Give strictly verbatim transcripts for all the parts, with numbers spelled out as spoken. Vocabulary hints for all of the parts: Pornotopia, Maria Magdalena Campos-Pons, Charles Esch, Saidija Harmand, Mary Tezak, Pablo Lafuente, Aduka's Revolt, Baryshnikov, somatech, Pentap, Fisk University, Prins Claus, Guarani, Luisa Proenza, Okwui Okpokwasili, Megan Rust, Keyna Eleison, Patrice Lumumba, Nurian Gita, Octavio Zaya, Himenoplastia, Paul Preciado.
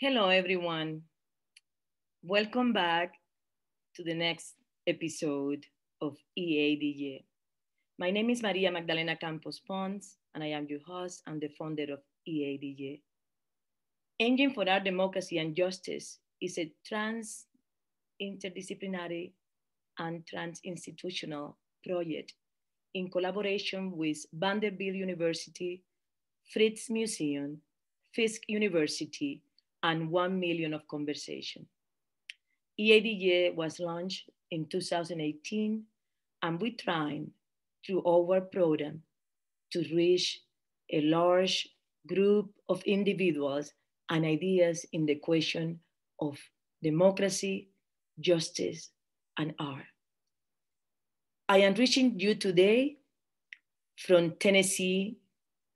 Hello, everyone. Welcome back to the next episode of E A D J. My name is Maria Magdalena Campos-Pons, and I am your host and the founder of E A D J. Engine for Our Democracy and Justice is a trans interdisciplinary and trans-institutional project in collaboration with Vanderbilt University, Fritz Museum, Fisk University, and One Million of Conversation. E A D J was launched in two thousand eighteen, and we tried through our program to reach a large group of individuals and ideas in the question of democracy, justice, and art. I am reaching you today from Tennessee,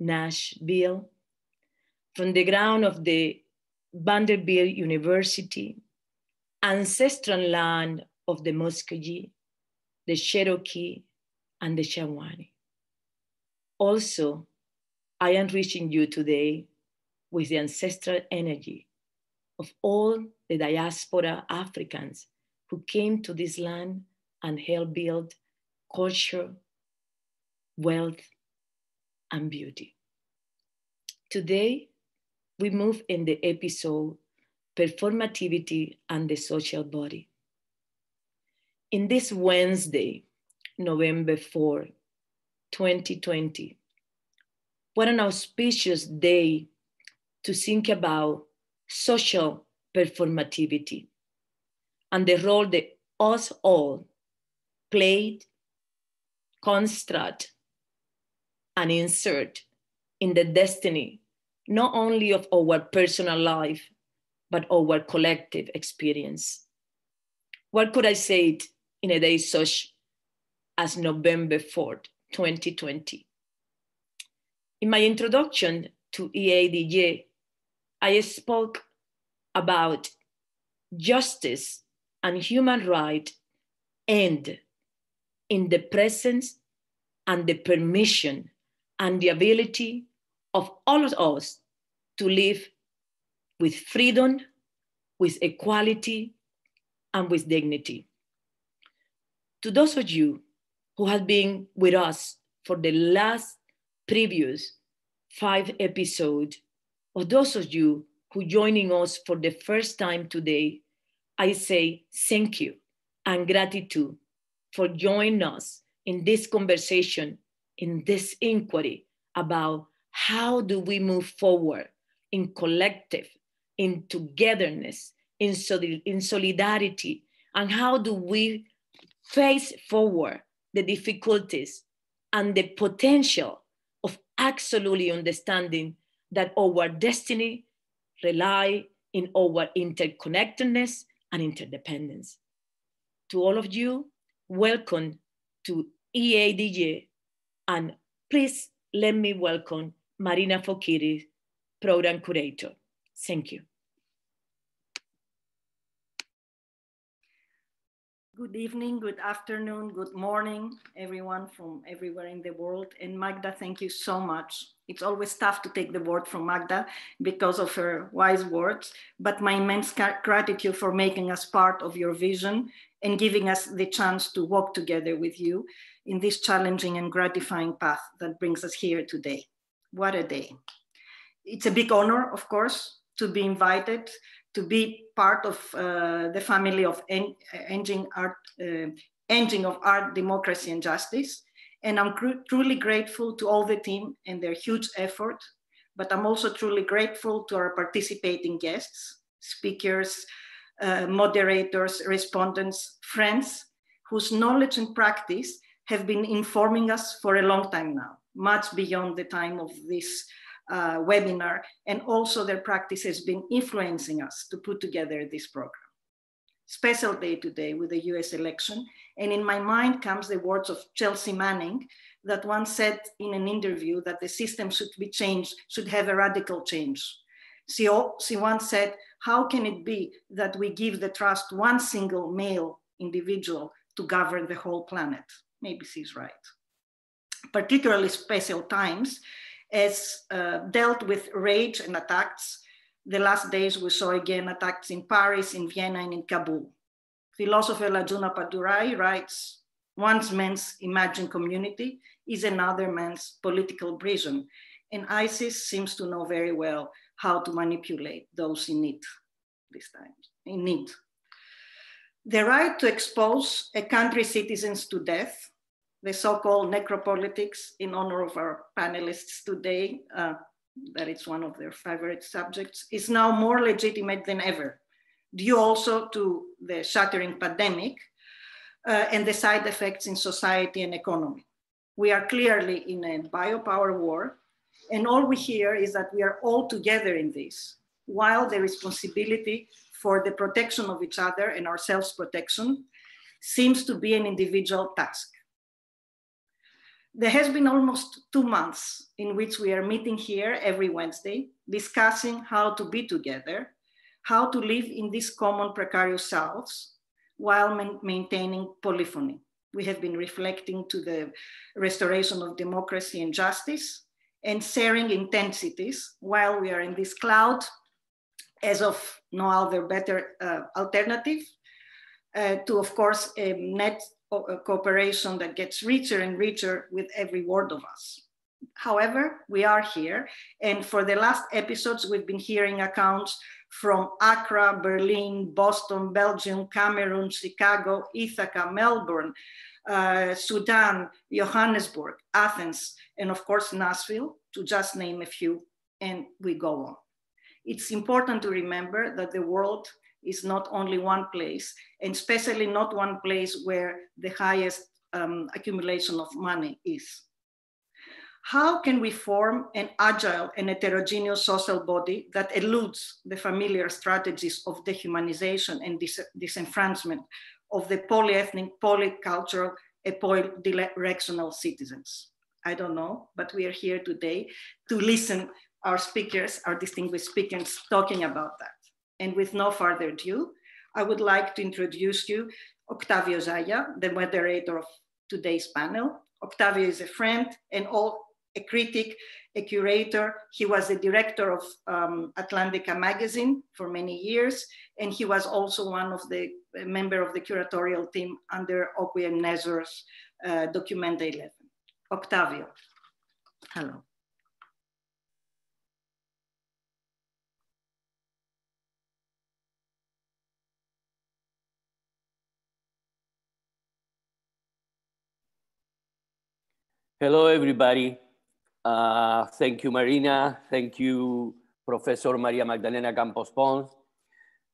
Nashville, from the ground of the Vanderbilt University, ancestral land of the Muscogee, the Cherokee, and the Shawnee. Also, I am reaching you today with the ancestral energy of all the diaspora Africans who came to this land and helped build culture, wealth, and beauty. Today, we move in the episode, Performativity and the Social Body. In this Wednesday, November fourth, twenty twenty, what an auspicious day to think about social performativity and the role that us all played, construct, and insert in the destiny not only of our personal life, but our collective experience. What could I say it in a day such as November fourth, twenty twenty? In my introduction to E A D J, I spoke about justice and human rights end in the presence and the permission and the ability of all of us to live with freedom, with equality, and with dignity. To those of you who have been with us for the last previous five episodes, or those of you who are joining us for the first time today, I say thank you and gratitude for joining us in this conversation, in this inquiry about how do we move forward in collective, in togetherness, in, solid, in solidarity, and how do we face forward the difficulties and the potential of absolutely understanding that our destiny relies in our interconnectedness and interdependence. To all of you, welcome to E A D J, and please let me welcome Marina Fokidis, program curator. Thank you. Good evening, good afternoon, good morning, everyone from everywhere in the world. And Magda, thank you so much. It's always tough to take the word from Magda because of her wise words, but my immense gratitude for making us part of your vision and giving us the chance to walk together with you in this challenging and gratifying path that brings us here today. What a day. It's a big honor, of course, to be invited, to be part of uh, the family of en engine, art, uh, engine of Art, Democracy and Justice. And I'm truly grateful to all the team and their huge effort, but I'm also truly grateful to our participating guests, speakers, uh, moderators, respondents, friends, whose knowledge and practice have been informing us for a long time now, much beyond the time of this uh, webinar, and also their practice has been influencing us to put together this program. Special day today with the U S election, and in my mind comes the words of Chelsea Manning that once said in an interview that the system should be changed, should have a radical change. She, she once said, how can it be that we give the trust one single male individual to govern the whole planet? Maybe she's right. Particularly special times as uh, dealt with rage and attacks, the last days we saw again attacks in Paris, in Vienna, and in Kabul. Philosopher Arjun Appadurai writes, "One man's imagined community is another man's political prison." And ISIS seems to know very well how to manipulate those in need this time, in need. The right to expose a country's citizens to death, the so-called necropolitics, in honor of our panelists today, uh, that it's one of their favorite subjects, is now more legitimate than ever, due also to the shattering pandemic uh, and the side effects in society and economy. We are clearly in a biopower war, and all we hear is that we are all together in this, while the responsibility for the protection of each other and our self-protection seems to be an individual task. There has been almost two months in which we are meeting here every Wednesday, discussing how to be together, how to live in these common precarious selves while man- maintaining polyphony. We have been reflecting to the restoration of democracy and justice, and sharing intensities while we are in this cloud, as of no other better uh, alternative, uh, to, of course, a net cooperation that gets richer and richer with every word of us. However, we are here, and for the last episodes, we've been hearing accounts from Accra, Berlin, Boston, Belgium, Cameroon, Chicago, Ithaca, Melbourne, Uh, Sudan, Johannesburg, Athens, and of course Nashville, to just name a few, and we go on. It's important to remember that the world is not only one place, and especially not one place where the highest um, accumulation of money is. How can we form an agile and heterogeneous social body that eludes the familiar strategies of dehumanization and dis disenfranchisement of the polyethnic, polycultural, and polydirectional citizens? I don't know, but we are here today to listen our speakers, our distinguished speakers, talking about that. And with no further ado, I would like to introduce you Octavio Zaya, the moderator of today's panel. Octavio is a friend and all, a critic, a curator. He was the director of um, Atlantica magazine for many years, and he was also one of the a member of the curatorial team under Okwui Okpokwasili's uh, Documenta eleven. Octavio, hello. Hello, everybody. Uh, thank you, Marina. Thank you, Professor Maria Magdalena Campos-Pons.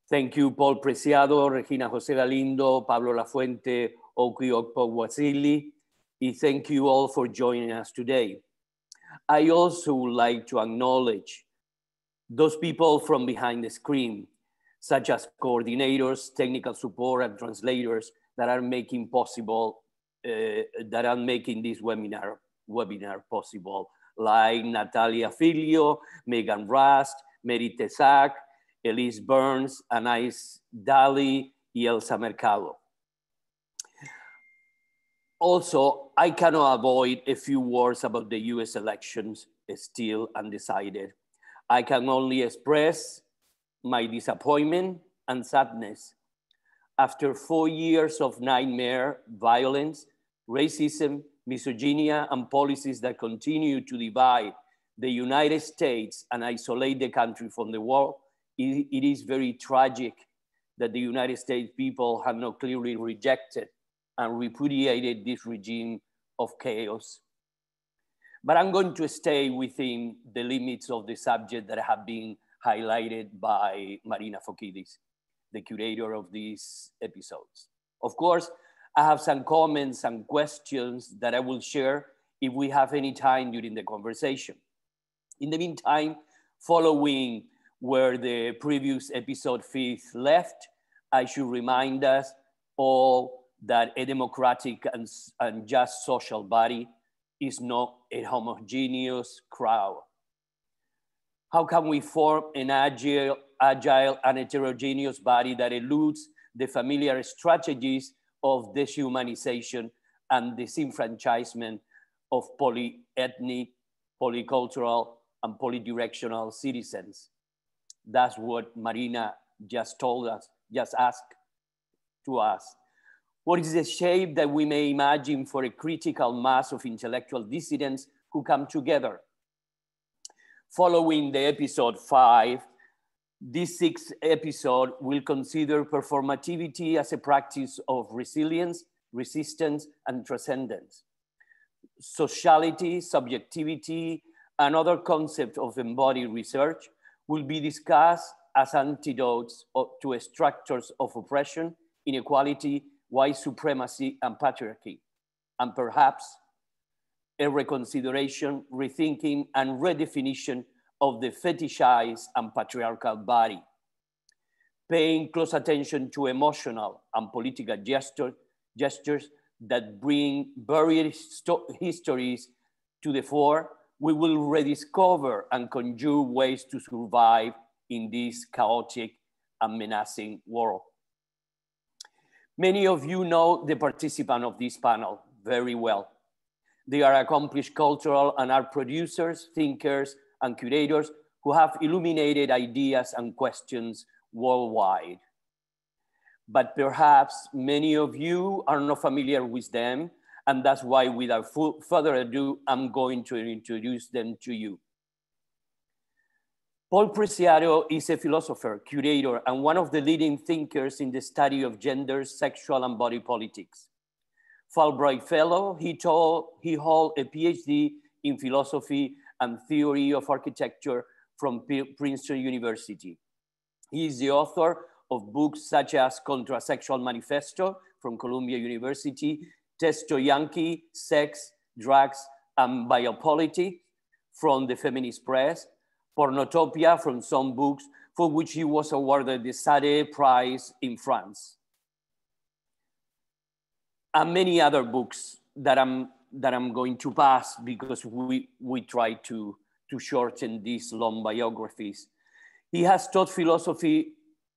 Thank you, Paul Preciado, Regina Jose Galindo, Pablo Lafuente, Okwui Okpokwasili, and thank you all for joining us today. I also would like to acknowledge those people from behind the screen, such as coordinators, technical support, and translators that are making possible, uh, that are making this webinar, webinar possible, like Natalia Filio, Megan Rust, Mary Tezak, Elise Burns, Anais Dali, and Elsa Mercado. Also, I cannot avoid a few words about the U S elections, still undecided. I can only express my disappointment and sadness. After four years of nightmare violence, racism, misogyny, and policies that continue to divide the United States and isolate the country from the world, it is very tragic that the United States people have not clearly rejected and repudiated this regime of chaos. But I'm going to stay within the limits of the subject that have been highlighted by Marina Fokidis, the curator of these episodes. Of course, I have some comments and questions that I will share if we have any time during the conversation. In the meantime, following where the previous episode fifth left, I should remind us all that a democratic and, and just social body is not a homogeneous crowd. How can we form an agile, agile and heterogeneous body that eludes the familiar strategies of deshumanization and disenfranchisement of polyethnic, polycultural, and polydirectional citizens? That's what Marina just told us, just asked to us. What is the shape that we may imagine for a critical mass of intellectual dissidents who come together? Following the episode five, this sixth episode will consider performativity as a practice of resilience, resistance, and transcendence. Sociality, subjectivity, and other concepts of embodied research will be discussed as antidotes to structures of oppression, inequality, white supremacy, and patriarchy, and perhaps a reconsideration, rethinking, and redefinition of the fetishized and patriarchal body, paying close attention to emotional and political gesture, gestures that bring buried histories to the fore. We will rediscover and conjure ways to survive in this chaotic and menacing world. Many of you know the participants of this panel very well. They are accomplished cultural and art producers, thinkers, and curators who have illuminated ideas and questions worldwide. But perhaps many of you are not familiar with them, and that's why, without further ado, I'm going to introduce them to you. Paul Preciado is a philosopher, curator, and one of the leading thinkers in the study of gender, sexual, and body politics. Fulbright Fellow, he, told, he held a PhD in philosophy and theory of architecture from Princeton University. He is the author of books such as Contrasexual Manifesto from Columbia University, Testo Yankee, Sex, Drugs, and Biopolity from the Feminist Press, Pornotopia from some books, for which he was awarded the Sade Prize in France. And many other books that I'm, that I'm going to pass because we, we try to, to shorten these long biographies. He has taught philosophy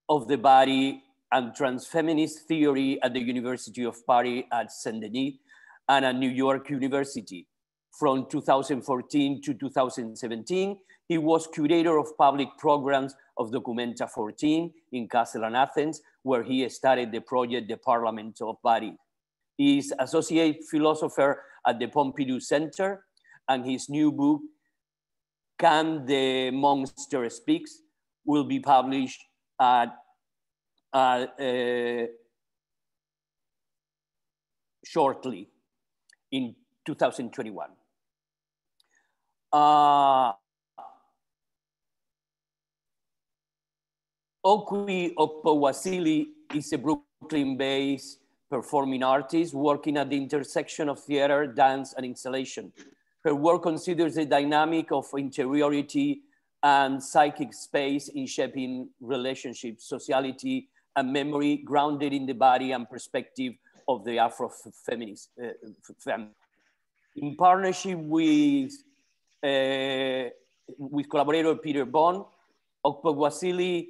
of the body and transfeminist theory at the University of Paris at Saint-Denis and at New York University. From two thousand fourteen to two thousand seventeen, he was curator of public programs of Documenta fourteen in Kassel and Athens, where he started the project The Parliament of Body. He is associate philosopher at the Pompidou Center, and his new book, Can the Monster Speak?, will be published at uh, uh, shortly in two thousand twenty-one. Uh, Okwui Okpokwasili is a Brooklyn-based performing artist working at the intersection of theater, dance, and installation. Her work considers the dynamic of interiority and psychic space in shaping relationships, sociality, and memory, grounded in the body and perspective of the Afro-feminist. Uh, fem in partnership with, uh, with collaborator Peter Bond, Okpokwasili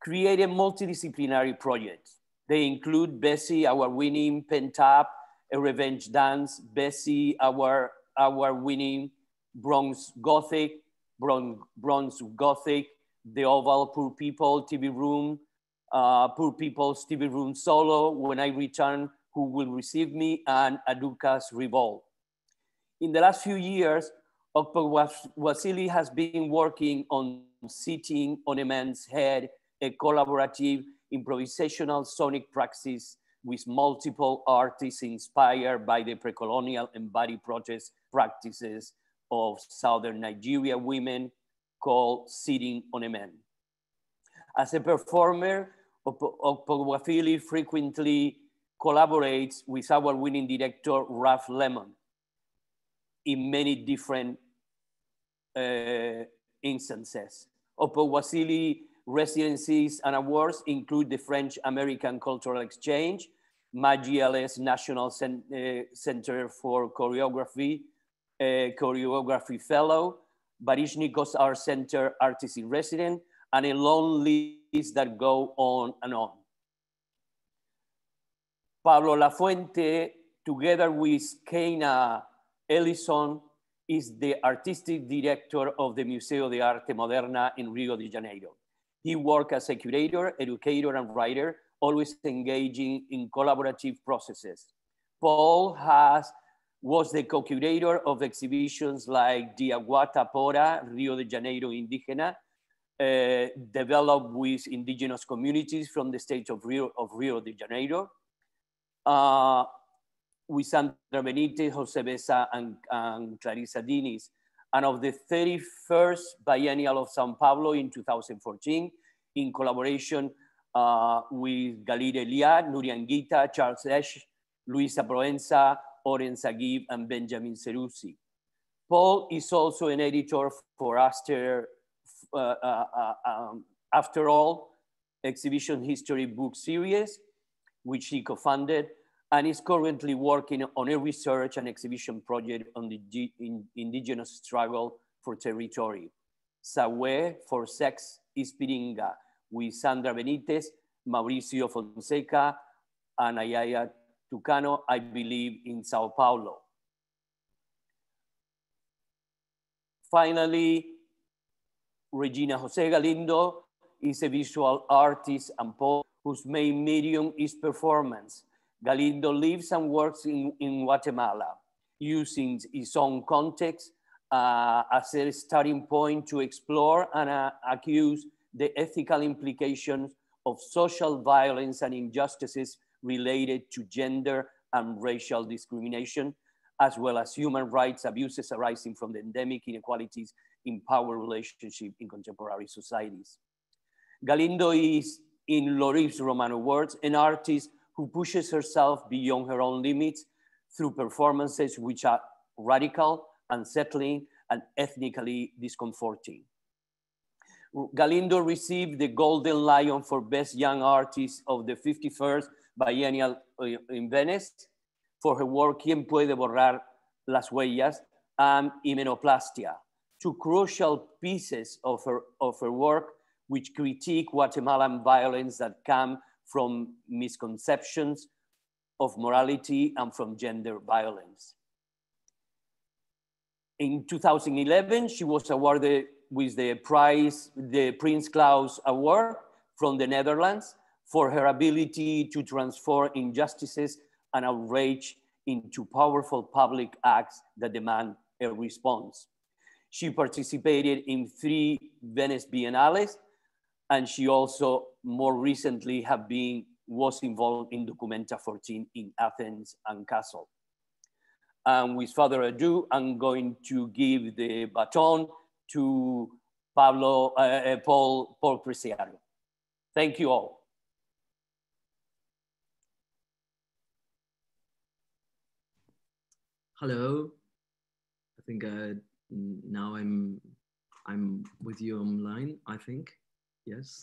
created multidisciplinary projects. They include Bessie, our winning Pentap, a revenge dance, Bessie, our, our winning Bronx Gothic, Bronx, Bronx Gothic, The Oval, Poor People, T V Room, uh, Poor People's T V Room Solo, When I Return, Who Will Receive Me, and Aduka's Revolt. In the last few years, Okpokwasili has been working on Sitting on a Man's Head, a collaborative improvisational sonic praxis with multiple artists inspired by the pre-colonial embodied protest practices of Southern Nigeria women, called Sitting on a Man. As a performer, Okpokwasili frequently collaborates with our winning director, Ralph Lemon, in many different uh, instances. Okpokwasili residencies and awards include the French American Cultural Exchange, M A G I L S National Cent uh, Center for Choreography, uh, Choreography Fellow, Baryshnikos Art Center Artist in Resident, and a long list that go on and on. Pablo Lafuente, together with Keyna Eleison, is the artistic director of the Museo de Arte Moderna in Rio de Janeiro. He worked as a curator, educator, and writer, always engaging in collaborative processes. Paul has, was the co-curator of exhibitions like the Aguatapora, Rio de Janeiro Indígena, uh, developed with indigenous communities from the state of Rio, of Rio de Janeiro, uh, with Sandra Benite, Jose Bessa, and, and Clarissa Diniz, and of the thirty-first Biennial of São Paulo in two thousand fourteen, in collaboration uh, with Galire Eliad, Nurian Gita, Charles Esch, Luisa Proenza, Oren Sagib, and Benjamin Ceruzzi. Paul is also an editor for After, uh, uh, um, After All Exhibition History book series, which he co-founded, and is currently working on a research and exhibition project on the G in indigenous struggle for territory. Sawe for Sex is Piringa, with Sandra Benitez, Mauricio Fonseca, and Ayaya Tucano, I believe, in Sao Paulo. Finally, Regina Jose Galindo is a visual artist and poet whose main medium is performance. Galindo lives and works in, in Guatemala, using his own context uh, as a starting point to explore and uh, accuse the ethical implications of social violence and injustices related to gender and racial discrimination, as well as human rights abuses arising from the endemic inequalities in power relationship in contemporary societies. Galindo is, in Loris Romano words, an artist who pushes herself beyond her own limits through performances which are radical, unsettling, and ethnically discomforting. Galindo received the Golden Lion for Best Young Artist of the fifty-first Biennial in Venice for her work Quien Puede Borrar Las Huellas and Himenoplastia, two crucial pieces of her, of her work which critique Guatemalan violence that come from misconceptions of morality and from gender violence. In two thousand eleven, she was awarded with the prize, the Prins Claus Award from the Netherlands for her ability to transform injustices and outrage into powerful public acts that demand a response. She participated in three Venice Biennales, and she also more recently have been, was involved in Documenta fourteen in Athens and Kassel. And with further ado, I'm going to give the baton to Pablo, uh, Paul, Paul Preciado. Thank you all. Hello, I think uh, now I'm, I'm with you online, I think. Yes.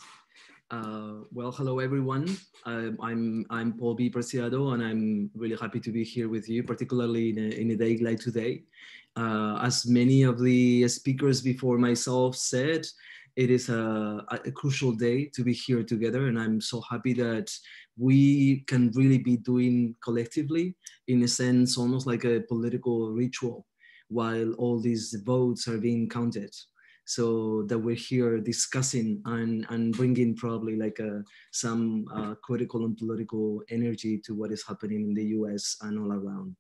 Uh, well, hello everyone. Uh, I'm I'm Paul B. Preciado, and I'm really happy to be here with you, particularly in a, in a day like today. Uh, as many of the speakers before myself said, it is a, a crucial day to be here together, and I'm so happy that we can really be doing collectively, in a sense, almost like a political ritual, while all these votes are being counted. So that we're here discussing and, and bringing probably like a, some uh, critical and political energy to what is happening in the U S and all around.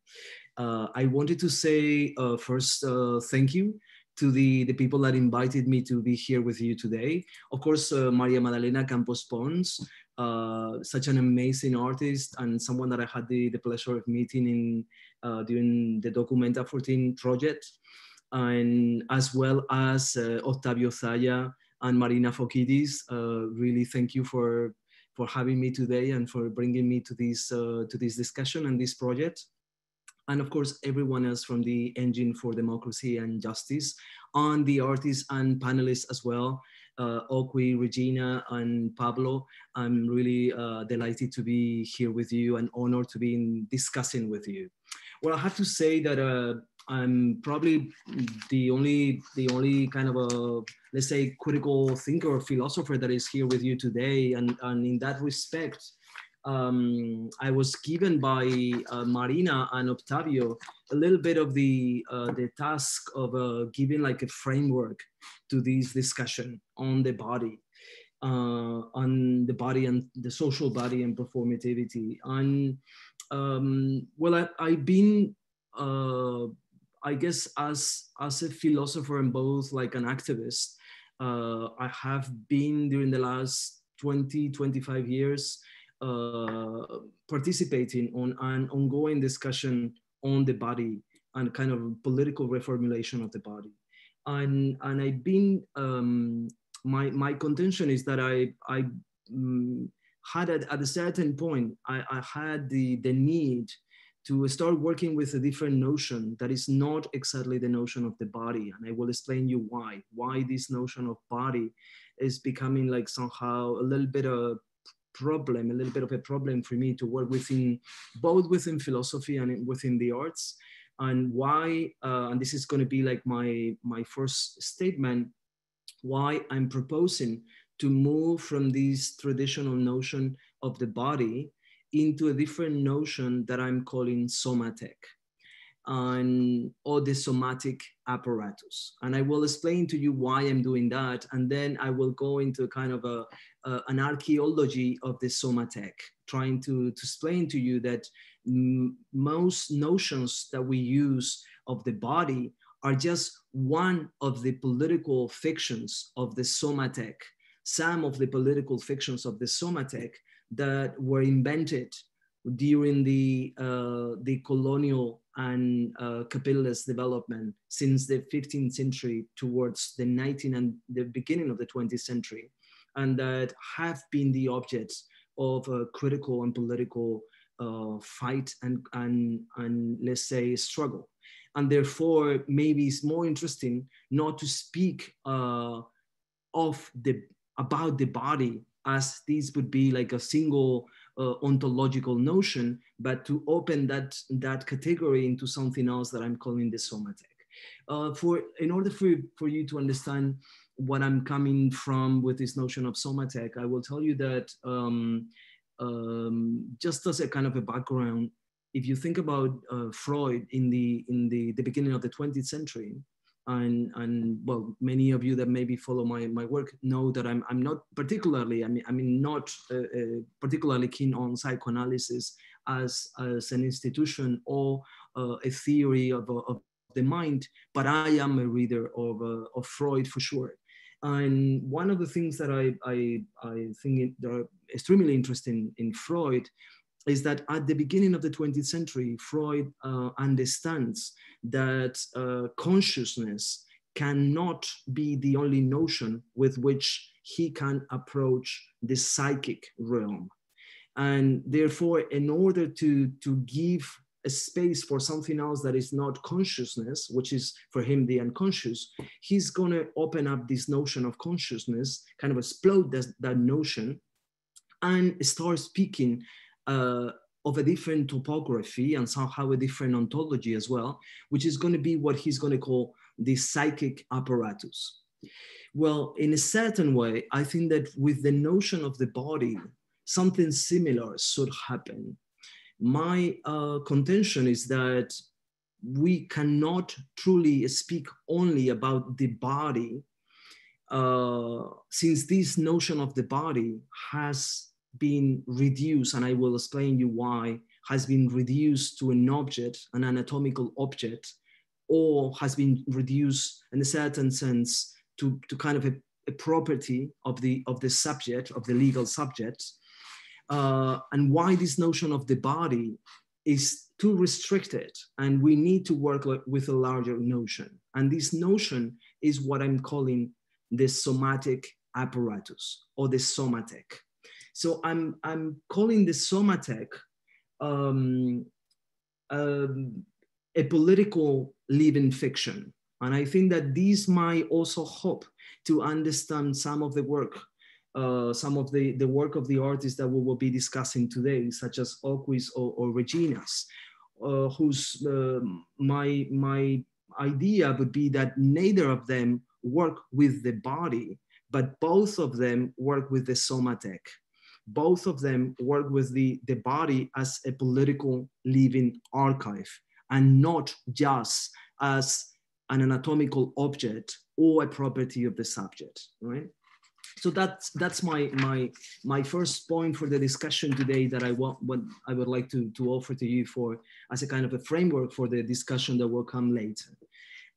Uh, I wanted to say uh, first, uh, thank you to the, the people that invited me to be here with you today. Of course, uh, Maria Magdalena Campos-Pons, uh, such an amazing artist and someone that I had the, the pleasure of meeting in, uh, during the Documenta fourteen project. And as well as uh, Octavio Zaya and Marina Fokidis, uh, really thank you for, for having me today and for bringing me to this, uh, to this discussion and this project. And of course, everyone else from the Engine for Democracy and Justice, and the artists and panelists as well, uh, Okwui, Regina, and Pablo. I'm really uh, delighted to be here with you and honored to be in discussing with you. Well, I have to say that uh, I'm probably the only, the only kind of a, let's say, critical thinker or philosopher that is here with you today. And, and in that respect, um, I was given by uh, Marina and Octavio a little bit of the, uh, the task of uh, giving like a framework to this discussion on the body. uh, on the body and the social body and performativity. And um, well, I, I've been, uh, I guess, as, as a philosopher and both like an activist, uh, I have been during the last twenty, twenty-five years uh, participating on an ongoing discussion on the body and kind of political reformulation of the body. And, and I've been, um, my, my contention is that I, I um, had at, at a certain point, I, I had the, the need to start working with a different notion that is not exactly the notion of the body. And I will explain you why, why this notion of body is becoming like somehow a little bit of problem, a little bit of a problem for me to work within, both within philosophy and within the arts. And why, uh, and this is going to be like my, my first statement, why I'm proposing to move from this traditional notion of the body into a different notion that I'm calling somatech, and, or the somatic apparatus. And I will explain to you why I'm doing that. And then I will go into kind of a, uh, an archaeology of the somatech, trying to, to explain to you that most notions that we use of the body are just one of the political fictions of the somatech, some of the political fictions of the somatech that were invented during the, uh, the colonial and uh, capitalist development since the fifteenth century towards the nineteenth and the beginning of the twentieth century, and that have been the objects of a critical and political uh, fight and, and, and let's say struggle. And therefore, maybe it's more interesting not to speak uh, of the, about the body as this would be like a single uh, ontological notion, but to open that, that category into something else that I'm calling the somatech. Uh, for, in order for, for you to understand what I'm coming from with this notion of somatech, I will tell you that um, um, just as a kind of a background, if you think about uh, Freud in, the, in the, the beginning of the twentieth century, And, and well, many of you that maybe follow my, my work know that I'm, I'm not particularly, I mean, I mean not uh, uh, particularly keen on psychoanalysis as, as an institution or uh, a theory of, of the mind, but I am a reader of, uh, of Freud for sure. And one of the things that I, I, I think that are extremely interesting in Freud is that at the beginning of the twentieth century, Freud uh, understands that uh, consciousness cannot be the only notion with which he can approach the psychic realm. And therefore, in order to, to give a space for something else that is not consciousness, which is for him the unconscious, he's gonna open up this notion of consciousness, kind of explode that, that notion, and start speaking Uh, of a different topography and somehow a different ontology as well, which is going to be what he's going to call the psychic apparatus. Well, in a certain way, I think that with the notion of the body, something similar should happen. My uh, contention is that we cannot truly speak only about the body, uh, since this notion of the body has been reduced, and I will explain you why, has been reduced to an object, an anatomical object, or has been reduced in a certain sense to, to kind of a, a property of the, of the subject, of the legal subject, uh, and why this notion of the body is too restricted, and we need to work with a larger notion. And this notion is what I'm calling the somatic apparatus, or the somatech. So I'm, I'm calling the somatech um, um, a political living fiction. And I think that this might also help to understand some of the work, uh, some of the, the work of the artists that we will be discussing today, such as Okwui's or, or Regina's, uh, whose uh, my, my idea would be that neither of them work with the body, but both of them work with the somatech. Both of them work with the, the body as a political living archive, and not just as an anatomical object or a property of the subject, right? So that's that's my my my first point for the discussion today that I want what I would like to to offer to you for as a kind of a framework for the discussion that will come later.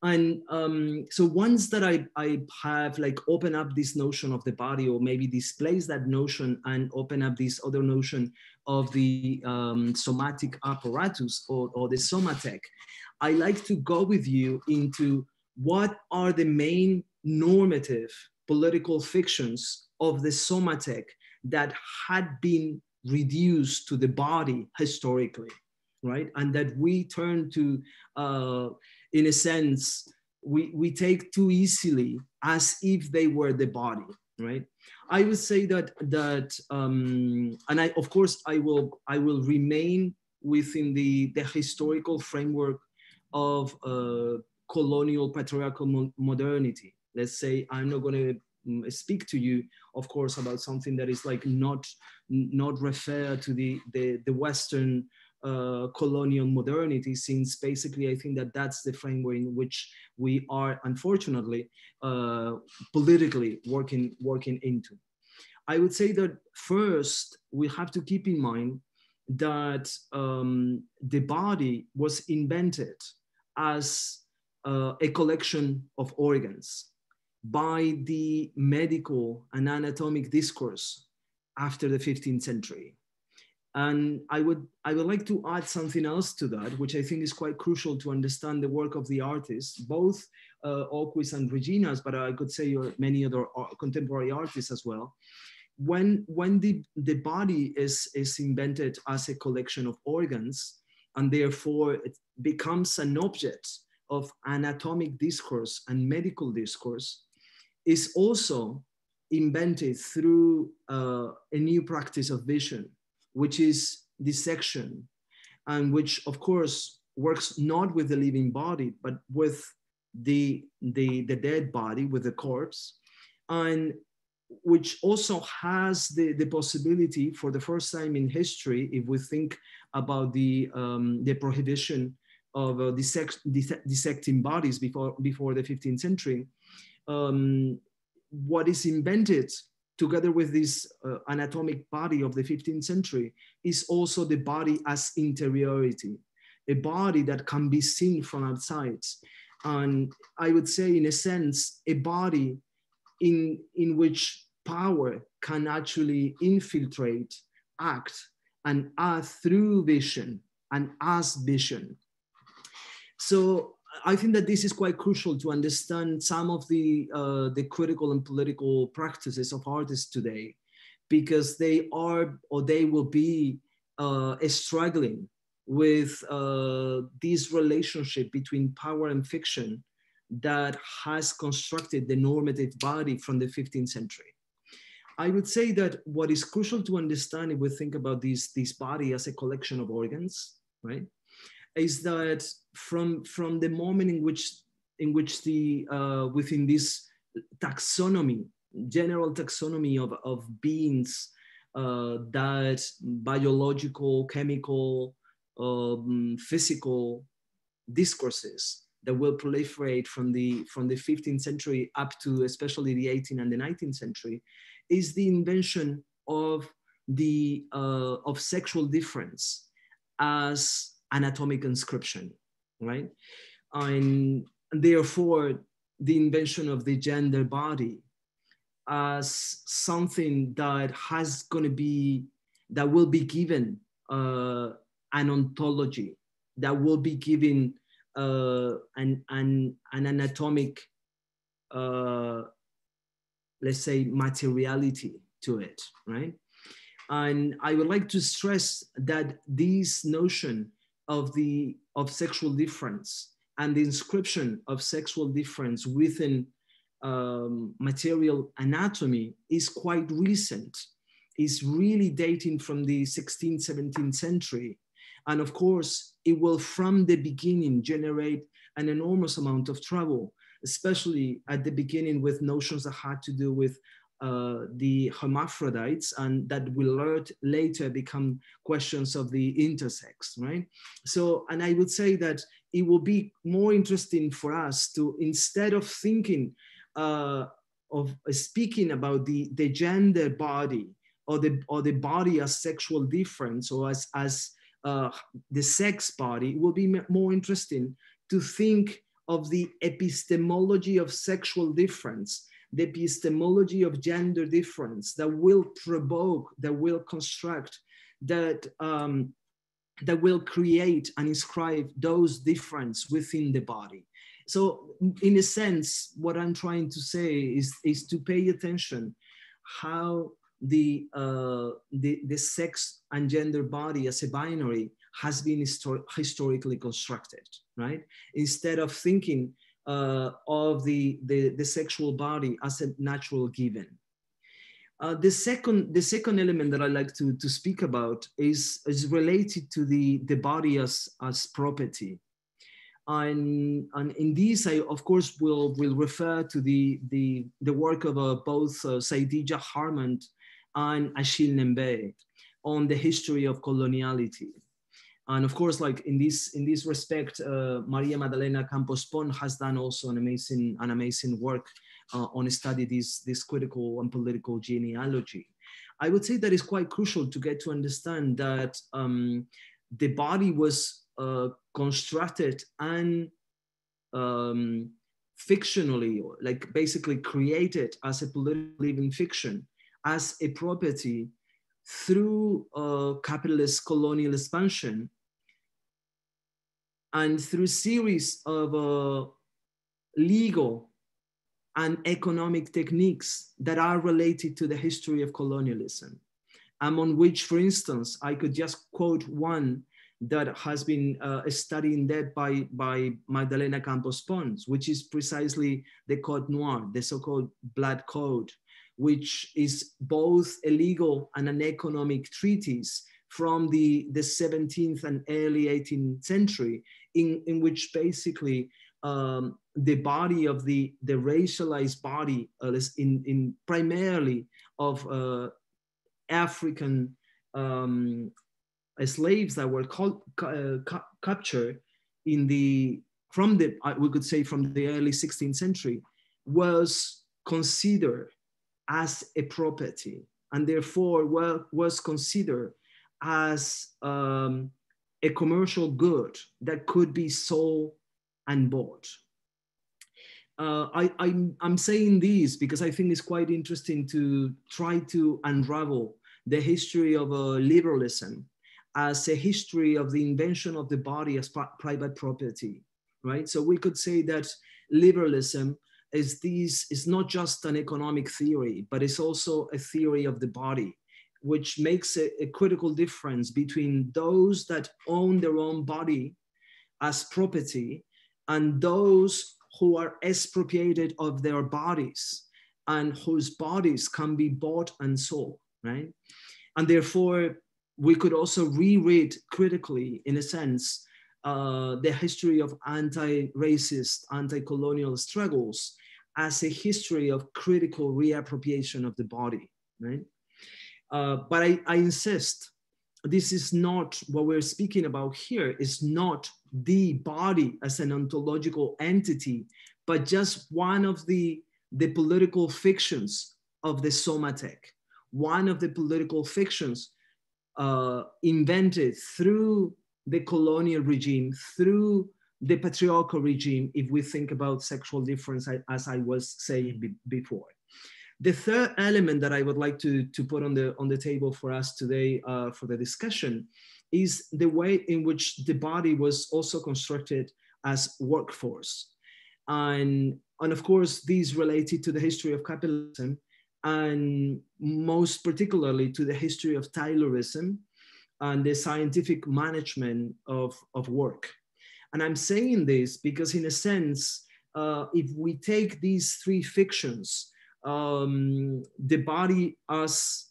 And um, so once that I, I have like opened up this notion of the body, or maybe displace that notion and open up this other notion of the um, somatic apparatus or, or the somatech, I like to go with you into what are the main normative political fictions of the somatech that had been reduced to the body historically, right? And that we turn to, uh, in a sense, we, we take too easily as if they were the body, right? I would say that, that um, and I, of course, I will, I will remain within the, the historical framework of uh, colonial patriarchal mo modernity. Let's say I'm not gonna speak to you, of course, about something that is like not, not referred to the, the, the Western Uh, colonial modernity, since basically I think that that's the framework in which we are, unfortunately, uh, politically working, working into. I would say that first, we have to keep in mind that um, the body was invented as uh, a collection of organs by the medical and anatomic discourse after the fifteenth century. And I would, I would like to add something else to that, which I think is quite crucial to understand the work of the artists, both uh, Okwui's and Regina's, but I could say many other contemporary artists as well. When, when the, the body is, is invented as a collection of organs, and therefore it becomes an object of anatomic discourse and medical discourse, is also invented through uh, a new practice of vision, which is dissection, and which of course works not with the living body, but with the, the, the dead body, with the corpse, and which also has the, the possibility for the first time in history, if we think about the, um, the prohibition of uh, dissect, dissect, dissecting bodies before, before the fifteenth century, um, what is invented together with this uh, anatomic body of the fifteenth century is also the body as interiority, a body that can be seen from outside. And I would say, in a sense, a body in, in which power can actually infiltrate, act, and act through vision and as vision. So I think that this is quite crucial to understand some of the, uh, the critical and political practices of artists today, because they are, or they will be uh, struggling with uh, this relationship between power and fiction that has constructed the normative body from the fifteenth century. I would say that what is crucial to understand if we think about this, this body as a collection of organs, right, is that from from the moment in which in which the uh, within this taxonomy, general taxonomy of of beings uh, that biological, chemical, um, physical discourses that will proliferate from the from the fifteenth century up to especially the eighteenth and the nineteenth century, is the invention of the uh, of sexual difference as anatomic inscription, right? And therefore, the invention of the gender body as something that has gonna be, that will be given uh, an ontology, that will be given uh, an, an, an anatomic, uh, let's say, materiality to it, right? And I would like to stress that this notion of the of sexual difference and the inscription of sexual difference within um, material anatomy is quite recent, is really dating from the sixteenth, seventeenth century. And of course, it will from the beginning generate an enormous amount of trouble, especially at the beginning with notions that had to do with Uh, the hermaphrodites, and that will later become questions of the intersex, right? So, and I would say that it will be more interesting for us to, instead of thinking uh, of speaking about the, the gender body or the, or the body as sexual difference or as, as uh, the sex body, it will be more interesting to think of the epistemology of sexual difference, the epistemology of gender difference that will provoke, that will construct, that, um, that will create and inscribe those differences within the body. So in a sense, what I'm trying to say is, is to pay attention how the, uh, the, the sex and gender body as a binary has been histor- historically constructed, right? Instead of thinking uh, of the, the, the sexual body as a natural given. Uh, the, second, the second element that I like to, to speak about is, is related to the, the body as, as property. And, and in this, I, of course, will, will refer to the, the, the work of uh, both uh, Saidija Harmand and Achille Nembe on the history of coloniality. And of course, like in this, in this respect, uh, Maria Magdalena Campos-Pons has done also an amazing, an amazing work uh, on a study this, this critical and political genealogy. I would say that it's quite crucial to get to understand that um, the body was uh, constructed and um, fictionally, like basically created as a political living fiction, as a property through uh, capitalist colonial expansion and through series of uh, legal and economic techniques that are related to the history of colonialism, among which, for instance, I could just quote one that has been uh, studied in depth by, by Magdalena Campos-Pons, which is precisely the Code Noir, the so-called Blood Code, which is both a legal and an economic treatise from the, the seventeenth and early eighteenth century, in, in which basically um, the body of the, the racialized body uh, in, in primarily of uh, African um, slaves that were called, uh, ca captured in the, from the, we could say from the early sixteenth century, was considered as a property, and therefore well, was considered as um, a commercial good that could be sold and bought. Uh, I, I'm, I'm saying this because I think it's quite interesting to try to unravel the history of uh, liberalism as a history of the invention of the body as private property, right? So we could say that liberalism is this is not just an economic theory, but it's also a theory of the body, which makes a, a critical difference between those that own their own body as property and those who are expropriated of their bodies and whose bodies can be bought and sold, right? And therefore, we could also reread critically, in a sense, uh, the history of anti-racist, anti-colonial struggles as a history of critical reappropriation of the body, right? Uh, but I, I insist, this is not what we're speaking about here, it's not the body as an ontological entity, but just one of the, the political fictions of the Somatec, one of the political fictions uh, invented through the colonial regime, through the patriarchal regime, if we think about sexual difference, as I was saying be before. The third element that I would like to, to put on the, on the table for us today uh, for the discussion is the way in which the body was also constructed as workforce. And, and of course, these related to the history of capitalism and most particularly to the history of Taylorism and the scientific management of, of work. And I'm saying this because in a sense, uh, if we take these three fictions, Um, the body as,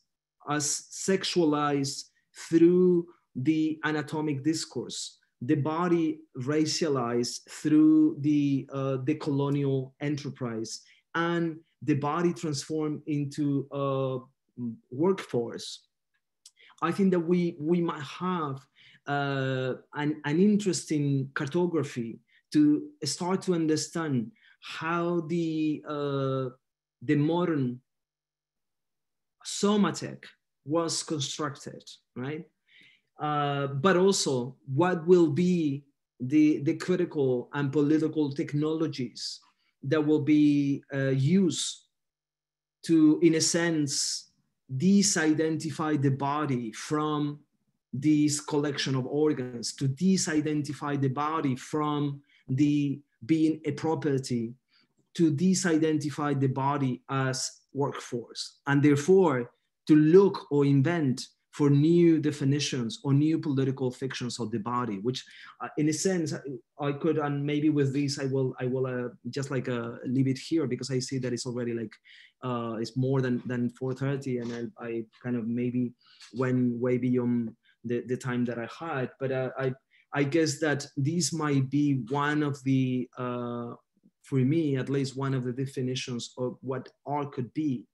as sexualized through the anatomic discourse, the body racialized through the, uh, the colonial enterprise, and the body transformed into a workforce, I think that we, we might have uh, an, an interesting cartography to start to understand how the uh, the modern somatech was constructed, right? Uh, but also what will be the, the critical and political technologies that will be uh, used to, in a sense, disidentify the body from this collection of organs, to disidentify the body from the being a property, to disidentify the body as workforce, and therefore to look or invent for new definitions or new political fictions of the body, which uh, in a sense I could, and maybe with this I will, I will uh, just like uh, leave it here, because I see that it's already like, uh, it's more than, than four thirty, and I, I kind of maybe went way beyond the, the time that I had, but uh, I, I guess that these might be one of the, uh, for me at least, one of the definitions of what art could be.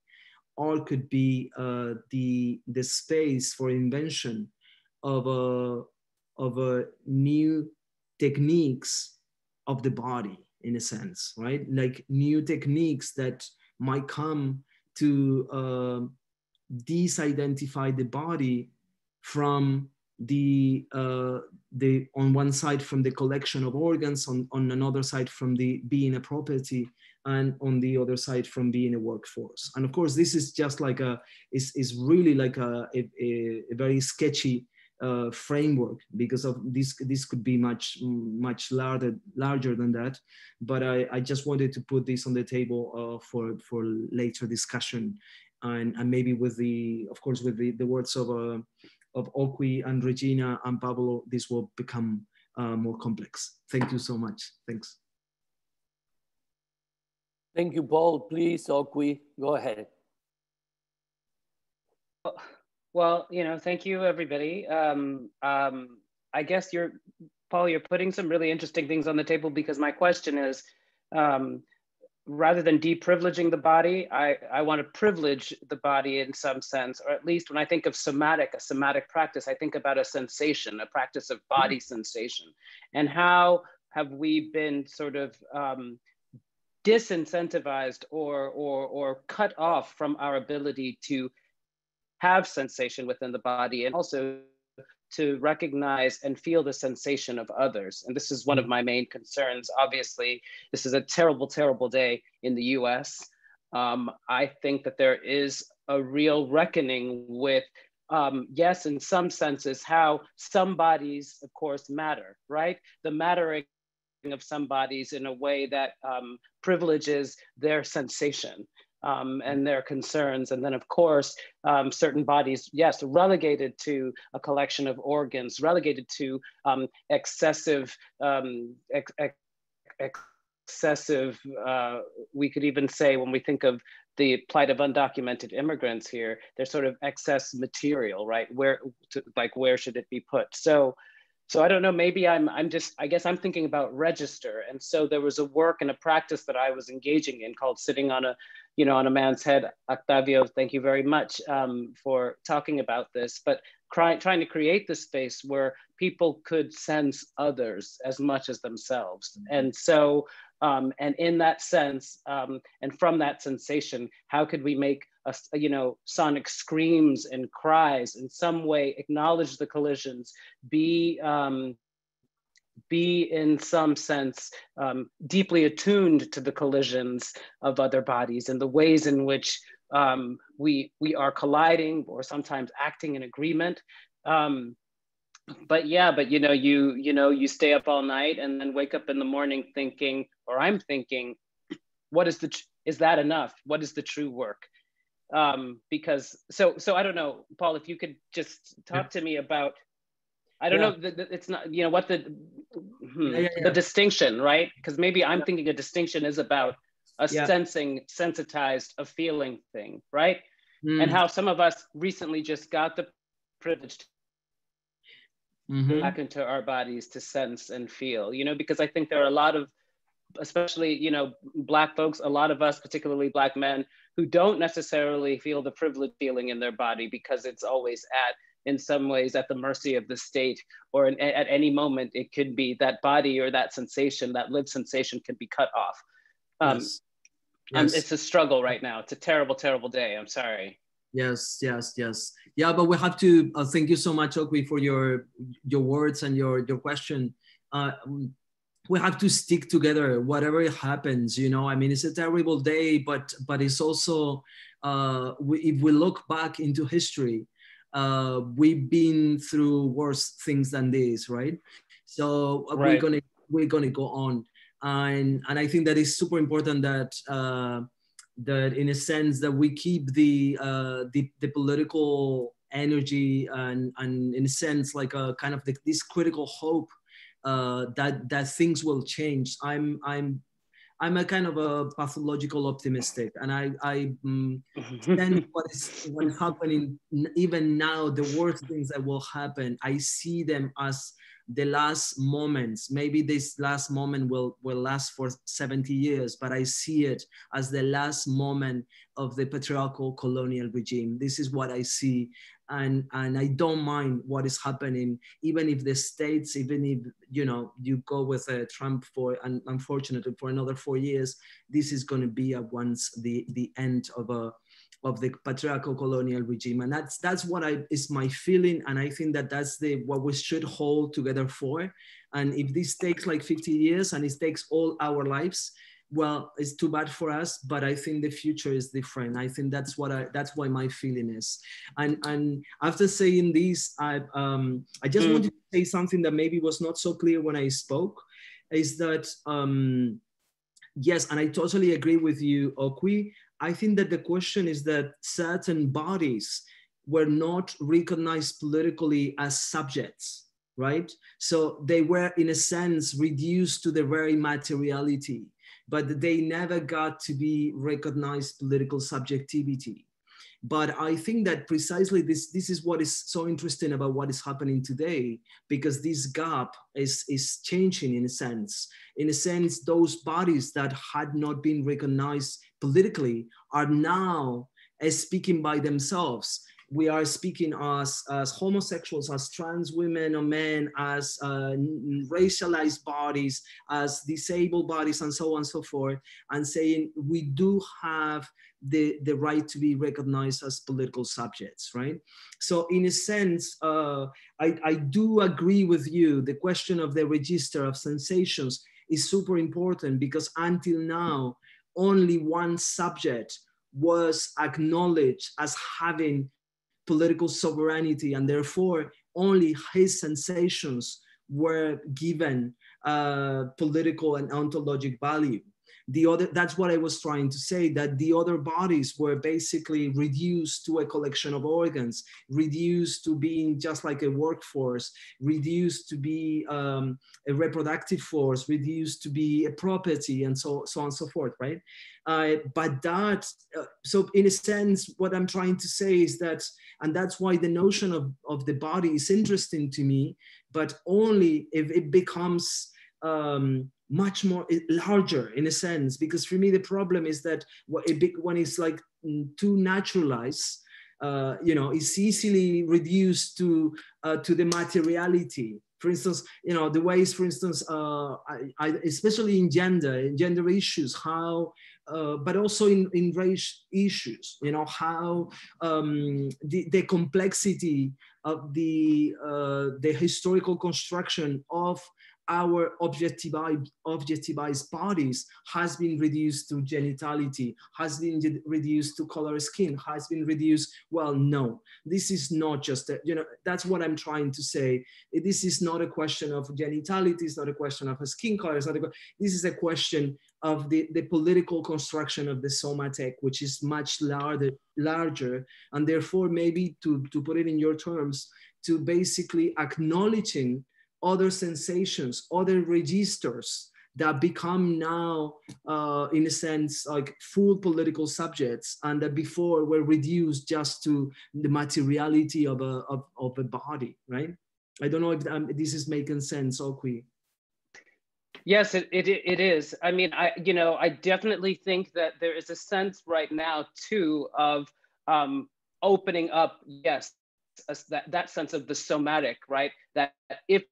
Art could be uh, the, the space for invention of, a, of a new techniques of the body, in a sense, right? Like new techniques that might come to uh, disidentify the body from the, uh, the, on one side from the collection of organs, on, on another side from the being a property, and on the other side from being a workforce. And of course, this is just like a, is is really like a, a, a very sketchy uh, framework, because of this, this could be much, much larger, larger than that. But I, I just wanted to put this on the table uh, for, for later discussion. And, and maybe with the, of course, with the, the words of, uh, of Okwui and Regina and Pablo, this will become uh, more complex. Thank you so much, thanks. Thank you, Paul. Please, Okwui, go ahead. Well, you know, thank you, everybody. Um, um, I guess you're, Paul, you're putting some really interesting things on the table, because my question is, um, rather than deprivileging the body, I, I want to privilege the body in some sense, or at least when I think of somatic, a somatic practice, I think about a sensation, a practice of body mm-hmm. sensation. And how have we been sort of, um, disincentivized or, or, or cut off from our ability to have sensation within the body, and also to recognize and feel the sensation of others. And this is one of my main concerns. Obviously, this is a terrible, terrible day in the U S. Um, I think that there is a real reckoning with, um, yes, in some senses, how some bodies, of course, matter, right? The mattering of some bodies in a way that um, privileges their sensation um, and their concerns. And then of course, um, certain bodies, yes, relegated to a collection of organs, relegated to um, excessive, um, ex ex excessive, uh, we could even say, when we think of the plight of undocumented immigrants here, there's sort of excess material, right? Where, to, like, where should it be put? So. So I don't know, maybe I'm, I'm just, I guess I'm thinking about register. And so there was a work and a practice that I was engaging in called sitting on a, you know, on a man's head. Octavio, thank you very much um, for talking about this, but cry, trying to create the space where people could sense others as much as themselves. Mm-hmm. And so, um, and in that sense, um, and from that sensation, how could we make a, you know, sonic screams and cries in some way, acknowledge the collisions, be, um, be in some sense um, deeply attuned to the collisions of other bodies and the ways in which um, we, we are colliding or sometimes acting in agreement. Um, But yeah, but you know, you you know, you stay up all night and then wake up in the morning thinking, or I'm thinking, what is the is that enough? What is the true work? Um, because so so I don't know, Paul, if you could just talk yeah. to me about, I don't yeah. know, the, the, it's not you know what the hmm, yeah, yeah, yeah. the distinction, right? Because maybe I'm yeah. thinking a distinction is about a yeah. sensing, sensitized, a feeling thing, right? Mm. And how some of us recently just got the privilege. Mm-hmm. back into our bodies to sense and feel, you know, because I think there are a lot of, especially, you know, Black folks, a lot of us, particularly Black men, who don't necessarily feel the privilege feeling in their body, because it's always at, in some ways, at the mercy of the state, or in, at any moment, it could be that body or that sensation, that lived sensation can be cut off. Um, yes. Yes. It's a struggle right now. It's a terrible, terrible day. I'm sorry. Yes, yes, yes. Yeah, but we have to uh, thank you so much, Okwui, for your your words and your, your question. Uh, we have to stick together, whatever happens, you know, I mean, it's a terrible day, but, but it's also, uh, we, if we look back into history, uh, we've been through worse things than this, right? So right. we're gonna, we're gonna go on. And, and I think that is super important that, uh, that in a sense that we keep the, uh, the, the political energy and, and in a sense, like a kind of the, this critical hope Uh, that that things will change. I'm I'm I'm a kind of a pathological optimistic, and I I um, then what is what is happening even now, the worst things that will happen, I see them as the last moments. Maybe this last moment will will last for seventy years, but I see it as the last moment of the patriarchal colonial regime. This is what I see. And, and I don't mind what is happening, even if the states, even if, you know, you go with uh, Trump for, un unfortunately, for another four years, this is going to be at once the, the end of, a, of the patriarchal colonial regime. And that's, that's what I, is my feeling. And I think that that's the, what we should hold together for. And if this takes like fifty years and it takes all our lives, well, it's too bad for us, but I think the future is different. I think that's what I, that's why my feeling is. And, and after saying this, I, um, I just mm. wanted to say something that maybe was not so clear when I spoke, is that, um, yes, and I totally agree with you, Okwui. I think that the question is that certain bodies were not recognized politically as subjects, right? So they were, in a sense, reduced to the very materiality, but they never got to be recognized political subjectivity. But I think that precisely this, this is what is so interesting about what is happening today, because this gap is, is changing in a sense. In a sense, those bodies that had not been recognized politically are now speaking by themselves. We are speaking as, as homosexuals, as trans women or men, as uh, racialized bodies, as disabled bodies, and so on and so forth, and saying we do have the, the right to be recognized as political subjects, right? So in a sense, uh, I, I do agree with you. The question of the register of sensations is super important, because until now, only one subject was acknowledged as having political sovereignty, and therefore only his sensations were given uh, political and ontologic value. The other, that's what I was trying to say, that the other bodies were basically reduced to a collection of organs, reduced to being just like a workforce, reduced to be um, a reproductive force, reduced to be a property, and so, so on and so forth, right? Uh, but that, uh, so in a sense, what I'm trying to say is that, and that's why the notion of, of the body is interesting to me, but only if it becomes um, much more larger in a sense, because for me the problem is that what a big one is like too naturalized, uh, you know, it's easily reduced to uh, to the materiality. For instance, you know, the ways, for instance, uh, I, I, especially in gender, in gender issues, how, uh, but also in, in race issues, you know, how um, the, the complexity of the uh, the historical construction of our objectivized, objectivized bodies has been reduced to genitality, has been reduced to color skin, has been reduced, well, no, this is not just, a, you know, that's what I'm trying to say. This is not a question of genitality, it's not a question of a skin color, it's not a, this is a question of the, the political construction of the somatech, which is much larger, larger, and therefore maybe to, to put it in your terms, to basically acknowledging other sensations, other registers that become now, uh, in a sense, like full political subjects, and that before were reduced just to the materiality of a, of, of a body, right? I don't know if um, this is making sense, Okwui. Yes, it, it, it is. I mean, I, you know, I definitely think that there is a sense right now too of um, opening up, yes, that, that sense of the somatic, right? That if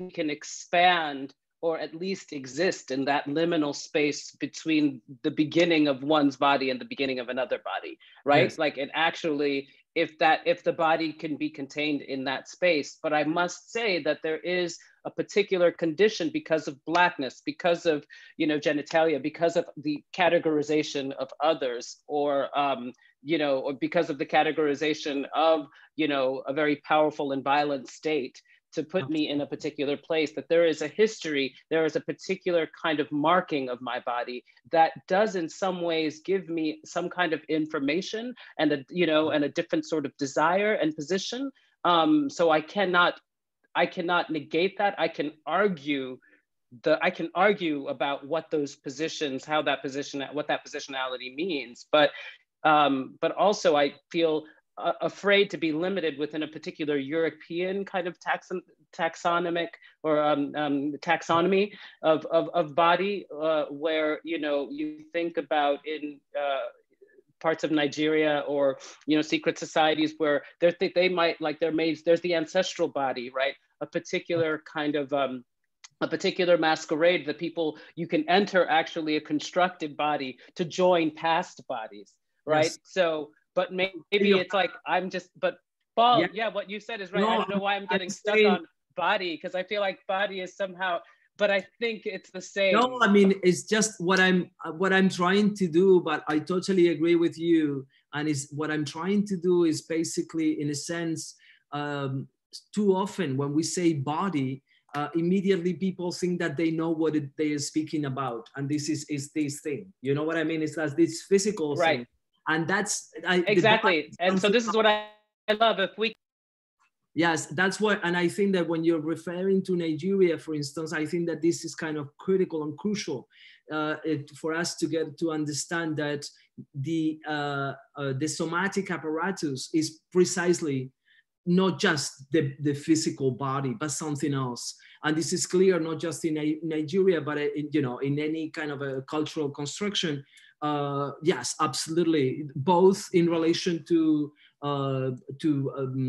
we can expand or at least exist in that liminal space between the beginning of one's body and the beginning of another body, right? Yes. Like it actually, if that, if the body can be contained in that space. But I must say that there is a particular condition because of blackness, because of, you know, genitalia, because of the categorization of others, or, um, you know, or because of the categorization of, you know, a very powerful and violent state to put me in a particular place, that there is a history, there is a particular kind of marking of my body that does in some ways give me some kind of information and a, you know, and a different sort of desire and position. Um, so I cannot, I cannot negate that. I can argue the, I can argue about what those positions, how that position, what that positionality means, but, um, but also I feel Uh, afraid to be limited within a particular European kind of taxon taxonomic or um, um, taxonomy of, of, of body, uh, where, you know, you think about in uh, parts of Nigeria or, you know, secret societies where they th they might like their maids, there's the ancestral body, right? A particular kind of, um, a particular masquerade that people, you can enter actually a constructed body to join past bodies, right? Yes. So, but maybe it's like, I'm just, but Paul, yeah, yeah what you said is right. No, I don't know why I'm getting I'm stuck saying, on body, because I feel like body is somehow, but I think it's the same. No, I mean, it's just what I'm, what I'm trying to do, but I totally agree with you. And it's, what I'm trying to do is basically, in a sense, um, too often when we say body, Uh, immediately people think that they know what it, they are speaking about. And this is, is this thing, you know what I mean? It's like this physical right. thing. And that's I, exactly. And so this is what I love. If we, yes, that's what. And I think that when you're referring to Nigeria, for instance, I think that this is kind of critical and crucial uh, it, for us to get to understand that the uh, uh, the somatic apparatus is precisely not just the, the physical body, but something else. And this is clear not just in Nigeria, but in, you know, in any kind of a cultural construction. Uh, yes, absolutely. Both in relation to uh, to um,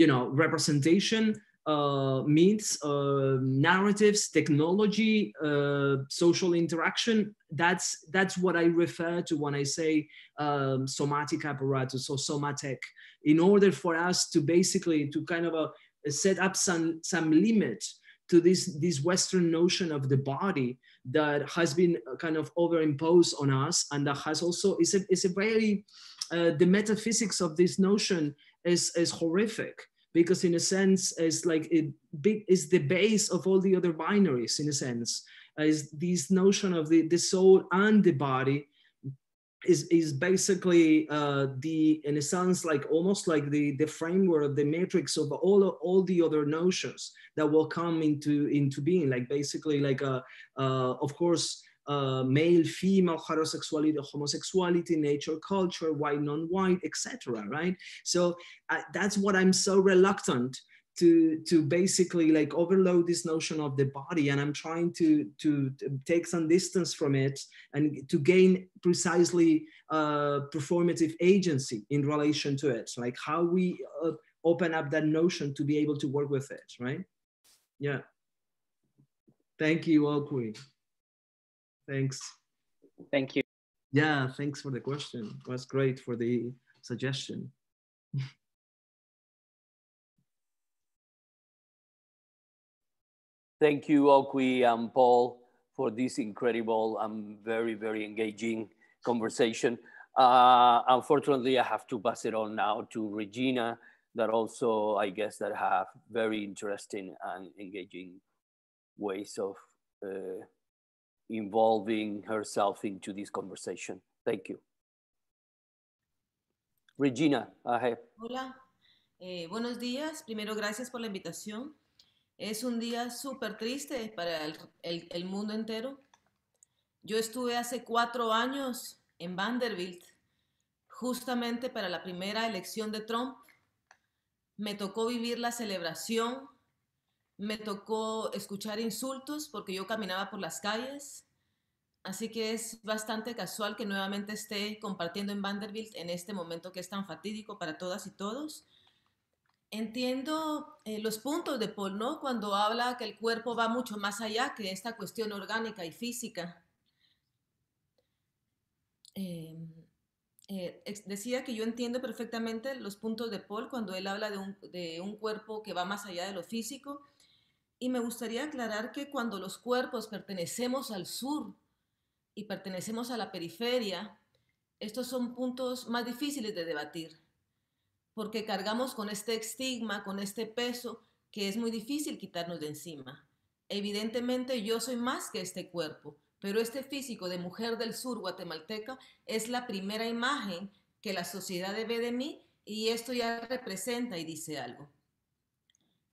you know, representation, uh, myths, uh, narratives, technology, uh, social interaction. That's that's what I refer to when I say um, somatic apparatus or somatech. In order for us to basically to kind of a, set up some some limit to this this Western notion of the body that has been kind of overimposed on us, and that has also, it's a, it's a very, uh, the metaphysics of this notion is, is horrific, because in a sense, it's like, it is the base of all the other binaries, in a sense, is this notion of the, the soul and the body is, is basically uh, the, in a sense, like almost like the, the framework, the matrix of all, all the other notions that will come into, into being, like basically like, a, uh, of course, uh, male, female, heterosexuality, homosexuality, nature, culture, white, non-white, et cetera, right? So uh, that's what I'm so reluctant to, to basically like overload this notion of the body. And I'm trying to, to, to take some distance from it and to gain precisely uh, performative agency in relation to it. Like how we uh, open up that notion to be able to work with it, right? Yeah. Thank you, Okwui. Thanks. Thank you. Yeah, thanks for the question. It was great for the suggestion. Thank you, Okwui and Paul, for this incredible and very, very engaging conversation. Uh, unfortunately, I have to pass it on now to Regina, that also, I guess, that have very interesting and engaging ways of uh, involving herself into this conversation. Thank you. Regina, ahead. Hola, eh, buenos días. Primero, gracias por la invitación. Es un día súper triste para el, el, el mundo entero. Yo estuve hace cuatro años en Vanderbilt, justamente para la primera elección de Trump. Me tocó vivir la celebración, me tocó escuchar insultos porque yo caminaba por las calles. Así que es bastante casual que nuevamente esté compartiendo en Vanderbilt en este momento que es tan fatídico para todas y todos. Entiendo eh, los puntos de Paul, ¿no? Cuando habla que el cuerpo va mucho más allá que esta cuestión orgánica y física. Eh, eh, decía que yo entiendo perfectamente los puntos de Paul cuando él habla de un, de un cuerpo que va más allá de lo físico. Y me gustaría aclarar que cuando los cuerpos pertenecemos al sur y pertenecemos a la periferia, estos son puntos más difíciles de debatir, porque cargamos con este estigma, con este peso, que es muy difícil quitarnos de encima. Evidentemente yo soy más que este cuerpo, pero este físico de mujer del sur guatemalteca es la primera imagen que la sociedad ve de mí y esto ya representa y dice algo.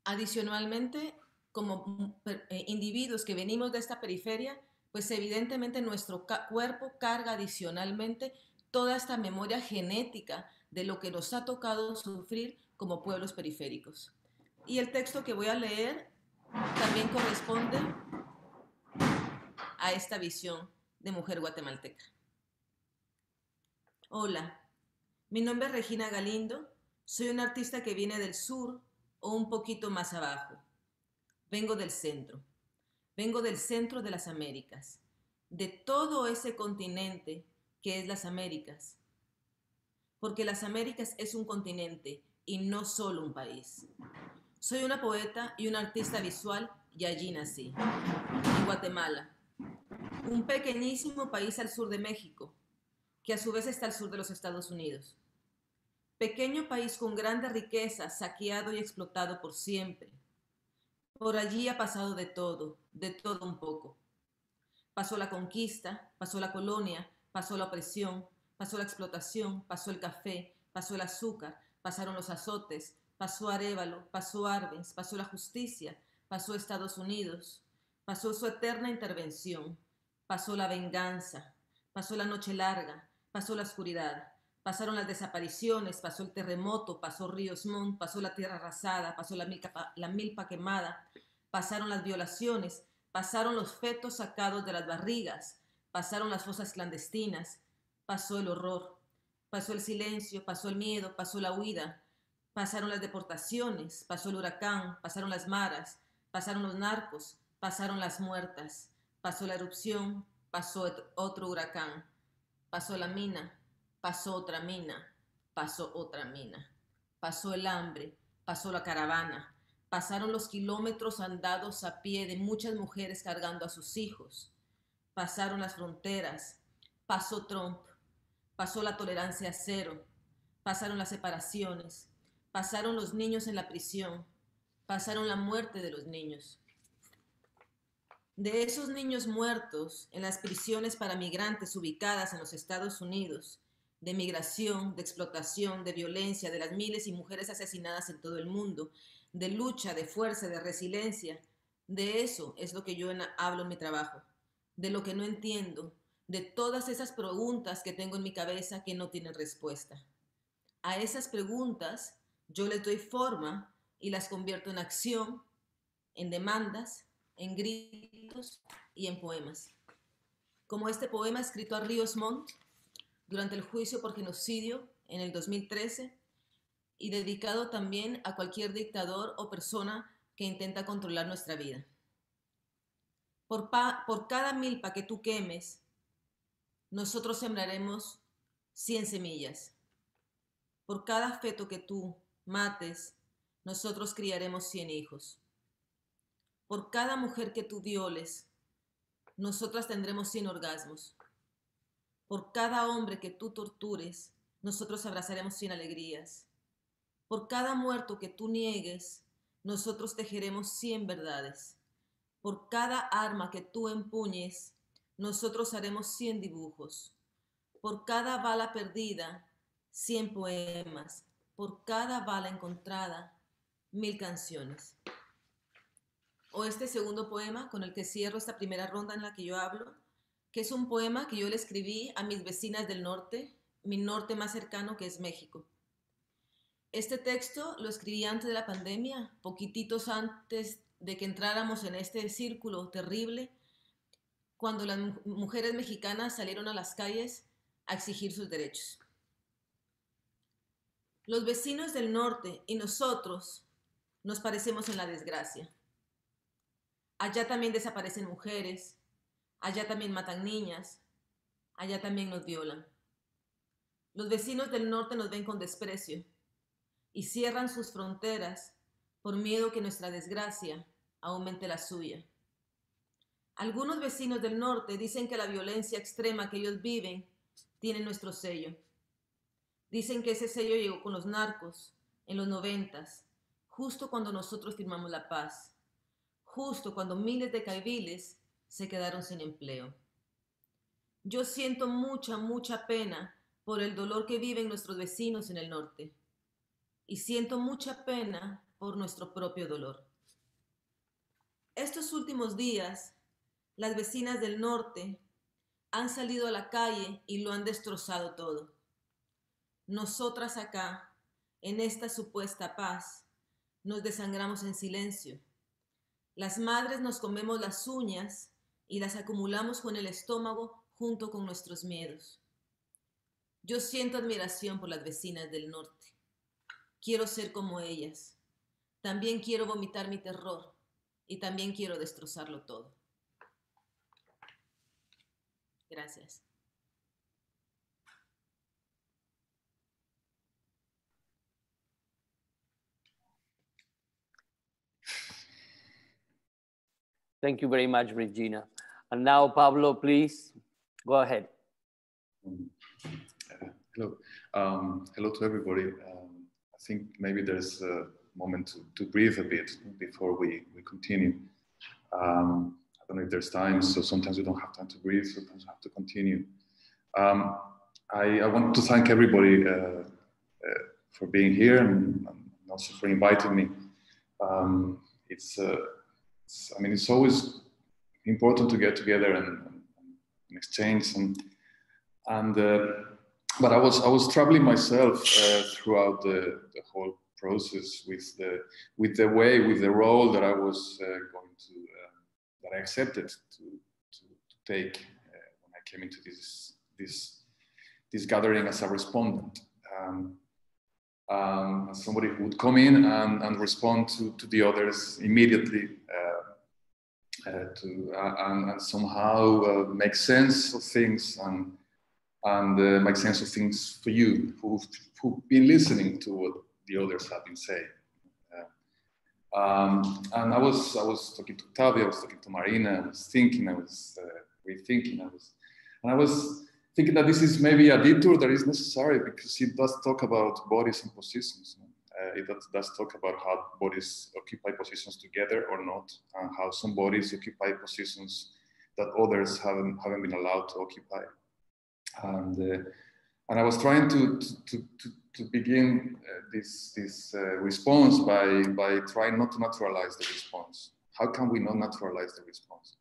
Adicionalmente, como individuos que venimos de esta periferia, pues evidentemente nuestro cuerpo carga adicionalmente toda esta memoria genética de lo que nos ha tocado sufrir como pueblos periféricos. Y el texto que voy a leer también corresponde a esta visión de mujer guatemalteca. Hola, mi nombre es Regina Galindo, soy una artista que viene del sur o un poquito más abajo. Vengo del centro, vengo del centro de las Américas, de todo ese continente que es las Américas. Porque las Américas es un continente y no solo un país. Soy una poeta y una artista visual y allí nací, en Guatemala, un pequeñísimo país al sur de México, que a su vez está al sur de los Estados Unidos. Pequeño país con grande riqueza, saqueado y explotado por siempre. Por allí ha pasado de todo, de todo un poco. Pasó la conquista, pasó la colonia, pasó la opresión, pasó la explotación, pasó el café, pasó el azúcar, pasaron los azotes, pasó Arévalo, pasó Arbenz, pasó la justicia, pasó Estados Unidos, pasó su eterna intervención, pasó la venganza, pasó la noche larga, pasó la oscuridad, pasaron las desapariciones, pasó el terremoto, pasó Ríos Montt, pasó la tierra arrasada, pasó la milpa, la milpa quemada, pasaron las violaciones, pasaron los fetos sacados de las barrigas, pasaron las fosas clandestinas, pasó el horror, pasó el silencio, pasó el miedo, pasó la huida, pasaron las deportaciones, pasó el huracán, pasaron las maras, pasaron los narcos, pasaron las muertas, pasó la erupción, pasó otro huracán, pasó la mina, pasó otra mina, pasó otra mina, pasó el hambre, pasó la caravana, pasaron los kilómetros andados a pie de muchas mujeres cargando a sus hijos, pasaron las fronteras, pasó Trump, pasó la tolerancia cero, pasaron las separaciones, pasaron los niños en la prisión, pasaron la muerte de los niños. De esos niños muertos en las prisiones para migrantes ubicadas en los Estados Unidos, de migración, de explotación, de violencia, de las miles y mujeres asesinadas en todo el mundo, de lucha, de fuerza, de resiliencia, de eso es lo que yo hablo en mi trabajo, de lo que no entiendo, de todas esas preguntas que tengo en mi cabeza que no tienen respuesta. A esas preguntas yo les doy forma y las convierto en acción, en demandas, en gritos y en poemas. Como este poema escrito a Ríos Montt durante el juicio por genocidio en el dos mil trece y dedicado también a cualquier dictador o persona que intenta controlar nuestra vida. Por, por cada milpa que tú quemes, nosotros sembraremos cien semillas. Por cada feto que tú mates, nosotros criaremos cien hijos. Por cada mujer que tú violes, nosotras tendremos cien orgasmos. Por cada hombre que tú tortures, nosotros abrazaremos cien alegrías. Por cada muerto que tú niegues, nosotros tejeremos cien verdades. Por cada arma que tú empuñes, nosotros haremos cien dibujos. Por cada bala perdida, cien poemas. Por cada bala encontrada, mil canciones. O este segundo poema con el que cierro esta primera ronda en la que yo hablo, que es un poema que yo le escribí a mis vecinas del norte, mi norte más cercano que es México. Este texto lo escribí antes de la pandemia, poquititos antes de que entráramos en este círculo terrible, cuando las mujeres mexicanas salieron a las calles a exigir sus derechos. Los vecinos del norte y nosotros nos parecemos en la desgracia. Allá también desaparecen mujeres, allá también matan niñas, allá también nos violan. Los vecinos del norte nos ven con desprecio y cierran sus fronteras por miedo que nuestra desgracia aumente la suya. Algunos vecinos del norte dicen que la violencia extrema que ellos viven tiene nuestro sello. Dicen que ese sello llegó con los narcos en los noventas, justo cuando nosotros firmamos la paz, justo cuando miles de caiviles se quedaron sin empleo. Yo siento mucha, mucha pena por el dolor que viven nuestros vecinos en el norte y siento mucha pena por nuestro propio dolor. Estos últimos días, las vecinas del norte han salido a la calle y lo han destrozado todo. Nosotras acá, en esta supuesta paz, nos desangramos en silencio. Las madres nos comemos las uñas y las acumulamos con el estómago junto con nuestros miedos. Yo siento admiración por las vecinas del norte. Quiero ser como ellas. También quiero vomitar mi terror y también quiero destrozarlo todo. Gracias. Thank you very much, Regina. And now, Pablo, please go ahead. Hello, um, hello to everybody. Um, I think maybe there's a moment to, to breathe a bit before we, we continue. Um, I don't know if there's time, so sometimes we don't have time to breathe, sometimes we have to continue. Um, I, I want to thank everybody uh, uh, for being here and, and also for inviting me. Um, it's, uh, it's, I mean, it's always important to get together and, and, and exchange, and, and uh, but I was, I was troubling myself uh, throughout the, the whole process with the, with the way, with the role that I was uh, going to, uh, that I accepted to, to, to take uh, when I came into this, this, this gathering as a respondent. Um, um, as somebody who would come in and, and respond to, to the others immediately uh, uh, to, uh, and, and somehow uh, make sense of things and, and uh, make sense of things for you who've, who've been listening to what the others have been saying. Um, and I was, I was talking to Octavio, I was talking to Marina, I was thinking, I was uh, rethinking, I was, and I was thinking that this is maybe a detour that is necessary because it does talk about bodies and positions. Uh, it does, does talk about how bodies occupy positions together or not, and how some bodies occupy positions that others haven't, haven't been allowed to occupy. And, uh, and I was trying to, to, to, to to begin uh, this, this uh, response by, by trying not to naturalize the response. How can we not naturalize the response?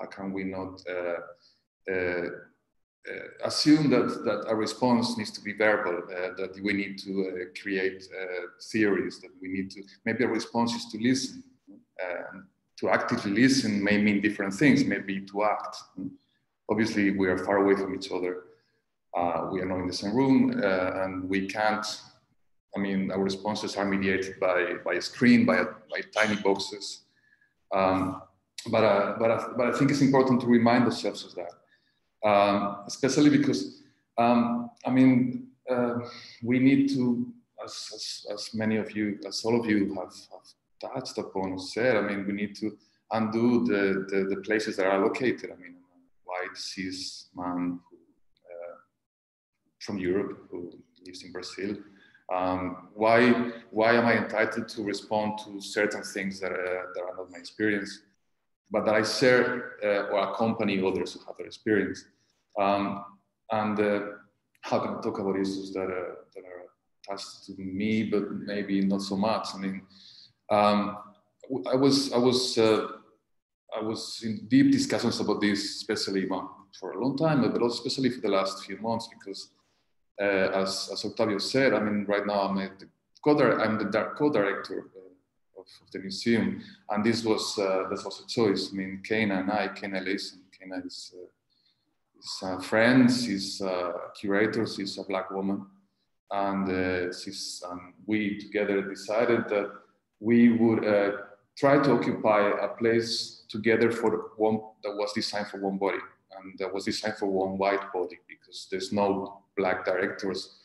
How can we not uh, uh, assume that, that a response needs to be verbal, uh, that we need to uh, create uh, theories, that we need to, maybe a response is to listen. Uh, to actively listen may mean different things, maybe to act. Obviously, we are far away from each other. Uh, we are not in the same room, uh, and we can't, I mean, our responses are mediated by, by a screen, by, by tiny boxes. Um, but, uh, but, I, but I think it's important to remind ourselves of that, um, especially because, um, I mean, uh, we need to, as, as, as many of you, as all of you have, have touched upon or said, I mean, we need to undo the, the, the places that are allocated. I mean, white, cis, man, from Europe, who lives in Brazil. Um, why, why am I entitled to respond to certain things that, uh, that are not my experience, but that I share uh, or accompany others who have their experience? Um, and uh, how can I talk about issues that are, that are attached to me, but maybe not so much? I mean, um, I was, I was, uh, I was in deep discussions about this, especially for a long time, but also especially for the last few months, because Uh, as, as Octavio said, I mean, right now I'm the co-director uh, of, of the museum, and this was uh, this was a choice. I mean, Keyna and I, Keyna Eleison, Keyna is, uh, is uh, friends, is uh, curator, she's a black woman, and, uh, she's, and we together decided that we would uh, try to occupy a place together for one that was designed for one body, and that was designed for one white body, because there's no black directors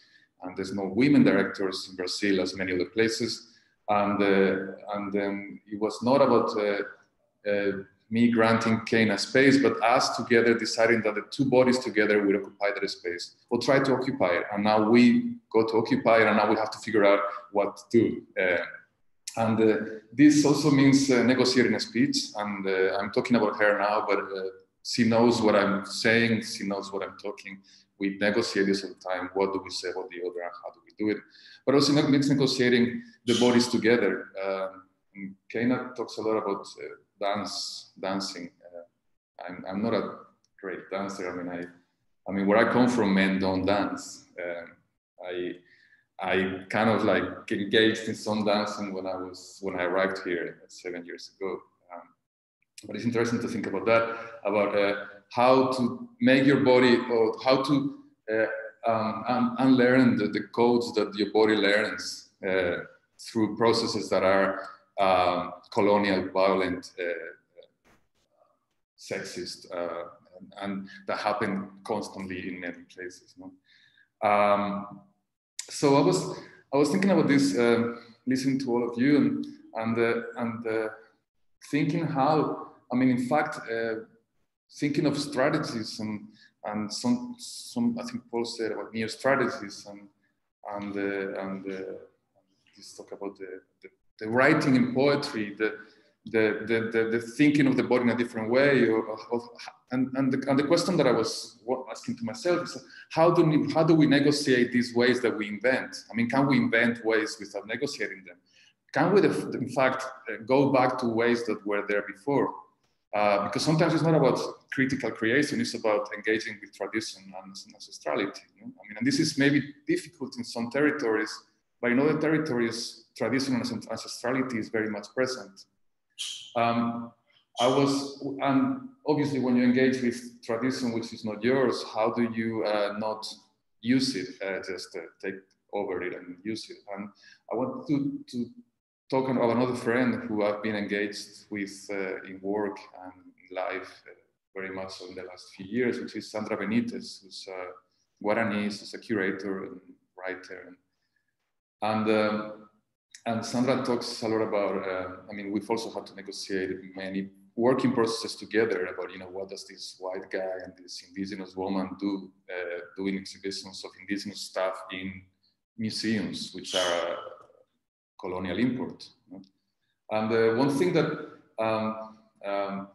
and there's no women directors in Brazil as many other places. And, uh, and then it was not about uh, uh, me granting Keyna a space, but us together deciding that the two bodies together would occupy that space, or try to occupy it. And now we got to occupy it, and now we have to figure out what to do. Uh, and uh, this also means uh, negotiating a speech. And uh, I'm talking about her now, but uh, she knows what I'm saying, she knows what I'm talking. We negotiate this all the time. What do we say about the other, and how do we do it? But also it means negotiating the bodies together. Um, Keyna talks a lot about uh, dance, dancing. Uh, I'm, I'm not a great dancer. I mean, I, I mean, where I come from, men don't dance. Uh, I, I kind of like engaged in some dancing when I was when I arrived here seven years ago. Um, but it's interesting to think about that, about uh, how to make your body, or how to uh, um, un unlearn the, the codes that your body learns uh, through processes that are um, colonial, violent, uh, sexist, uh, and, and that happen constantly in many places. No? Um, so I was I was thinking about this, uh, listening to all of you, and and uh, and uh, thinking how, I mean, in fact. Uh, thinking of strategies and, and some, some, I think Paul said about new strategies and, and, uh, and uh, just talk about the, the, the writing in poetry, the, the, the, the, the thinking of the body in a different way. Or, or, and, and, the, and the question that I was asking to myself is, how do, we, how do we negotiate these ways that we invent? I mean, can we invent ways without negotiating them? Can we, in fact, go back to ways that were there before? Uh, because sometimes it's not about critical creation, it's about engaging with tradition and ancestrality. You know? I mean, and this is maybe difficult in some territories, but in other territories, tradition and ancestrality is very much present. Um, I was, and obviously when you engage with tradition, which is not yours, how do you uh, not use it, uh, just uh, take over it and use it? And I want to, to talking about another friend who I've been engaged with uh, in work and in life uh, very much in the last few years, which is Sandra Benite, who's a Guarani, who's a curator and writer. And, and, um, and Sandra talks a lot about, uh, I mean, we've also had to negotiate many working processes together about, you know, what does this white guy and this indigenous woman do, uh, doing exhibitions of indigenous stuff in museums, which are, uh, colonial import. And uh, one thing that um, um,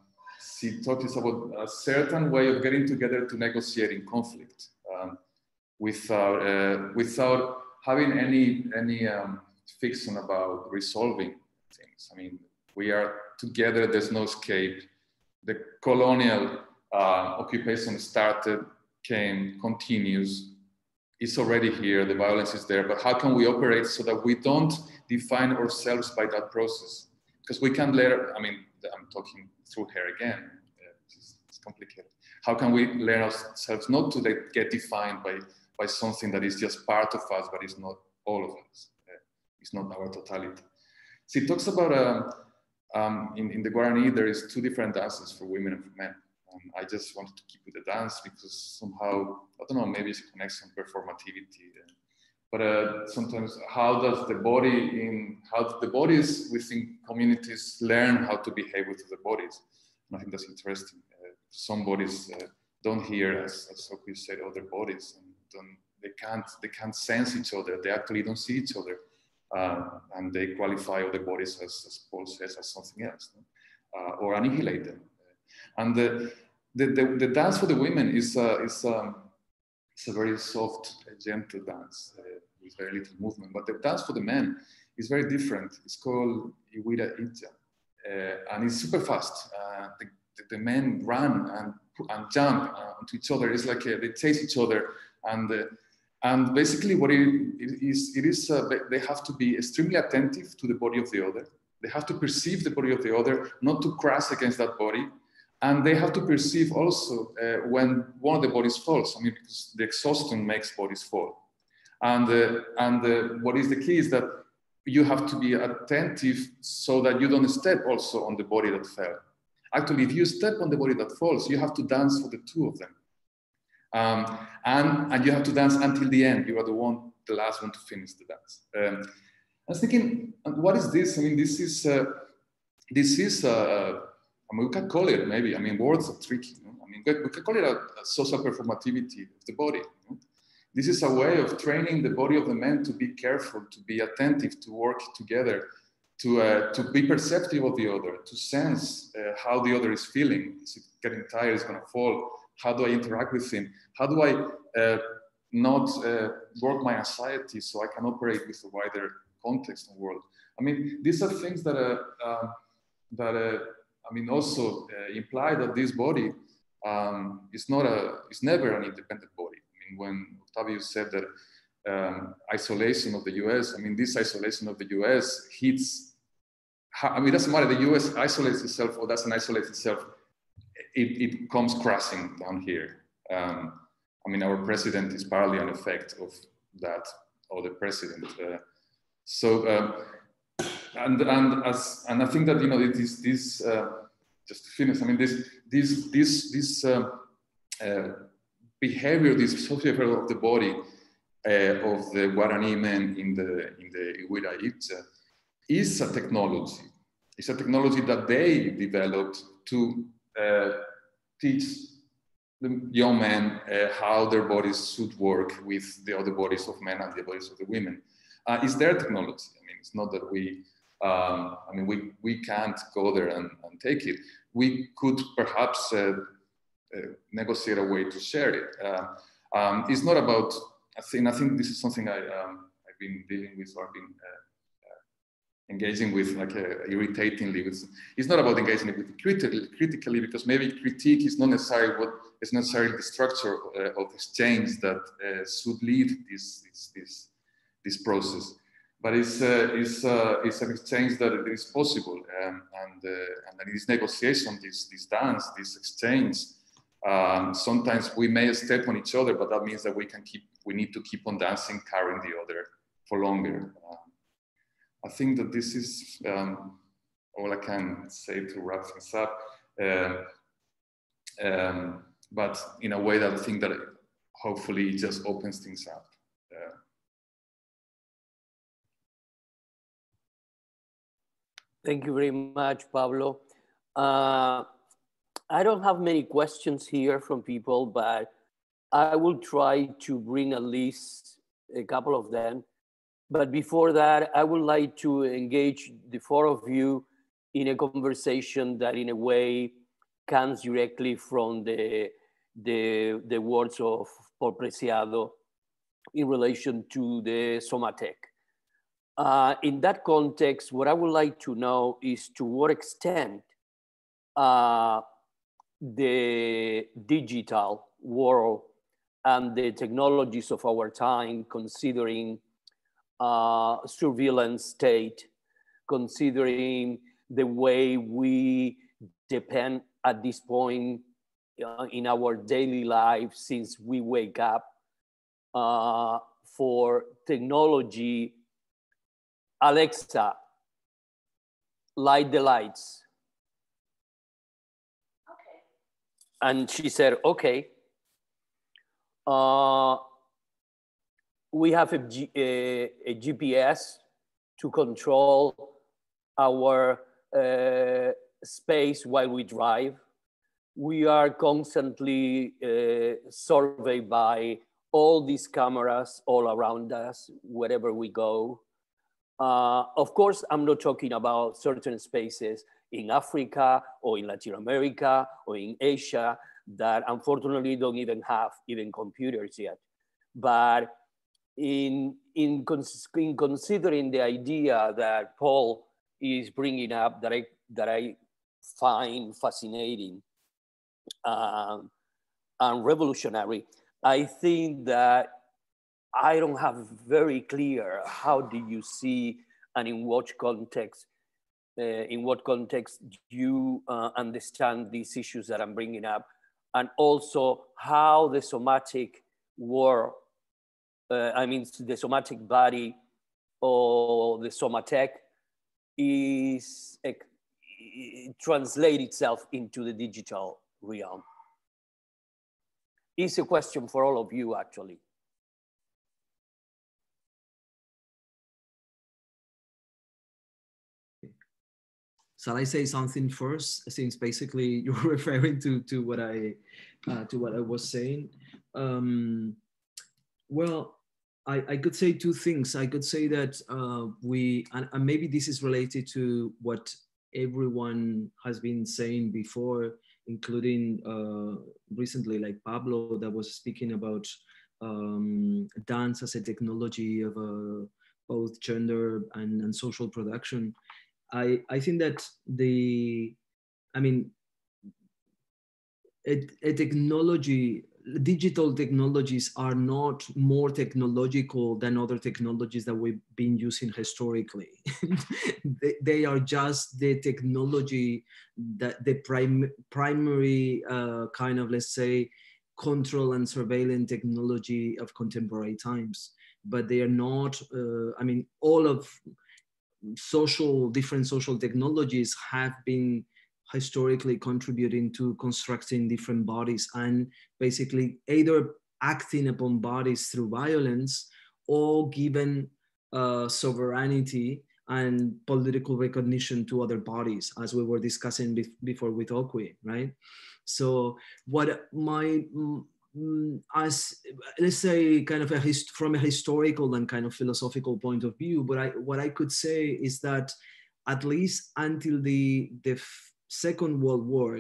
she taught is about a certain way of getting together to negotiate in conflict um, without, uh, without having any, any um, fiction about resolving things. I mean, we are together, there's no escape. The colonial uh, occupation started, came, continues. It's already here, the violence is there, but how can we operate so that we don't define ourselves by that process? Because we can't later, I mean, I'm talking through her again, it's, it's complicated. How can we learn ourselves not to get defined by, by something that is just part of us, but it's not all of us, it's not our totality. She talks about, uh, um, in, in the Guarani, there is two different dances for women and for men. Um, I just wanted to keep with the dance because somehow, I don't know, maybe it's a connection, performativity. Uh, but uh, sometimes how does the body in, how do the bodies within communities learn how to behave with the bodies? And I think that's interesting. Uh, some bodies uh, don't hear, as, as Okwui said, other bodies. And don't, they, can't, they can't sense each other. They actually don't see each other. Uh, and they qualify other bodies as, as Paul says, as something else, no? uh, or annihilate them. And the, the, the, the dance for the women is a, is a, it's a very soft, gentle dance uh, with very little movement. But the dance for the men is very different. It's called Iwira Ija. Uh, and it's super fast. Uh, the, the, the men run and, and jump uh, onto each other. It's like uh, they chase each other. And, uh, and basically what it, it is, it is uh, they have to be extremely attentive to the body of the other. They have to perceive the body of the other, not to crash against that body. And they have to perceive also uh, when one of the bodies falls. I mean, because the exhaustion makes bodies fall. And, uh, and uh, what is the key is that you have to be attentive so that you don't step also on the body that fell. Actually, if you step on the body that falls, you have to dance for the two of them. Um, and, and you have to dance until the end. You are the one, the last one to finish the dance. Um, I was thinking, what is this? I mean, this is, uh, this is, uh, I mean, we can call it maybe, I mean, words are tricky. You know? I mean, we can call it a, a social performativity of the body. You know? This is a way of training the body of the man to be careful, to be attentive, to work together, to, uh, to be perceptive of the other, to sense uh, how the other is feeling. Is it getting tired? Is it going to fall? How do I interact with him? How do I uh, not uh, work my anxiety so I can operate with a wider context and world? I mean, these are things that, uh, uh, that uh, I mean, also uh, imply that this body um, is not a, it's never an independent body. When Octavio said that um, isolation of the U S, I mean, this isolation of the U S hits, I mean, it doesn't matter, the U S isolates itself or doesn't isolate itself, it, it comes crashing down here. Um, I mean, our president is partly an effect of that, or the president. Uh, so, uh, and, and, as, and I think that, you know, it is this, uh, just to finish, I mean, this, this, this, this, uh, uh, behavior, this behavior of the body uh, of the Guarani men in the in the Uira Ipcha is a technology. It's a technology that they developed to uh, teach the young men uh, how their bodies should work with the other bodies of men and the bodies of the women. Uh, it's their technology. I mean, it's not that we. Um, I mean, we we can't go there and, and take it. We could perhaps. Uh, Uh, negotiate a way to share it. Uh, um, it's not about, I think, I think this is something I, um, I've been dealing with or I've been uh, uh, engaging with, like uh, irritatingly. With, it's not about engaging with it critically, critically, because maybe critique is not necessarily what is necessarily the structure uh, of exchange that uh, should lead this, this, this, this process. But it's, uh, it's, uh, it's an exchange that is possible. Um, and, uh, and that this negotiation, this, this dance, this exchange, Um, sometimes we may step on each other, but that means that we can keep, we need to keep on dancing, carrying the other for longer. Um, I think that this is um, all I can say to wrap things up. Uh, um, but in a way that I think that it hopefully it just opens things up. Uh, Thank you very much, Pablo. Uh, I don't have many questions here from people, but I will try to bring at least a couple of them. But before that, I would like to engage the four of you in a conversation that in a way comes directly from the, the, the words of Paul Preciado in relation to the Somatec. Uh, in that context, what I would like to know is to what extent uh, the digital world and the technologies of our time, considering uh, surveillance state, considering the way we depend at this point uh, in our daily life since we wake up uh, for technology. Alexa, light the lights. And she said, okay, uh, we have a, G a, a G P S to control our uh, space while we drive. We are constantly uh, surveyed by all these cameras all around us, wherever we go. Uh, of course, I'm not talking about certain spaces in Africa or in Latin America or in Asia that unfortunately don't even have even computers yet. But in, in, cons in considering the idea that Paul is bringing up that I, that I find fascinating um, and revolutionary, I think that I don't have very clear how do you see and in what context Uh, in what context you uh, understand these issues that I'm bringing up, and also how the somatic world uh, I mean, the somatic body or the somatech is a, it translate itself into the digital realm? It's a question for all of you, actually. Shall I say something first, since basically you're referring to to what I uh, to what I was saying? Um, well, I, I could say two things. I could say that uh, we, and, and maybe this is related to what everyone has been saying before, including uh, recently, like Pablo, that was speaking about um, dance as a technology of uh, both gender and, and social production. I, I think that the, I mean, a, a technology, digital technologies are not more technological than other technologies that we've been using historically. they, they are just the technology that the prim, primary uh, kind of, let's say, control and surveillance technology of contemporary times. But they are not, uh, I mean, all of, social, different social technologies have been historically contributing to constructing different bodies and basically either acting upon bodies through violence or giving uh, sovereignty and political recognition to other bodies, as we were discussing be before with Okwui, right? So what my, mm, as let's say kind of a hist from a historical and kind of philosophical point of view, but I, what I could say is that at least until the, the Second World War,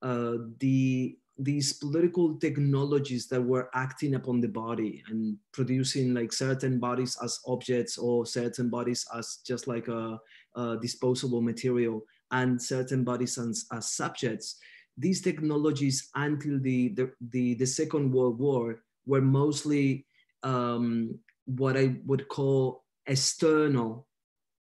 uh, the, these political technologies that were acting upon the body and producing like certain bodies as objects or certain bodies as just like a, a disposable material and certain bodies as, as subjects, these technologies until the, the, the, the Second World War were mostly um, what I would call external,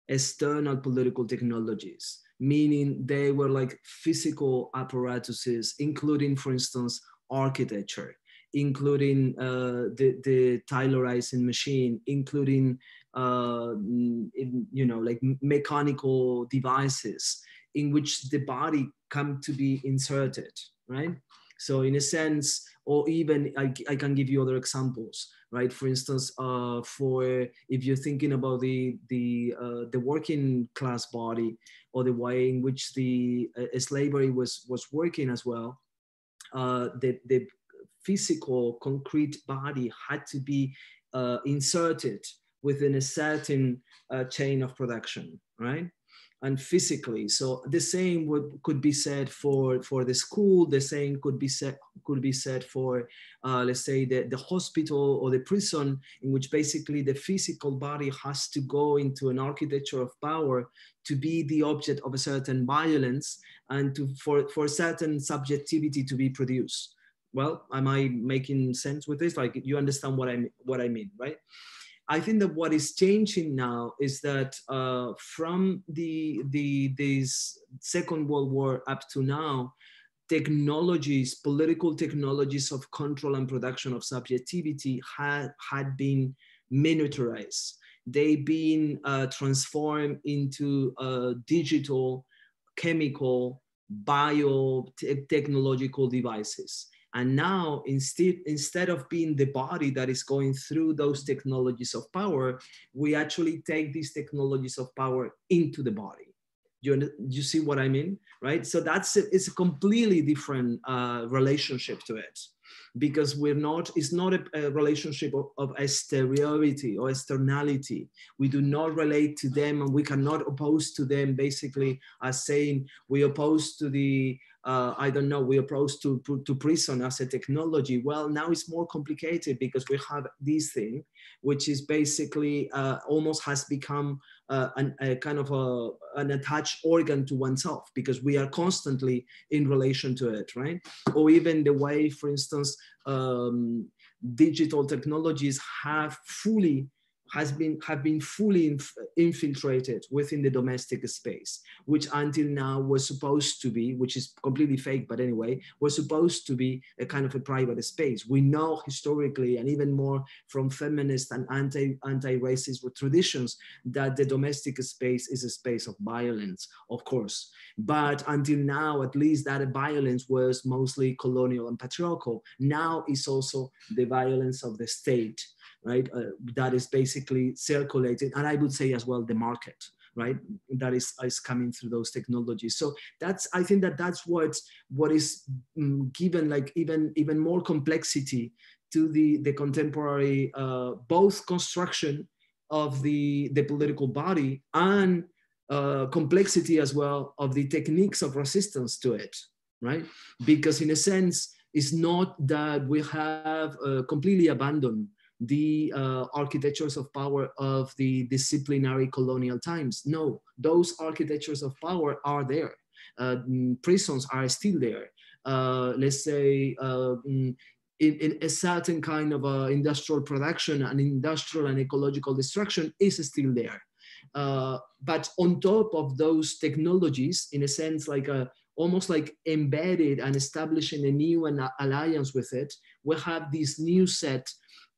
external political technologies, meaning they were like physical apparatuses, including, for instance, architecture, including uh, the, the tailorizing machine, including, uh, in, you know, like mechanical devices in which the body come to be inserted, right? So in a sense, or even I, I can give you other examples, right? For instance, uh, for if you're thinking about the the uh, the working class body or the way in which the uh, slavery was was working as well, uh, the the physical concrete body had to be uh, inserted within a certain uh, chain of production, right? And physically, so the same would could be said for for the school. The same could be said could be said for, uh, let's say, the the hospital or the prison, in which basically the physical body has to go into an architecture of power to be the object of a certain violence and to for for certain subjectivity to be produced. Well, am I making sense with this? Like, you understand what I what I mean, right? I think that what is changing now is that uh, from the, the this Second World War up to now, technologies, political technologies of control and production of subjectivity had, had been miniaturized. They've been uh, transformed into uh, digital, chemical, biotechnological devices. And now, instead, instead of being the body that is going through those technologies of power, we actually take these technologies of power into the body. You, you see what I mean, right? So that's a, it's a completely different uh, relationship to it, because we're not, it's not a, a relationship of, of exteriority or externality. We do not relate to them, and we cannot oppose to them basically as saying we oppose to the, Uh, I don't know, we approach to, to prison as a technology. Well, now it's more complicated because we have this thing, which is basically uh, almost has become uh, an, a kind of a, an attached organ to oneself, because we are constantly in relation to it, right? Or even the way, for instance, um, digital technologies have fully has been, have been fully inf infiltrated within the domestic space, which until now was supposed to be, which is completely fake, but anyway, was supposed to be a kind of a private space. We know historically, and even more from feminist and anti, anti-racist traditions, that the domestic space is a space of violence, of course. But until now, at least that violence was mostly colonial and patriarchal. Now it's also the violence of the state, right? Uh, that is basically circulated, and I would say as well the market, right? That is, is coming through those technologies. So that's, I think that that's what, what is um, given like even, even more complexity to the, the contemporary, uh, both construction of the, the political body and uh, complexity as well of the techniques of resistance to it, right? Because in a sense, it's not that we have uh, completely abandoned the uh, architectures of power of the disciplinary colonial times. No, those architectures of power are there. Uh, prisons are still there. Uh, let's say uh, in, in a certain kind of uh, industrial production and industrial and ecological destruction is still there. Uh, but on top of those technologies, in a sense, like a almost like embedded and establishing a new an alliance with it, we have this new set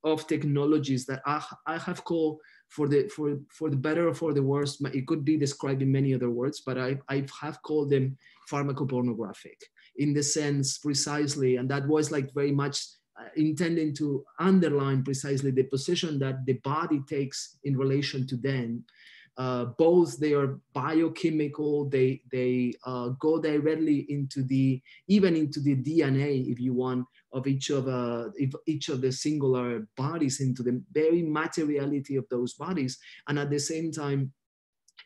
of technologies that I, I have called, for the, for, for the better or for the worse, it could be described in many other words, but I, I have called them pharmacopornographic, in the sense precisely, and that was like very much intending to underline precisely the position that the body takes in relation to them. Uh, both they are biochemical, they, they uh, go directly into the, even into the D N A, if you want, of each of, uh, if each of the singular bodies, into the very materiality of those bodies. And at the same time,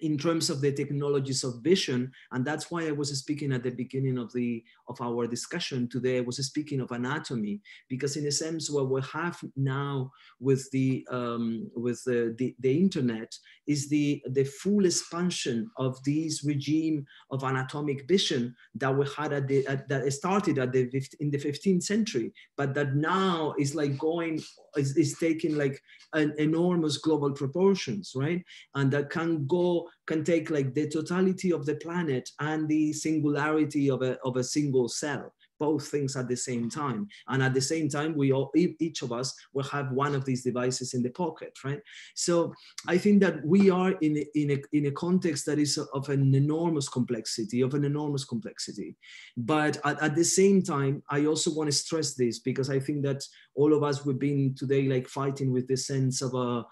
in terms of the technologies of vision, and that's why I was speaking at the beginning of the of our discussion today, I was speaking of anatomy, because in a sense what we have now with the um, with the, the, the internet is the, the full expansion of this regime of anatomic vision that we had at the, at, that started at the in the fifteenth century, but that now is like going, is, is taking like an enormous global proportions, right? And that can go, can take like the totality of the planet and the singularity of a, of a single cell, both things at the same time. And at the same time, we all, each of us will have one of these devices in the pocket, right? So I think that we are in a, in a, in a context that is of an enormous complexity, of an enormous complexity. But at, at the same time, I also want to stress this, because I think that all of us, we've been today like fighting with the sense of a,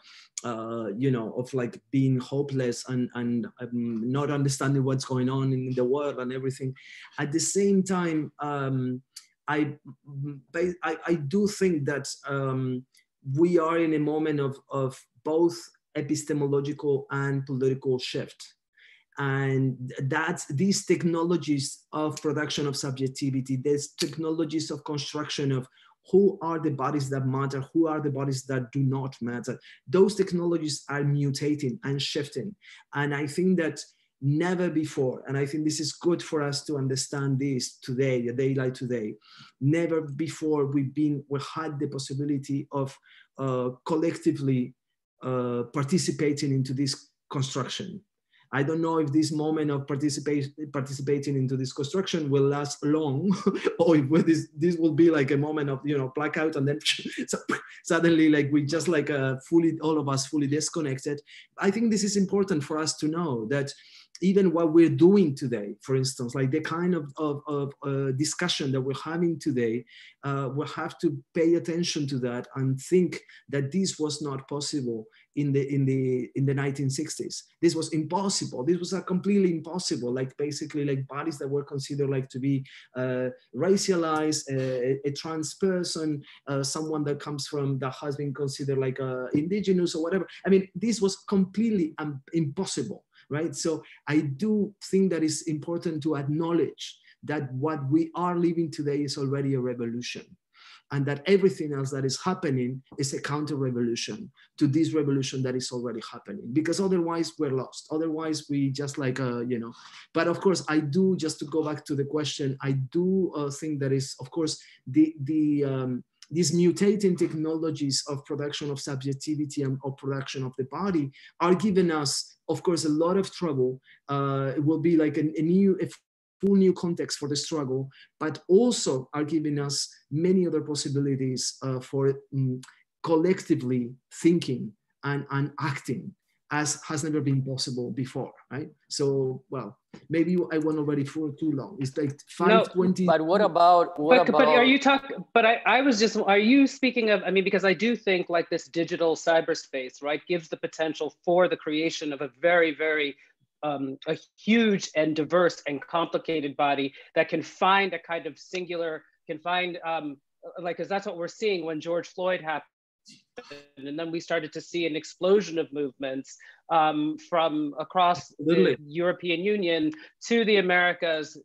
Uh, you know, of like being hopeless and, and um, not understanding what's going on in the world and everything. At the same time, um, I, I, I do think that um, we are in a moment of, of both epistemological and political shift. And that's these technologies of production of subjectivity, these technologies of construction of who are the bodies that matter? Who are the bodies that do not matter? Those technologies are mutating and shifting. And I think that never before, and I think this is good for us to understand this today, a day like today, never before we've been, we had the possibility of uh, collectively uh, participating into this construction. I don't know if this moment of participate, participating into this construction will last long, or if this, this will be like a moment of, you know, blackout, and then suddenly like we just like uh, fully, all of us fully disconnected. I think this is important for us to know that even what we're doing today, for instance, like the kind of, of, of uh, discussion that we're having today, uh, we have to pay attention to that and think that this was not possible in the in the in the nineteen sixties. This was impossible. This was a completely impossible, like basically like bodies that were considered like to be uh, racialized, a, a trans person, uh, someone that comes from, that has been considered like uh, indigenous or whatever. I mean, this was completely um, impossible, right? So I do think that it's important to acknowledge that what we are living today is already a revolution, and that everything else that is happening is a counter-revolution to this revolution that is already happening, because otherwise we're lost. Otherwise we just like, uh, you know, but of course I do, just to go back to the question, I do uh, think that is, of course, the, the, um, these mutating technologies of production of subjectivity and of production of the body are giving us, of course, a lot of trouble. Uh, it will be like a, a new, a full new context for the struggle, but also are giving us many other possibilities uh, for um, collectively thinking and, and acting as has never been possible before, right? So, well, maybe I went already for too long. It's like five twenty. No, but what about, what but, about? But are you talking, but I, I was just, are you speaking of, I mean, because I do think like this digital cyberspace, right, gives the potential for the creation of a very, very, um, a huge and diverse and complicated body that can find a kind of singular, can find, um, like, because that's what we're seeing when George Floyd happened. And then we started to see an explosion of movements um, from across Absolutely. the European Union to the Americas,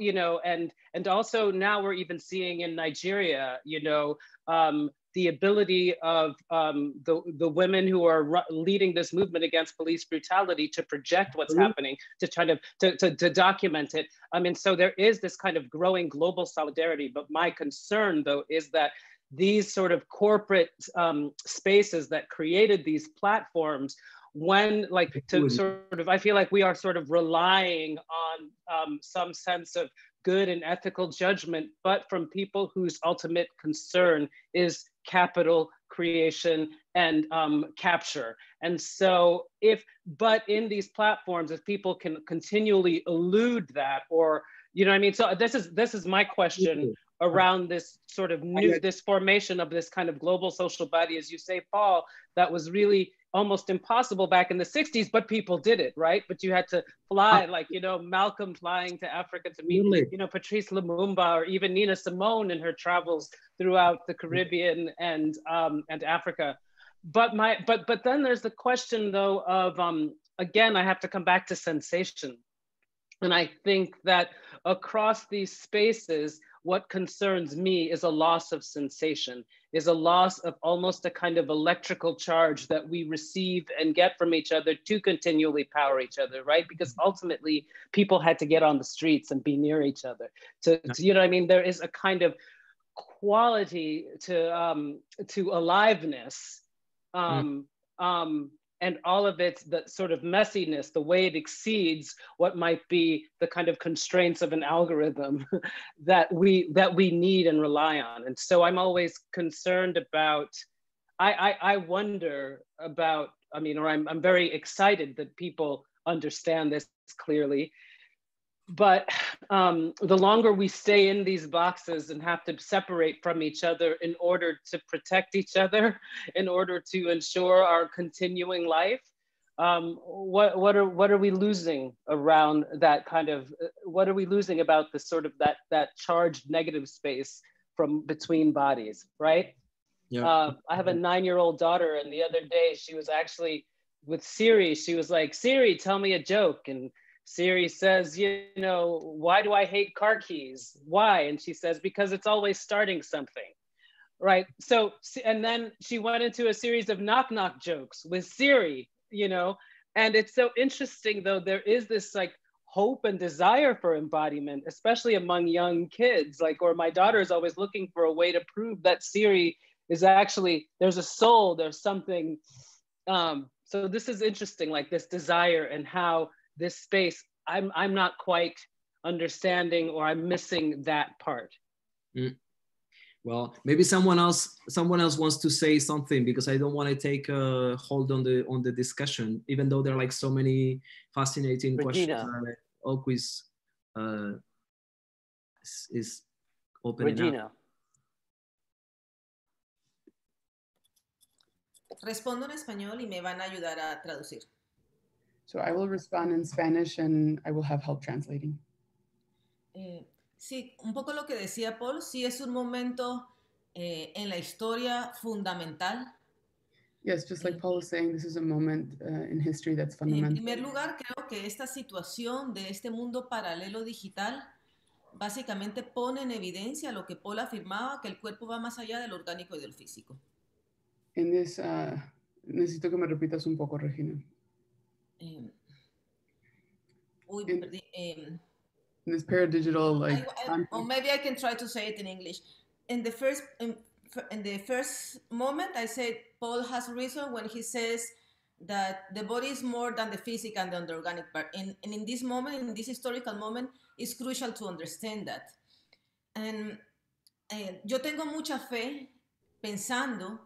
you know, and, and also now we're even seeing in Nigeria, you know, um, the ability of um, the, the women who are leading this movement against police brutality to project what's mm-hmm. happening, to try to, to, to, to document it. I mean, so there is this kind of growing global solidarity, but my concern though is that these sort of corporate um, spaces that created these platforms when like to sort of, I feel like we are sort of relying on um, some sense of good and ethical judgment, but from people whose ultimate concern is capital creation and um, capture. And so if, but in these platforms, if people can continually elude that or, you know what I mean? So this is, this is my question around this sort of new, this formation of this kind of global social body, as you say, Paul, that was really almost impossible back in the sixties, but people did it, right? But you had to fly, like, you know, Malcolm flying to Africa to meet, really? you know, Patrice Lumumba, or even Nina Simone in her travels throughout the Caribbean and, um, and Africa. But my, but, but then there's the question though of, um, again, I have to come back to sensation. And I think that across these spaces, what concerns me is a loss of sensation, is a loss of almost a kind of electrical charge that we receive and get from each other to continually power each other, right? Because ultimately people had to get on the streets and be near each other. To, to you know what I mean? There is a kind of quality to, um, to aliveness um, mm. um, and all of its the sort of messiness, the way it exceeds what might be the kind of constraints of an algorithm that we that we need and rely on. And so I'm always concerned about, I, I, I wonder about, I mean, or I'm, I'm very excited that people understand this clearly, but um, the longer we stay in these boxes and have to separate from each other in order to protect each other, in order to ensure our continuing life, um, what, what, are, what are we losing around that kind of, what are we losing about this sort of that, that charged negative space from between bodies, right? Yeah. Uh, I have a nine-year-old daughter, and the other day she was actually with Siri, she was like, Siri, tell me a joke. And Siri says, you know, why do I hate car keys? Why? And she says, because it's always starting something, right? So, and then she went into a series of knock-knock jokes with Siri, you know, and it's so interesting though, there is this like hope and desire for embodiment, especially among young kids, like, or my daughter is always looking for a way to prove that Siri is actually, there's a soul, there's something. Um, so this is interesting, like this desire and how this space, I'm, I'm not quite understanding, or I'm missing that part. Mm. Well, maybe someone else, someone else wants to say something, because I don't want to take a hold on the, on the discussion, even though there are like so many fascinating Regina. questions. Okwui's uh, is, is opening Regina. up. Respondo en español y me van a ayudar a traducir. So I will respond in Spanish and I will have help translating. Eh, sí, un poco lo que decía Paul, sí es un momento eh, en la historia fundamental. Yes, just like Paul was saying, this is a moment uh, in history that's fundamental. En primer lugar, creo que esta situación de este mundo paralelo digital básicamente pone en evidencia lo que Paul afirmaba, que el cuerpo va más allá del orgánico y del físico. En this, uh, necesito que me repitas un poco, Regina. Um, in, um, in this paradigital, like, I, I, or maybe I can try to say it in English. In the first, in, in the first moment, I said Paul has reason when he says that the body is more than the physical and than the organic part. And, and in this moment, in this historical moment, it's crucial to understand that. And eh, yo tengo mucha fe pensando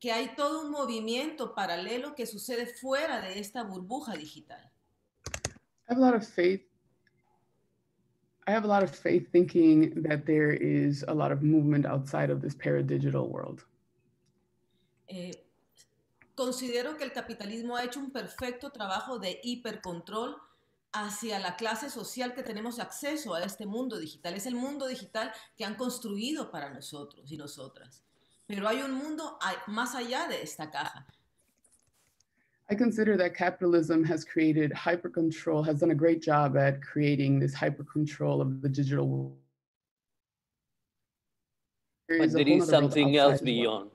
que hay todo un movimiento paralelo que sucede fuera de esta burbuja digital. I have a lot of faith. I have a lot of faith thinking that there is a lot of movement outside of this paradigital world. Eh, considero que el capitalismo ha hecho un perfecto trabajo de hipercontrol hacia la clase social que tenemos acceso a este mundo digital. Es el mundo digital que han construido para nosotros y nosotras. Pero hay un mundo más allá de esta caja. I consider that capitalism has created hyper-control, has done a great job at creating this hyper-control of the digital world. There but is there is something else beyond.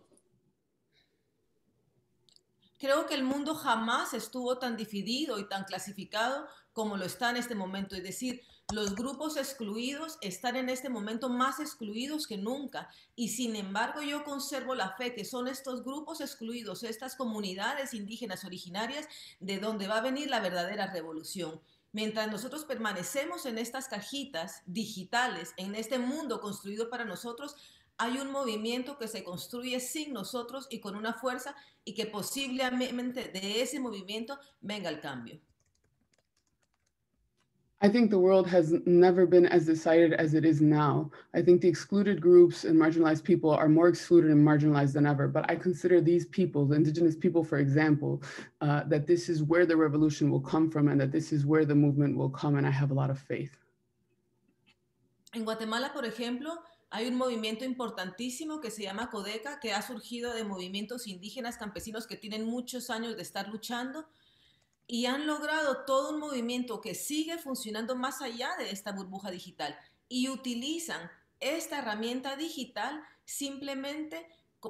Creo que el mundo jamás estuvo tan dividido y tan clasificado como lo está en este momento. Es decir, los grupos excluidos están en este momento más excluidos que nunca. Y sin embargo, yo conservo la fe que son estos grupos excluidos, estas comunidades indígenas originarias, de donde va a venir la verdadera revolución. Mientras nosotros permanecemos en estas cajitas digitales, en este mundo construido para nosotros, hay un movimiento que se construye sin nosotros y con una fuerza, y que posiblemente de ese movimiento venga el cambio. I think the world has never been as decided as it is now. I think the excluded groups and marginalized people are more excluded and marginalized than ever, but I consider these people, the indigenous people, for example, uh, that this is where the revolution will come from and that this is where the movement will come, and I have a lot of faith. En Guatemala, por ejemplo, hay un movimiento importantísimo que se llama CODECA, que ha surgido de movimientos indígenas campesinos que tienen muchos años de estar luchando y han logrado todo un movimiento que sigue funcionando más allá de esta burbuja digital y utilizan esta herramienta digital simplemente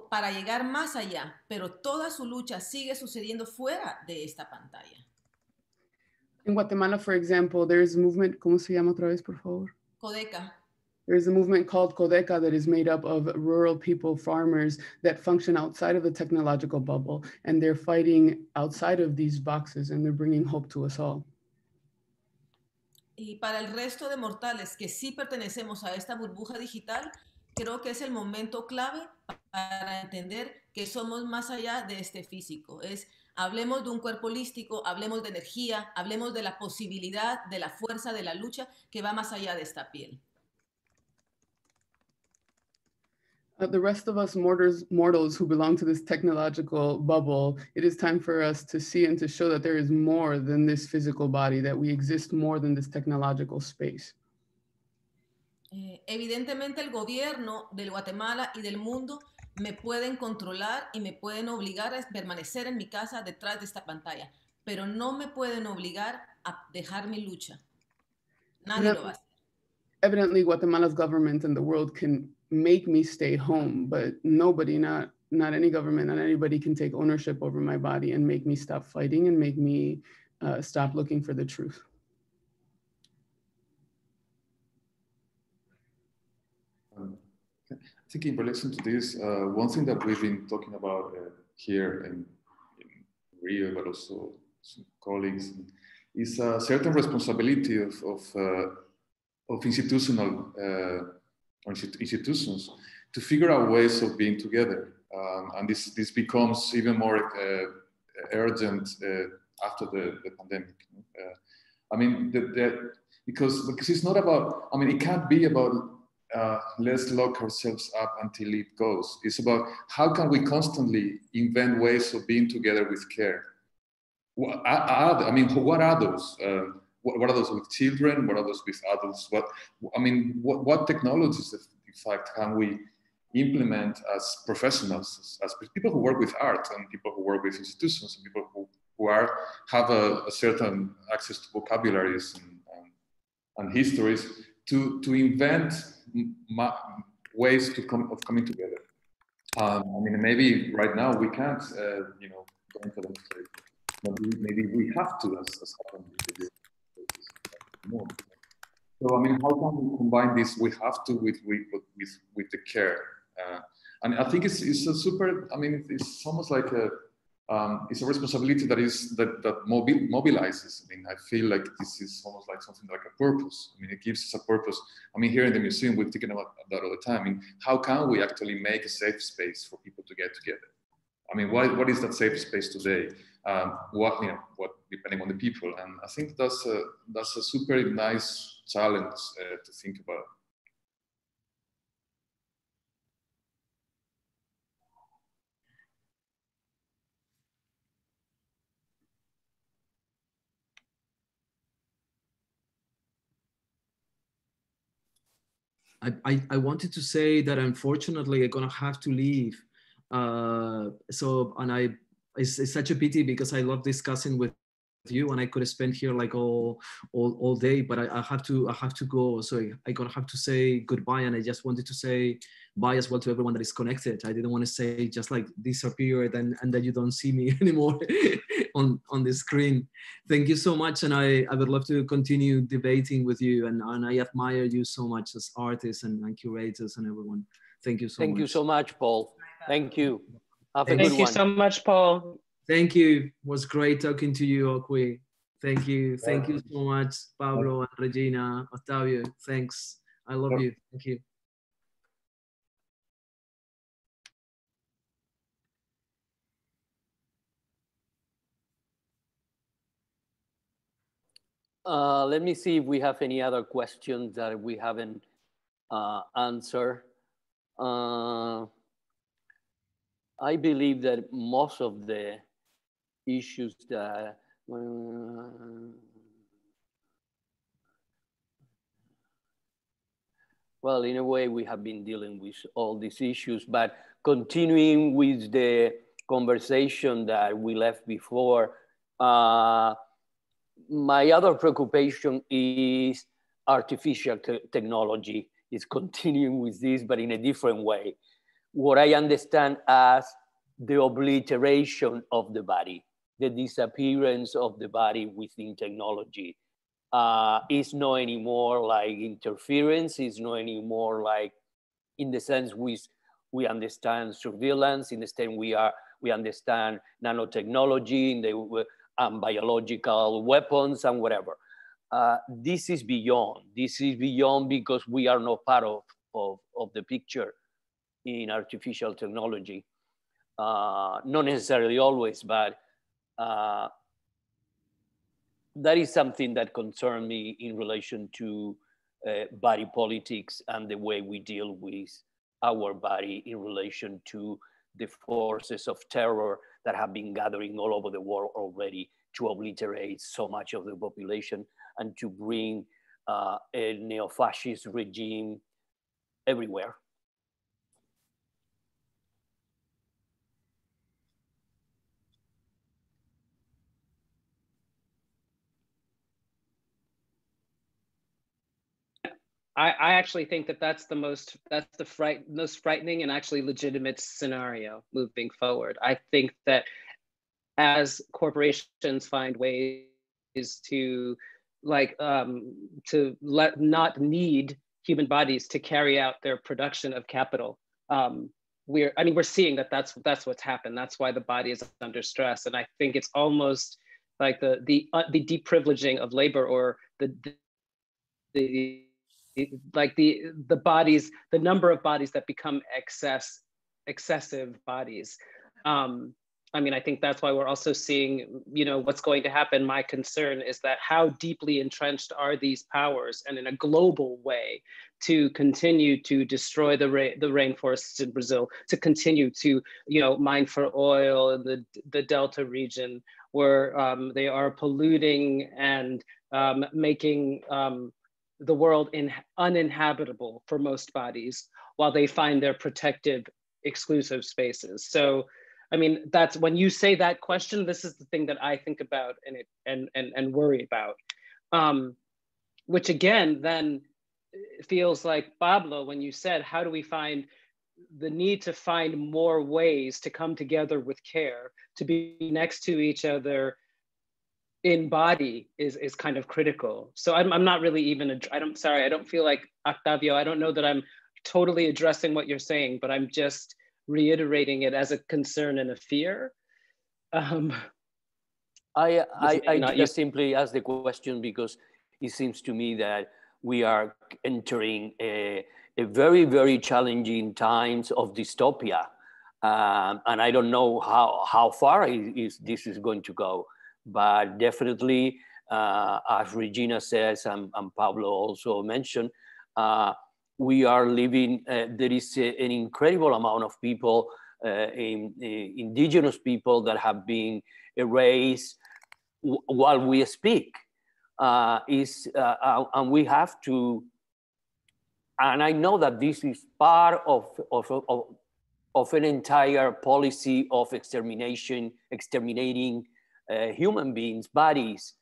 para llegar más allá, pero toda su lucha sigue sucediendo fuera de esta pantalla. En Guatemala, for example, there is a movement, ¿cómo se llama otra vez, por favor? CODECA. There is a movement called CODECA that is made up of rural people, farmers, that function outside of the technological bubble, and they're fighting outside of these boxes, and they're bringing hope to us all. Y para el resto de mortales que sí pertenecemos a esta burbuja digital, creo que es el momento clave para entender que somos más allá de este físico. Es, hablemos de un cuerpo holístico, hablemos de energía, hablemos de la posibilidad, de la fuerza, de la lucha que va más allá de esta piel. Uh, the rest of us mortars, mortals who belong to this technological bubble, it is time for us to see and to show that there is more than this physical body, that we exist more than this technological space. Eh, evidentemente el gobierno de Guatemala y del mundo me pueden controlar y me pueden obligar a permanecer en mi casa detrás de esta pantalla, pero no me pueden obligar a dejar mi lucha. Nadie lo va a hacer. Evidently, Guatemala's government and the world can make me stay home, but nobody, not not any government, not anybody can take ownership over my body and make me stop fighting and make me uh, stop looking for the truth. Um, I think in relation to this, uh, one thing that we've been talking about uh, here in, in Rio, but also some colleagues, is a certain responsibility of, of, uh, of institutional uh, institutions to figure out ways of being together, um, and this this becomes even more uh, urgent uh, after the, the pandemic. Uh, I mean, the, the, because because it's not about. I mean, it can't be about uh, let's lock ourselves up until it goes. It's about how can we constantly invent ways of being together with care. What, I, I mean, what are those? Uh, What are those with children? What are those with adults? What I mean, what, what technologies, in fact, can we implement as professionals, as, as people who work with art and people who work with institutions and people who, who are have a, a certain access to vocabularies and, and, and histories to to invent ways to come of coming together. Um, I mean, maybe right now we can't, uh, you know, go into them. Maybe, maybe we have to, as, as happened before. So I mean, how can we combine this? We have to with with with, with the care, uh, And I think it's, it's a super, I mean, it's almost like a, um, it's a responsibility that is, that, that mobi mobilizes. I mean, I feel like this is almost like something like a purpose. I mean, it gives us a purpose. I mean, here in the museum, we're thinking about that all the time. I mean, how can we actually make a safe space for people to get together? I mean, why, what is that safe space today? Um, what, you know, what, depending on the people. And I think that's a, that's a super nice challenge uh, to think about. I, I wanted to say that unfortunately I'm gonna have to leave. Uh, so, and I, it's, it's such a pity because I love discussing with you and I could spend here like all, all, all day, but I, I have to, I have to go. So I, I'm gonna have to say goodbye. And I just wanted to say bye as well to everyone that is connected. I didn't want to say just like disappeared and, and that you don't see me anymore on, on the screen. Thank you so much. And I, I would love to continue debating with you. And, and I admire you so much as artists and, and curators and everyone. Thank you so Thank much. Thank you so much, Paul. Thank you. Have a Thank good you one. so much, Paul. Thank you. It was great talking to you, Okwui. Thank you. Thank you so much, Pablo and Regina, Octavio. Thanks. I love you. Thank you. Uh, let me see if we have any other questions that we haven't uh, answered. Uh, I believe that most of the issues that uh, well, in a way, we have been dealing with all these issues, but continuing with the conversation that we left before, uh, my other preoccupation is artificial technology. It's continuing with this, but in a different way. What I understand as the obliteration of the body, the disappearance of the body within technology. Uh, it's not anymore like interference, it's not anymore like, in the sense we, we understand surveillance, in the sense we, are, we understand nanotechnology, in the, and biological weapons and whatever. Uh, this is beyond, this is beyond because we are not part of, of, of the picture in artificial technology, uh, not necessarily always, but uh, that is something that concerns me in relation to uh, body politics and the way we deal with our body in relation to the forces of terror that have been gathering all over the world already to obliterate so much of the population and to bring uh, a neo-fascist regime everywhere. I, I actually think that that's the most that's the fright, most frightening and actually legitimate scenario moving forward. I think that as corporations find ways to like um, to let not need human bodies to carry out their production of capital, um, we're I mean we're seeing that that's that's what's happened. That's why the body is under stress, and I think it's almost like the the uh, the deprivileging of labor or the the, the like the the bodies, the number of bodies that become excess, excessive bodies. Um, I mean, I think that's why we're also seeing, you know, what's going to happen. My concern is that how deeply entrenched are these powers, and in a global way, to continue to destroy the ra the rainforests in Brazil, to continue to, you know, mine for oil in the the Delta region, where um, they are polluting and um, making. Um, the world in uninhabitable for most bodies while they find their protective exclusive spaces. So, I mean, that's when you say that question, this is the thing that I think about and it, and, and, and worry about, um, which again, then feels like Pablo, when you said, how do we find the need to find more ways to come together with care, to be next to each other, in body is, is kind of critical. So I'm, I'm not really even, a, I don't, sorry, I don't feel like, Octavio, I don't know that I'm totally addressing what you're saying, but I'm just, reiterating it as a concern and a fear. Um, I, I, I just you. simply ask the question because it seems to me that we are entering a, a very, very challenging times of dystopia. Um, and I don't know how, how far is, is this is going to go, but definitely, uh, as Regina says, and, and Pablo also mentioned, uh, we are living, uh, there is a, an incredible amount of people, uh, in, in indigenous people that have been erased while we speak. Uh, is, uh, uh, and we have to, and I know that this is part of, of, of, of an entire policy of extermination, exterminating uh, human beings, bodies,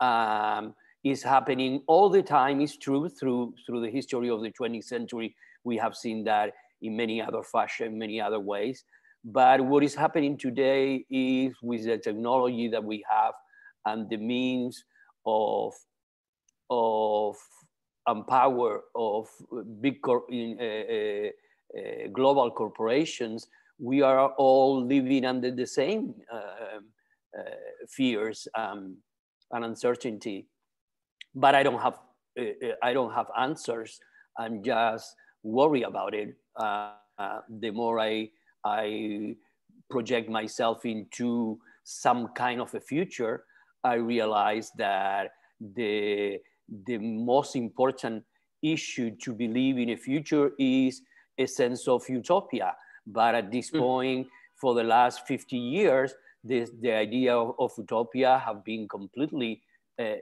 um, is happening all the time. It's true through, through the history of the twentieth century. We have seen that in many other fashion, many other ways. But what is happening today is with the technology that we have and the means of, of and power of big corp in, uh, uh, global corporations, we are all living under the same uh, uh, fears um, and uncertainty. But I don't have uh, I don't have answers. I'm just worried about it. Uh, uh, the more I I project myself into some kind of a future, I realize that the the most important issue to believe in a future is a sense of utopia. But at this mm. point, for the last fifty years, this, the idea of, of utopia have been completely, uh,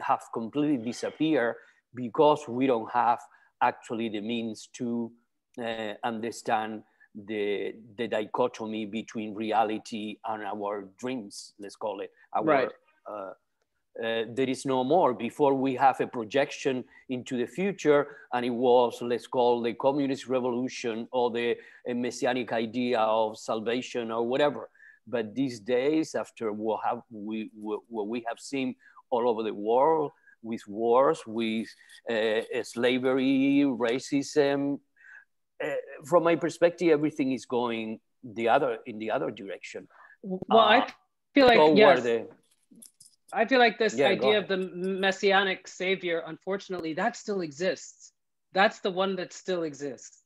have completely disappeared because we don't have actually the means to uh, understand the, the dichotomy between reality and our dreams, let's call it. Our, right. Uh, Uh, there is no more. Before we have a projection into the future, and it was, let's call the communist revolution or the uh, messianic idea of salvation or whatever. But these days, after what, have we, what we have seen all over the world, with wars, with uh, slavery, racism, uh, from my perspective, everything is going the other in the other direction. Well, uh, I feel like, yes. The, I feel like this yeah, idea of the messianic savior, unfortunately, that still exists. That's the one that still exists.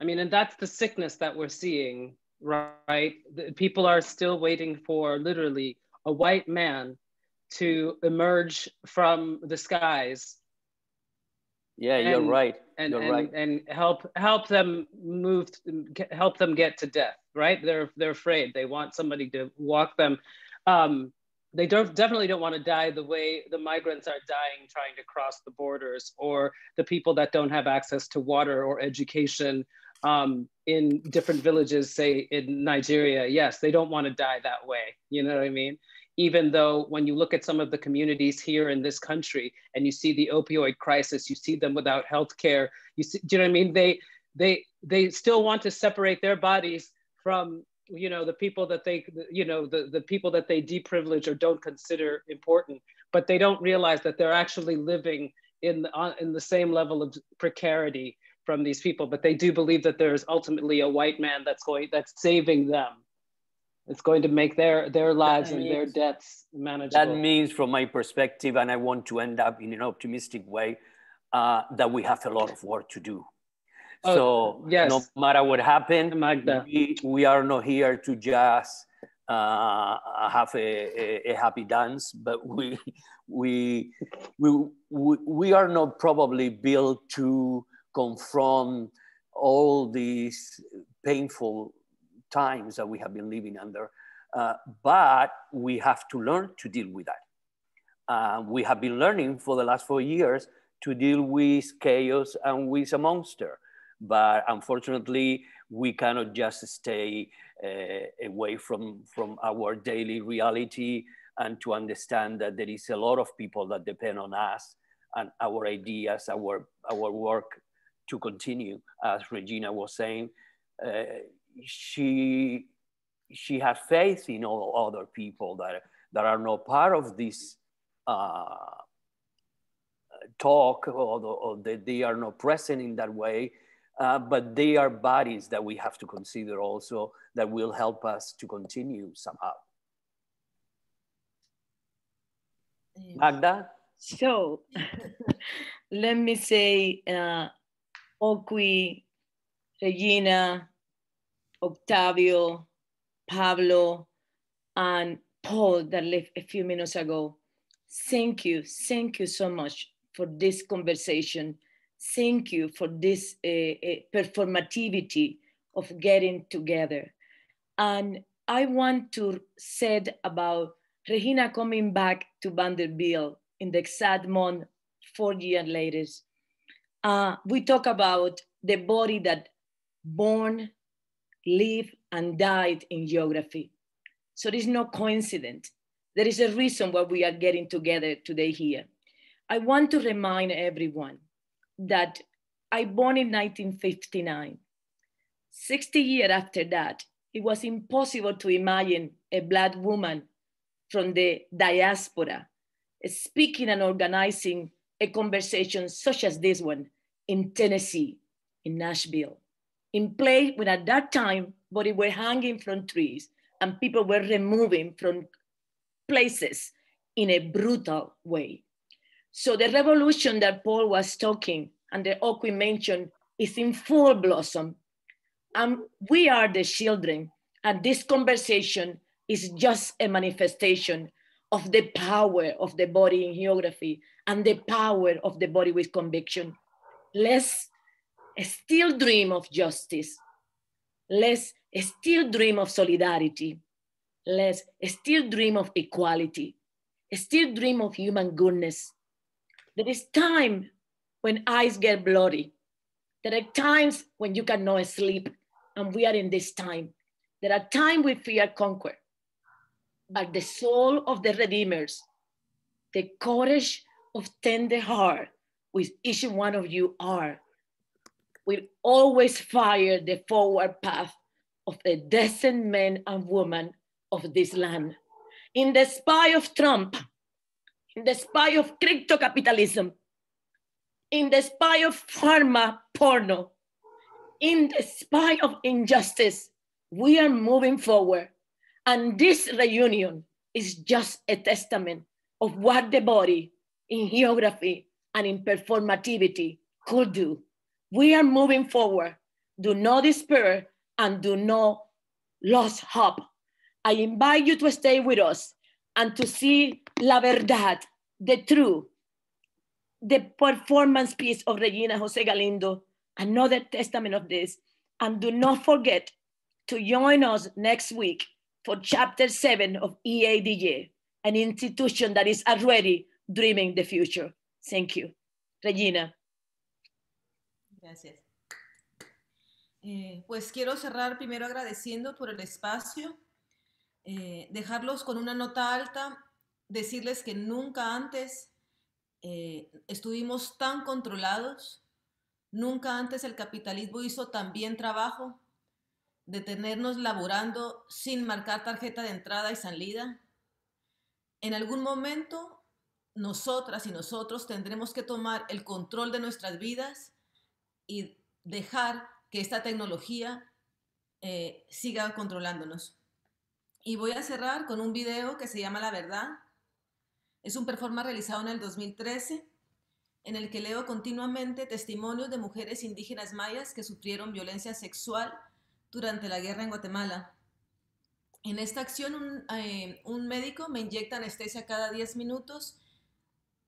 I mean, and that's the sickness that we're seeing, right? The people are still waiting for literally a white man to emerge from the skies. Yeah, and, you're right. And, you're and, right. and help help them move, help them get to death, right? They're they're afraid. They want somebody to walk them. Um, They don't, definitely don't want to die the way the migrants are dying trying to cross the borders, or the people that don't have access to water or education um, in different villages, say in Nigeria. Yes, they don't want to die that way. You know what I mean? Even though when you look at some of the communities here in this country and you see the opioid crisis, you see them without healthcare. You see, do you know what I mean? They, they, they still want to separate their bodies from you know, the people that they, you know, the, the people that they deprivilege or don't consider important, but they don't realize that they're actually living in the, uh, in the same level of precarity from these people, but they do believe that there's ultimately a white man that's going, that's saving them. It's going to make their, their lives that and means, their deaths manageable. That means from my perspective, and I want to end up in an optimistic way, uh, that we have a lot of work to do. So oh, yes. no matter what happened, Magda. We, we are not here to just uh, have a, a, a happy dance, but we, we, we, we, we are not probably built to confront all these painful times that we have been living under, uh, but we have to learn to deal with that. Uh, we have been learning for the last four years to deal with chaos and with a monster. But unfortunately, we cannot just stay uh, away from, from our daily reality and to understand that there is a lot of people that depend on us and our ideas, our, our work to continue. As Regina was saying, uh, she, she has faith in all other people that, that are not part of this uh, talk or, the, or that they are not present in that way. uh, but they are bodies that we have to consider also that will help us to continue somehow. Magda? So, let me say, uh, Okwui, Regina, Octavio, Pablo, and Paul that left a few minutes ago. Thank you, thank you so much for this conversation. Thank you for this uh, uh, performativity of getting together. And I want to say about Regina coming back to Vanderbilt in the exact month, four years later. Uh, we talk about the body that born, lived, and died in geography. So it is not coincident. There is a reason why we are getting together today here. I want to remind everyone that I born in nineteen fifty-nine. sixty years after that, it was impossible to imagine a Black woman from the diaspora speaking and organizing a conversation such as this one in Tennessee, in Nashville, in place when at that time, bodies were hanging from trees and people were removing from places in a brutal way. So the revolution that Paul was talking and that Okwui mentioned is in full blossom. And we are the children, and this conversation is just a manifestation of the power of the body in geography and the power of the body with conviction. Let's still dream of justice. Let's still dream of solidarity. Let's still dream of equality. Still dream of human goodness. There is time when eyes get bloody. There are times when you cannot sleep, and we are in this time. There are times we fear conquer. But the soul of the redeemers, the courage of tender heart, which each one of you are, will always fire the forward path of the decent men and women of this land. In the spite of Trump, in the spite of crypto capitalism, in the spite of pharma porno, in the spite of injustice, we are moving forward. And this reunion is just a testament of what the body in geography and in performativity could do. We are moving forward. Do not despair and do not lose hope. I invite you to stay with us and to see La Verdad, the truth, the performance piece of Regina Jose Galindo, another testament of this. And do not forget to join us next week for chapter seven of E A D J, an institution that is already dreaming the future. Thank you. Regina. Gracias. Eh, pues quiero cerrar primero agradeciendo por el espacio, eh, dejarlos con una nota alta, decirles que nunca antes eh, estuvimos tan controlados, nunca antes el capitalismo hizo tan bien trabajo, de tenernos laborando sin marcar tarjeta de entrada y salida. En algún momento, nosotras y nosotros tendremos que tomar el control de nuestras vidas y dejar que esta tecnología eh, siga controlándonos. Y voy a cerrar con un video que se llama La Verdad. Es un performance realizado en el dos mil trece, en el que leo continuamente testimonios de mujeres indígenas mayas que sufrieron violencia sexual durante la guerra en Guatemala. En esta acción, un, eh, un médico me inyecta anestesia cada diez minutos,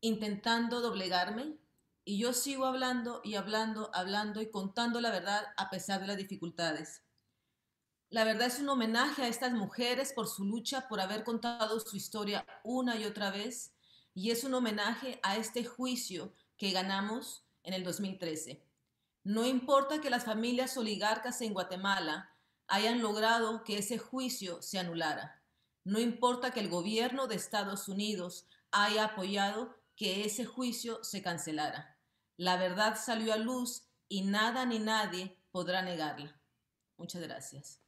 intentando doblegarme, y yo sigo hablando y hablando, hablando y contando la verdad a pesar de las dificultades. La verdad es un homenaje a estas mujeres por su lucha, por haber contado su historia una y otra vez, y es un homenaje a este juicio que ganamos en el dos mil trece. No importa que las familias oligarcas en Guatemala hayan logrado que ese juicio se anulara. No importa que el gobierno de Estados Unidos haya apoyado que ese juicio se cancelara. La verdad salió a luz y nada ni nadie podrá negarla. Muchas gracias.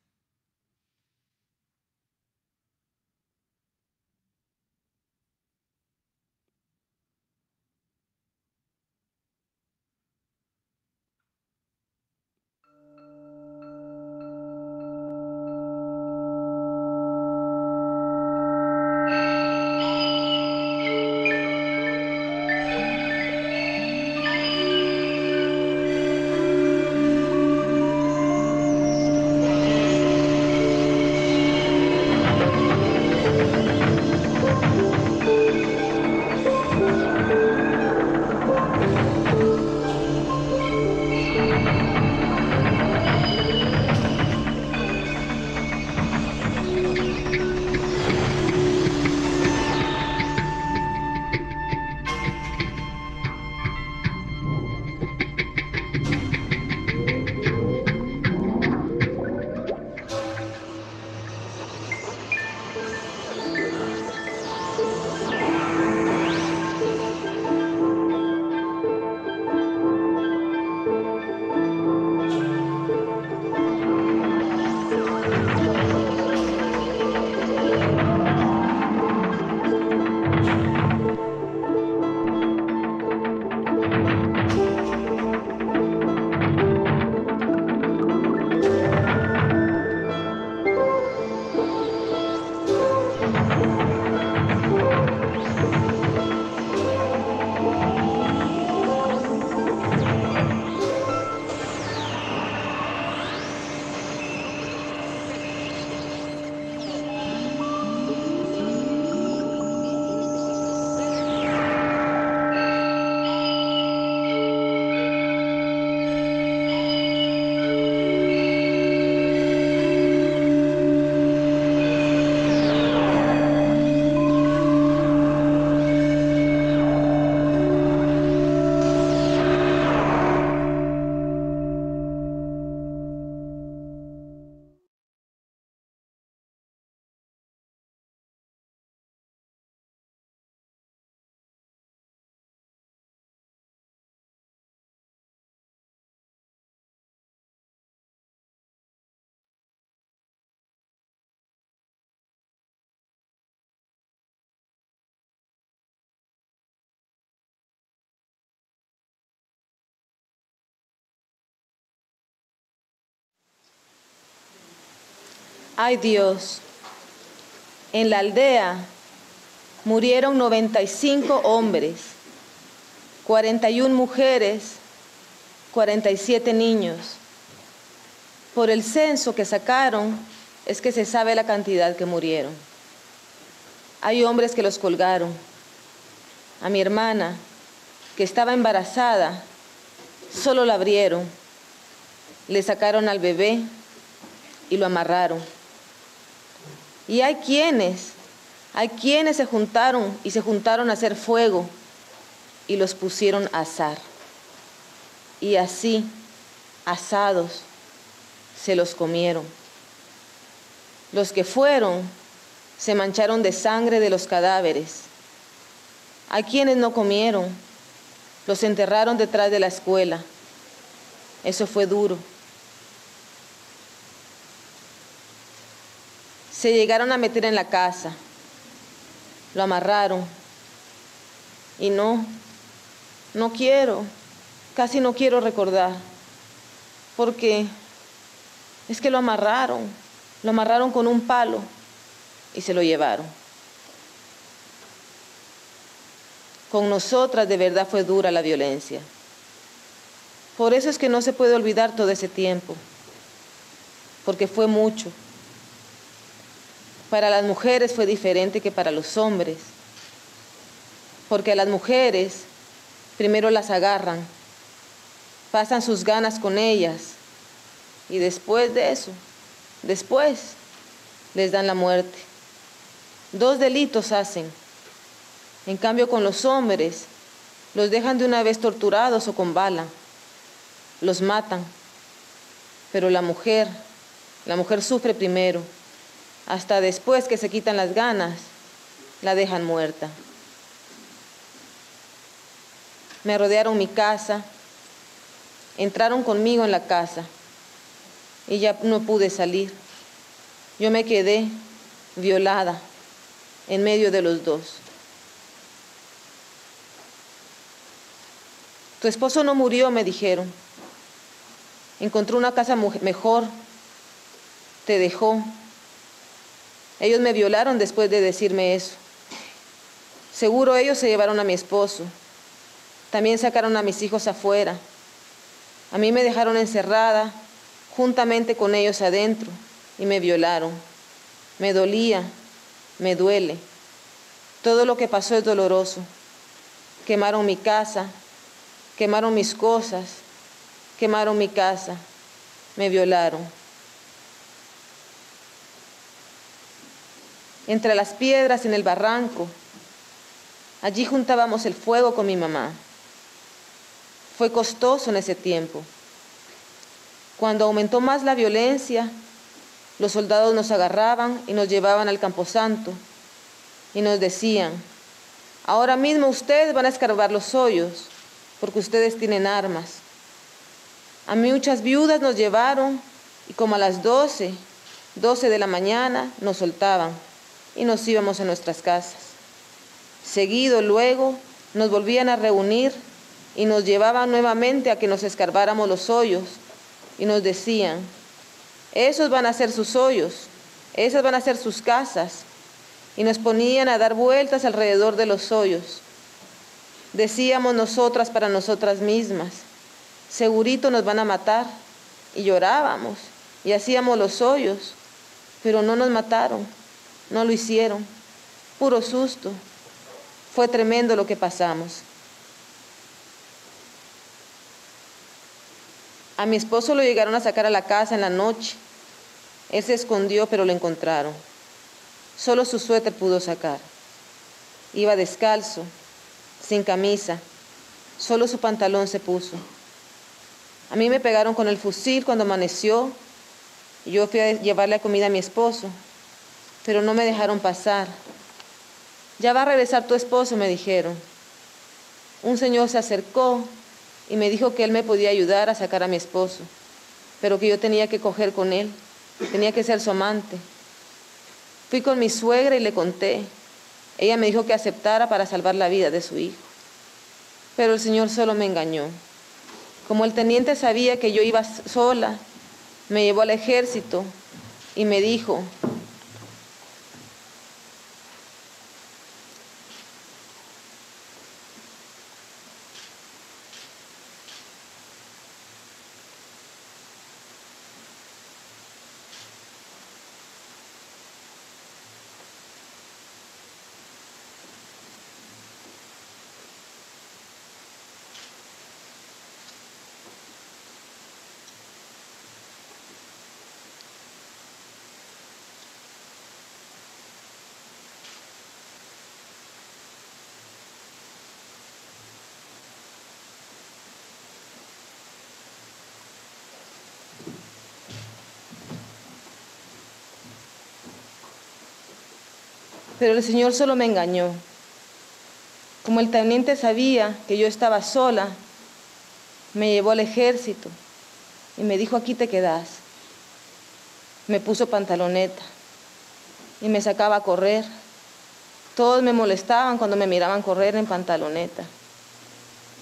Ay Dios, en la aldea murieron noventa y cinco hombres, cuarenta y una mujeres, cuarenta y siete niños. Por el censo que sacaron es que se sabe la cantidad que murieron. Hay hombres que los colgaron. A mi hermana, que estaba embarazada, solo la abrieron. Le sacaron al bebé y lo amarraron. Y hay quienes, hay quienes se juntaron y se juntaron a hacer fuego y los pusieron a asar. Y así, asados, se los comieron. Los que fueron se mancharon de sangre de los cadáveres. Hay quienes no comieron, los enterraron detrás de la escuela. Eso fue duro. Se llegaron a meter en la casa, lo amarraron. Y no, no quiero, casi no quiero recordar, porque es que lo amarraron, lo amarraron con un palo y se lo llevaron. Con nosotras de verdad fue dura la violencia. Por eso es que no se puede olvidar todo ese tiempo, porque fue mucho. Para las mujeres fue diferente que para los hombres, porque a las mujeres primero las agarran, pasan sus ganas con ellas y después de eso, después les dan la muerte. Dos delitos hacen. En cambio con los hombres, los dejan de una vez torturados o con bala, los matan, pero la mujer, la mujer sufre primero. Hasta después que se quitan las ganas, la dejan muerta. Me rodearon mi casa, entraron conmigo en la casa y ya no pude salir. Yo me quedé violada en medio de los dos. Tu esposo no murió, me dijeron. Encontró una casa mejor, te dejó. Ellos me violaron después de decirme eso. Seguro ellos se llevaron a mi esposo. También sacaron a mis hijos afuera. A mí me dejaron encerrada, juntamente con ellos adentro, y me violaron. Me dolía, me duele. Todo lo que pasó es doloroso. Quemaron mi casa, quemaron mis cosas, quemaron mi casa, me violaron. Entre las piedras en el barranco, allí juntábamos el fuego con mi mamá. Fue costoso en ese tiempo. Cuando aumentó más la violencia, los soldados nos agarraban y nos llevaban al camposanto y nos decían, ahora mismo ustedes van a escarbar los hoyos porque ustedes tienen armas. A muchas viudas nos llevaron y como a las doce, doce de la mañana nos soltaban. Y nos íbamos a nuestras casas. Seguido luego nos volvían a reunir y nos llevaban nuevamente a que nos escarbáramos los hoyos y nos decían, esos van a ser sus hoyos, esas van a ser sus casas, y nos ponían a dar vueltas alrededor de los hoyos. Decíamos nosotras para nosotras mismas, segurito nos van a matar, y llorábamos y hacíamos los hoyos, pero no nos mataron. No lo hicieron, puro susto. Fue tremendo lo que pasamos. A mi esposo lo llegaron a sacar a la casa en la noche. Él se escondió, pero lo encontraron. Solo su suéter pudo sacar. Iba descalzo, sin camisa. Solo su pantalón se puso. A mí me pegaron con el fusil cuando amaneció. Yo fui a llevarle comida a mi esposo, pero no me dejaron pasar. Ya va a regresar tu esposo, me dijeron. Un señor se acercó y me dijo que él me podía ayudar a sacar a mi esposo, pero que yo tenía que coger con él, tenía que ser su amante. Fui con mi suegra y le conté. Ella me dijo que aceptara para salvar la vida de su hijo. Pero el señor solo me engañó. Como el teniente sabía que yo iba sola, me llevó al ejército y me dijo, pero el Señor solo me engañó. Como el teniente sabía que yo estaba sola, me llevó al ejército y me dijo, aquí te quedas. Me puso pantaloneta y me sacaba a correr. Todos me molestaban cuando me miraban correr en pantaloneta.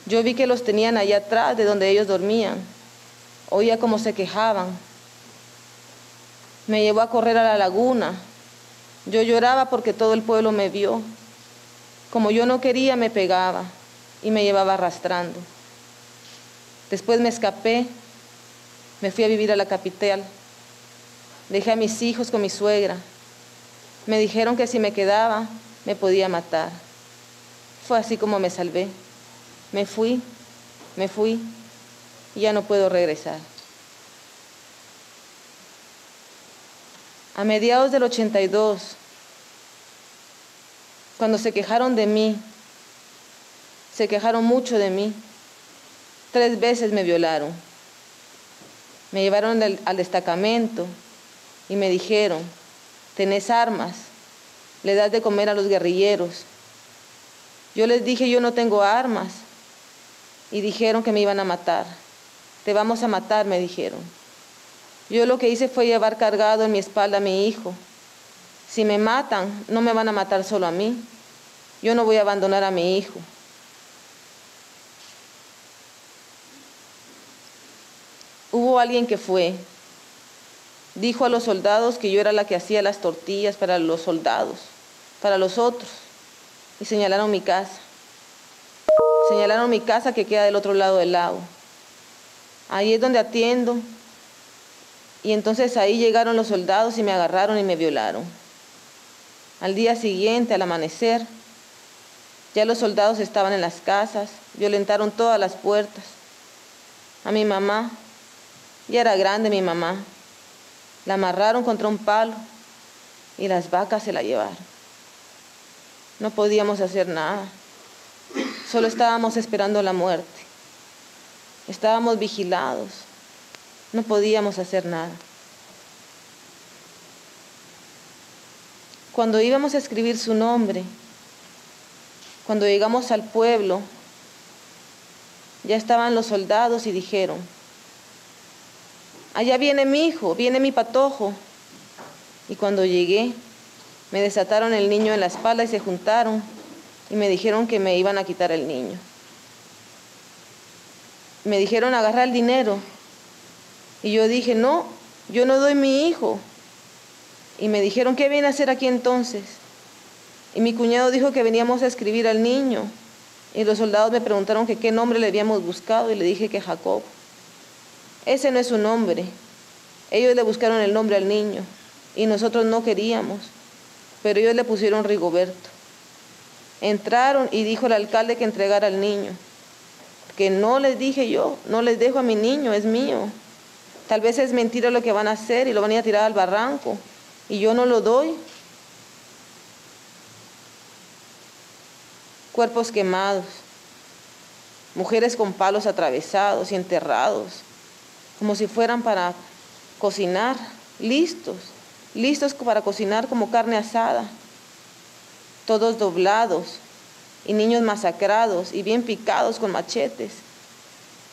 Yo vi que los tenían allá atrás de donde ellos dormían. Oía cómo se quejaban. Me llevó a correr a la laguna. Yo lloraba porque todo el pueblo me vio. Como yo no quería, me pegaba y me llevaba arrastrando. Después me escapé, me fui a vivir a la capital. Dejé a mis hijos con mi suegra. Me dijeron que si me quedaba, me podía matar. Fue así como me salvé. Me fui, me fui y ya no puedo regresar. A mediados del ochenta y dos, cuando se quejaron de mí, se quejaron mucho de mí, tres veces me violaron. Me llevaron al, al destacamento y me dijeron, tenés armas, le das de comer a los guerrilleros. Yo les dije, yo no tengo armas, y dijeron que me iban a matar. Te vamos a matar, me dijeron. Yo lo que hice fue llevar cargado en mi espalda a mi hijo. Si me matan, no me van a matar solo a mí. Yo no voy a abandonar a mi hijo. Hubo alguien que fue. Dijo a los soldados que yo era la que hacía las tortillas para los soldados, para los otros. Y señalaron mi casa. Señalaron mi casa que queda del otro lado del lago. Ahí es donde atiendo. Y entonces ahí llegaron los soldados y me agarraron y me violaron. Al día siguiente, al amanecer, ya los soldados estaban en las casas, violentaron todas las puertas. A mi mamá, ya era grande mi mamá, la amarraron contra un palo y las vacas se la llevaron. No podíamos hacer nada, solo estábamos esperando la muerte. Estábamos vigilados. No podíamos hacer nada. Cuando íbamos a escribir su nombre, cuando llegamos al pueblo, ya estaban los soldados y dijeron, allá viene mi hijo, viene mi patojo. Y cuando llegué, me desataron el niño en la espalda y se juntaron y me dijeron que me iban a quitar el niño. Me dijeron, agarra el dinero. Y yo dije, no, yo no doy mi hijo. Y me dijeron, ¿qué viene a hacer aquí entonces? Y mi cuñado dijo que veníamos a escribir al niño. Y los soldados me preguntaron que qué nombre le habíamos buscado y le dije que Jacob. Ese no es su nombre. Ellos le buscaron el nombre al niño y nosotros no queríamos, pero ellos le pusieron Rigoberto. Entraron y dijo el alcalde que entregara al niño. Que no les dije yo, no les dejo a mi niño, es mío. Tal vez es mentira lo que van a hacer y lo van a ir a tirar al barranco y yo no lo doy. Cuerpos quemados, mujeres con palos atravesados y enterrados, como si fueran para cocinar, listos, listos para cocinar como carne asada. Todos doblados y niños masacrados y bien picados con machetes.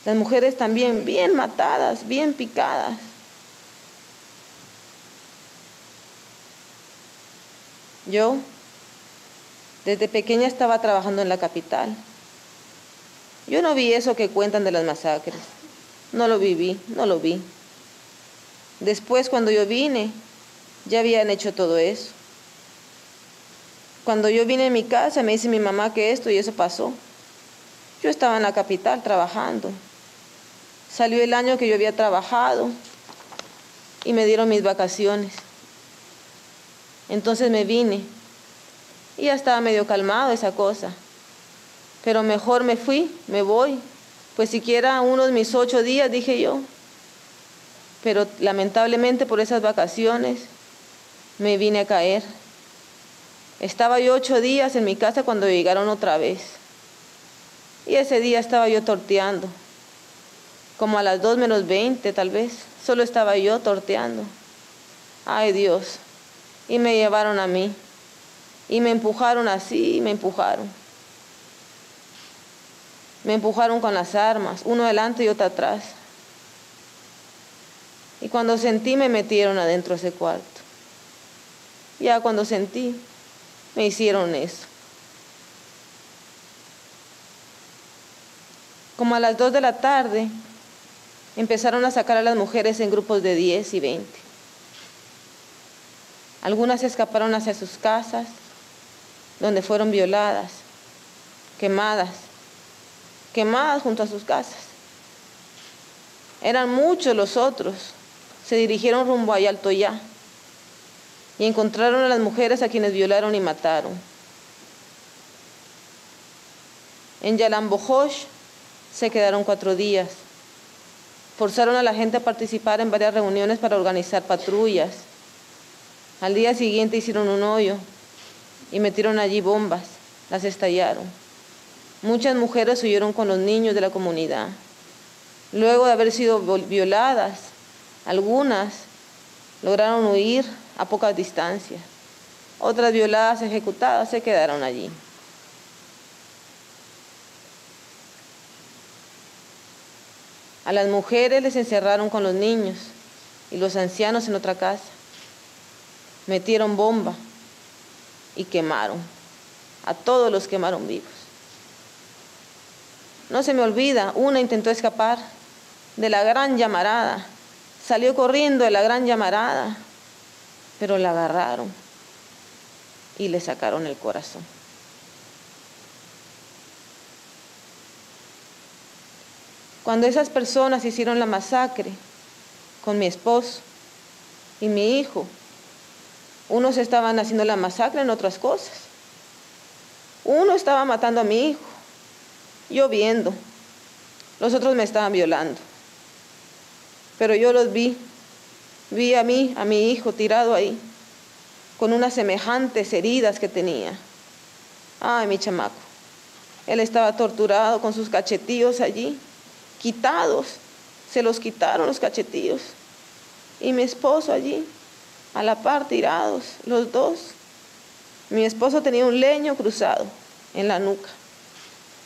Las mujeres también bien matadas, bien picadas. Yo, desde pequeña estaba trabajando en la capital. Yo no vi eso que cuentan de las masacres. No lo viví, no lo vi. Después, cuando yo vine, ya habían hecho todo eso. Cuando yo vine a mi casa, me dice mi mamá que esto y eso pasó. Yo estaba en la capital trabajando. Salió el año que yo había trabajado y me dieron mis vacaciones. Entonces me vine y ya estaba medio calmado esa cosa. Pero mejor me fui, me voy. Pues siquiera unos mis ocho días, dije yo. Pero lamentablemente por esas vacaciones me vine a caer. Estaba yo ocho días en mi casa cuando llegaron otra vez. Y ese día estaba yo torteando. Como a las dos menos veinte tal vez. Solo estaba yo torteando. Ay Dios. Y me llevaron a mí. Y me empujaron así, y me empujaron. Me empujaron con las armas, uno adelante y otro atrás. Y cuando sentí, me metieron adentro de ese cuarto. Ya cuando sentí, me hicieron eso. Como a las dos de la tarde, empezaron a sacar a las mujeres en grupos de diez y veinte. Algunas se escaparon hacia sus casas, donde fueron violadas, quemadas. quemadas junto a sus casas. Eran muchos los otros. Se dirigieron rumbo a Yaltoyá y encontraron a las mujeres a quienes violaron y mataron. En Yalambojosh se quedaron cuatro días. Forzaron a la gente a participar en varias reuniones para organizar patrullas. Al día siguiente hicieron un hoyo y metieron allí bombas, las estallaron. Muchas mujeres huyeron con los niños de la comunidad. Luego de haber sido violadas, algunas lograron huir a pocas distancias. Otras violadas, ejecutadas, se quedaron allí. A las mujeres les encerraron con los niños y los ancianos en otra casa. Metieron bomba y quemaron. A todos los quemaron vivos. No se me olvida, una intentó escapar de la gran llamarada. Salió corriendo de la gran llamarada, pero la agarraron y le sacaron el corazón. Cuando esas personas hicieron la masacre con mi esposo y mi hijo, unos estaban haciendo la masacre en otras cosas. Uno estaba matando a mi hijo. Yo viendo, los otros me estaban violando, pero yo los vi, vi a mí, a mi hijo tirado ahí, con unas semejantes heridas que tenía. Ay, mi chamaco, él estaba torturado con sus cachetillos allí, quitados, se los quitaron los cachetillos, y mi esposo allí, a la par tirados, los dos. Mi esposo tenía un leño cruzado en la nuca,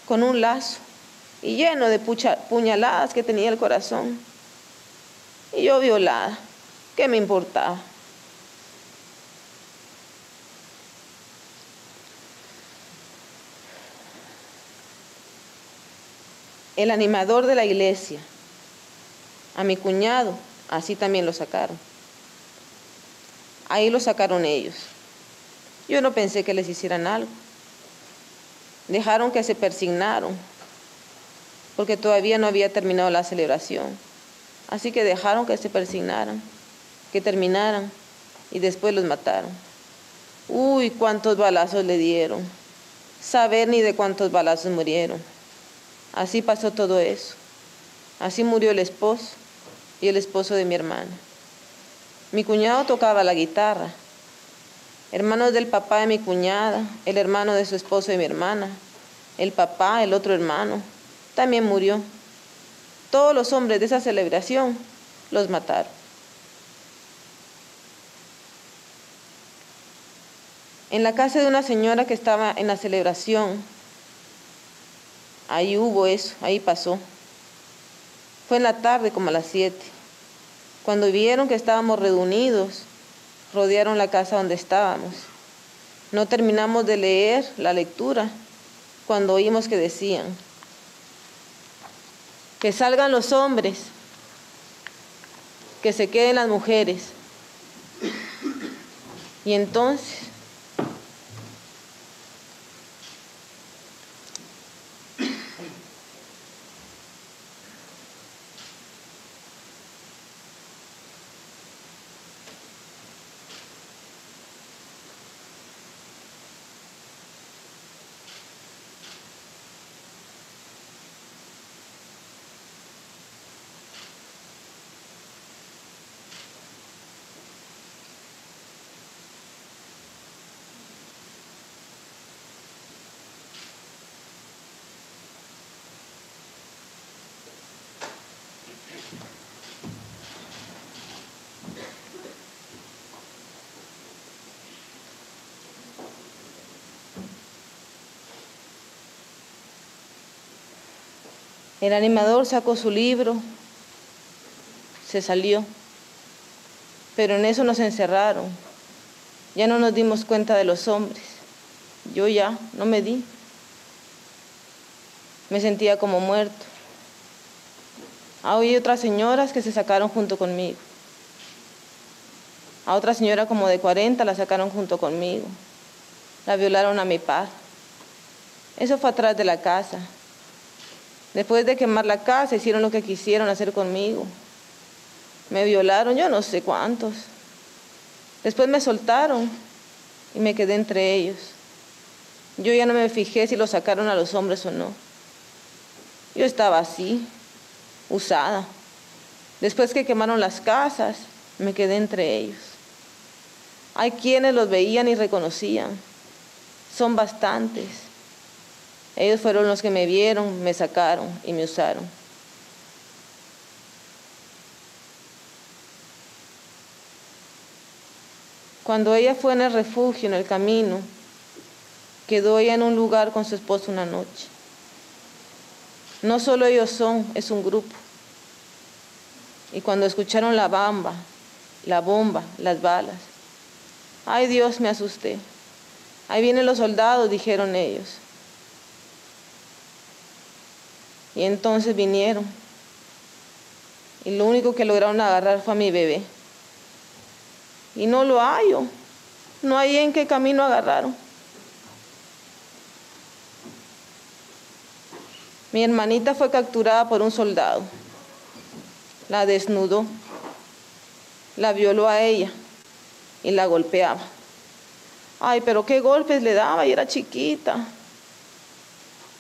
con un lazo y lleno de pucha, puñaladas que tenía el corazón. Y yo violada, ¿qué me importaba? El animador de la iglesia, a mi cuñado, así también lo sacaron. Ahí lo sacaron ellos. Yo no pensé que les hicieran algo. Dejaron que se persignaron, porque todavía no había terminado la celebración. Así que dejaron que se persignaran, que terminaran, y después los mataron. Uy, cuántos balazos le dieron. Saber ni de cuántos balazos murieron. Así pasó todo eso. Así murió el esposo y el esposo de mi hermana. Mi cuñado tocaba la guitarra. Hermanos del papá de mi cuñada, el hermano de su esposo y mi hermana, el papá, el otro hermano, también murió. Todos los hombres de esa celebración los mataron. En la casa de una señora que estaba en la celebración, ahí hubo eso, ahí pasó. Fue en la tarde como a las siete, cuando vieron que estábamos reunidos. Rodearon la casa donde estábamos. No terminamos de leer la lectura cuando oímos que decían: que salgan los hombres, que se queden las mujeres. Y entonces, el animador sacó su libro, se salió, pero en eso nos encerraron. Ya no nos dimos cuenta de los hombres. Yo ya no me di. Me sentía como muerto. Hay otras señoras que se sacaron junto conmigo. A otra señora como de cuarenta la sacaron junto conmigo. La violaron a mi par. Eso fue atrás de la casa. Después de quemar la casa, hicieron lo que quisieron hacer conmigo. Me violaron, yo no sé cuántos. Después me soltaron y me quedé entre ellos. Yo ya no me fijé si los sacaron a los hombres o no. Yo estaba así, usada. Después que quemaron las casas, me quedé entre ellos. Hay quienes los veían y reconocían. Son bastantes. Ellos fueron los que me vieron, me sacaron y me usaron. Cuando ella fue en el refugio, en el camino, quedó ella en un lugar con su esposo una noche. No solo ellos son, es un grupo. Y cuando escucharon la bamba, la bomba, las balas, ¡ay Dios, me asusté! Ahí vienen los soldados, dijeron ellos. Y entonces vinieron. Y lo único que lograron agarrar fue a mi bebé. Y no lo hallo. No hay en qué camino agarraron. Mi hermanita fue capturada por un soldado. La desnudó. La violó a ella. Y la golpeaba. Ay, pero qué golpes le daba. Y era chiquita.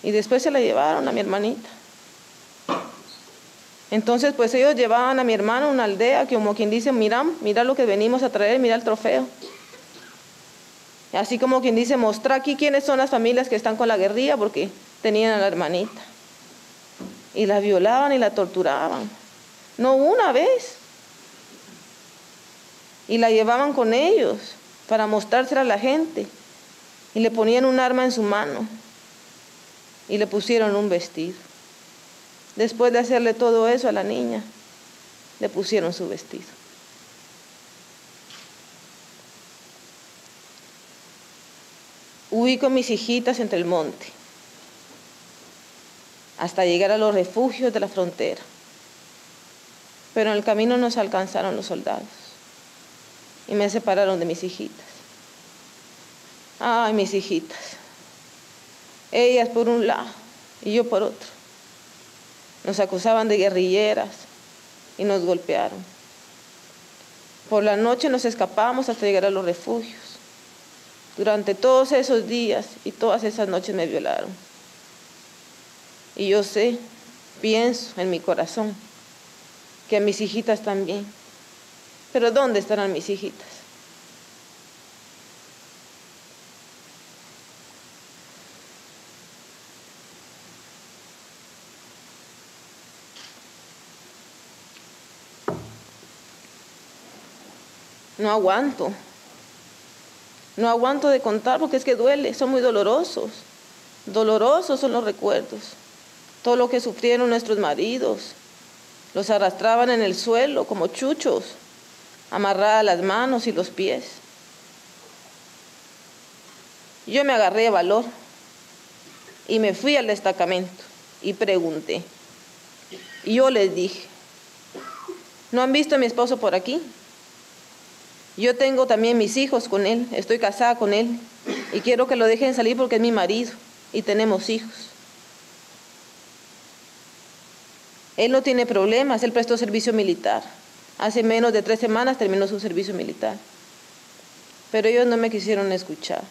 Y después se la llevaron a mi hermanita. Entonces, pues ellos llevaban a mi hermano a una aldea, que como quien dice, mira, mira lo que venimos a traer, mira el trofeo. Y así como quien dice, mostrar aquí quiénes son las familias que están con la guerrilla, porque tenían a la hermanita. Y la violaban y la torturaban. No una vez. Y la llevaban con ellos para mostrársela a la gente. Y le ponían un arma en su mano. Y le pusieron un vestido. Después de hacerle todo eso a la niña, le pusieron su vestido. Huí con mis hijitas entre el monte, hasta llegar a los refugios de la frontera. Pero en el camino nos alcanzaron los soldados y me separaron de mis hijitas. Ay, mis hijitas. Ellas por un lado y yo por otro. Nos acusaban de guerrilleras y nos golpearon. Por la noche nos escapamos hasta llegar a los refugios. Durante todos esos días y todas esas noches me violaron. Y yo sé, pienso en mi corazón, que a mis hijitas también. Pero ¿dónde estarán mis hijitas? No aguanto, no aguanto de contar porque es que duele, son muy dolorosos, dolorosos son los recuerdos. Todo lo que sufrieron nuestros maridos, los arrastraban en el suelo como chuchos, amarradas las manos y los pies. Yo me agarré de valor y me fui al destacamento y pregunté. Y yo les dije, ¿no han visto a mi esposo por aquí? Yo tengo también mis hijos con él, estoy casada con él y quiero que lo dejen salir porque es mi marido y tenemos hijos. Él no tiene problemas, él prestó servicio militar. Hace menos de tres semanas terminó su servicio militar. Pero ellos no me quisieron escuchar.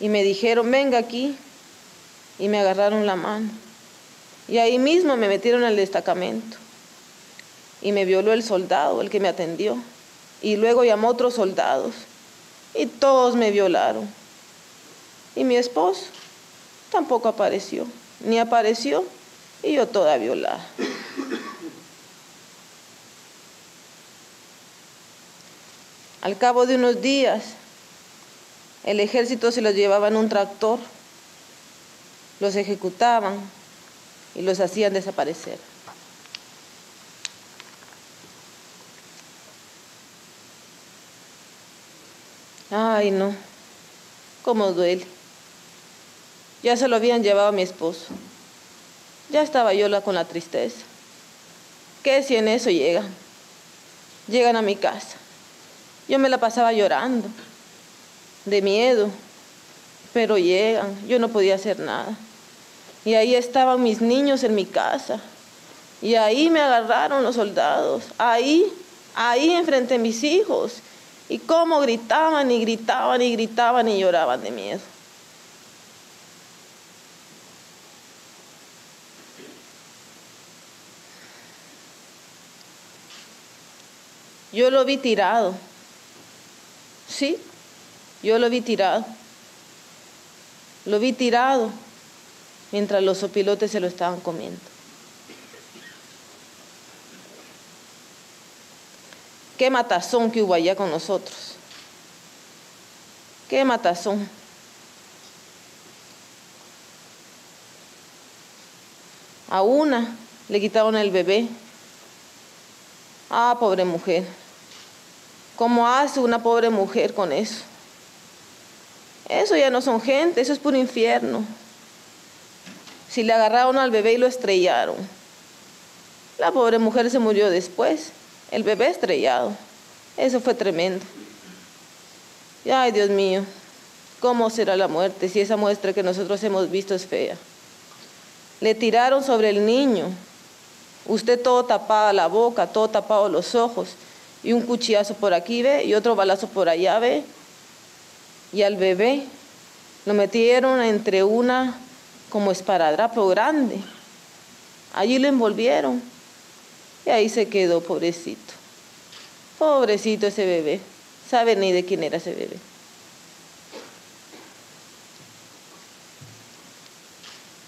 Y me dijeron, venga aquí. Y me agarraron la mano. Y ahí mismo me metieron al destacamento. Y me violó el soldado, el que me atendió. Y luego llamó a otros soldados. Y todos me violaron. Y mi esposo tampoco apareció. Ni apareció. Y yo toda violada. Al cabo de unos días, el ejército se los llevaba en un tractor, los ejecutaban y los hacían desaparecer. Ay, no, cómo duele. Ya se lo habían llevado a mi esposo. Ya estaba yo con la tristeza. ¿Qué si en eso llegan? Llegan a mi casa. Yo me la pasaba llorando, de miedo, pero llegan, yo no podía hacer nada. Y ahí estaban mis niños en mi casa, y ahí me agarraron los soldados, ahí, ahí enfrente de mis hijos. Y cómo gritaban y gritaban y gritaban y lloraban de miedo. Yo lo vi tirado. Sí, yo lo vi tirado, lo vi tirado mientras los opilotes se lo estaban comiendo. Qué matazón que hubo allá con nosotros, qué matazón. A una le quitaron el bebé, ah, pobre mujer. ¿Cómo hace una pobre mujer con eso? Eso ya no son gente, eso es puro infierno. Si le agarraron al bebé y lo estrellaron. La pobre mujer se murió después, el bebé estrellado. Eso fue tremendo. Y, ay, Dios mío, ¿cómo será la muerte si esa muestra que nosotros hemos visto es fea? Le tiraron sobre el niño, usted todo tapado la boca, todo tapado los ojos. Y un cuchillazo por aquí, ve, y otro balazo por allá, ve. Y al bebé lo metieron entre una como esparadrapo grande. Allí lo envolvieron. Y ahí se quedó, pobrecito. Pobrecito ese bebé. Sabe ni de quién era ese bebé.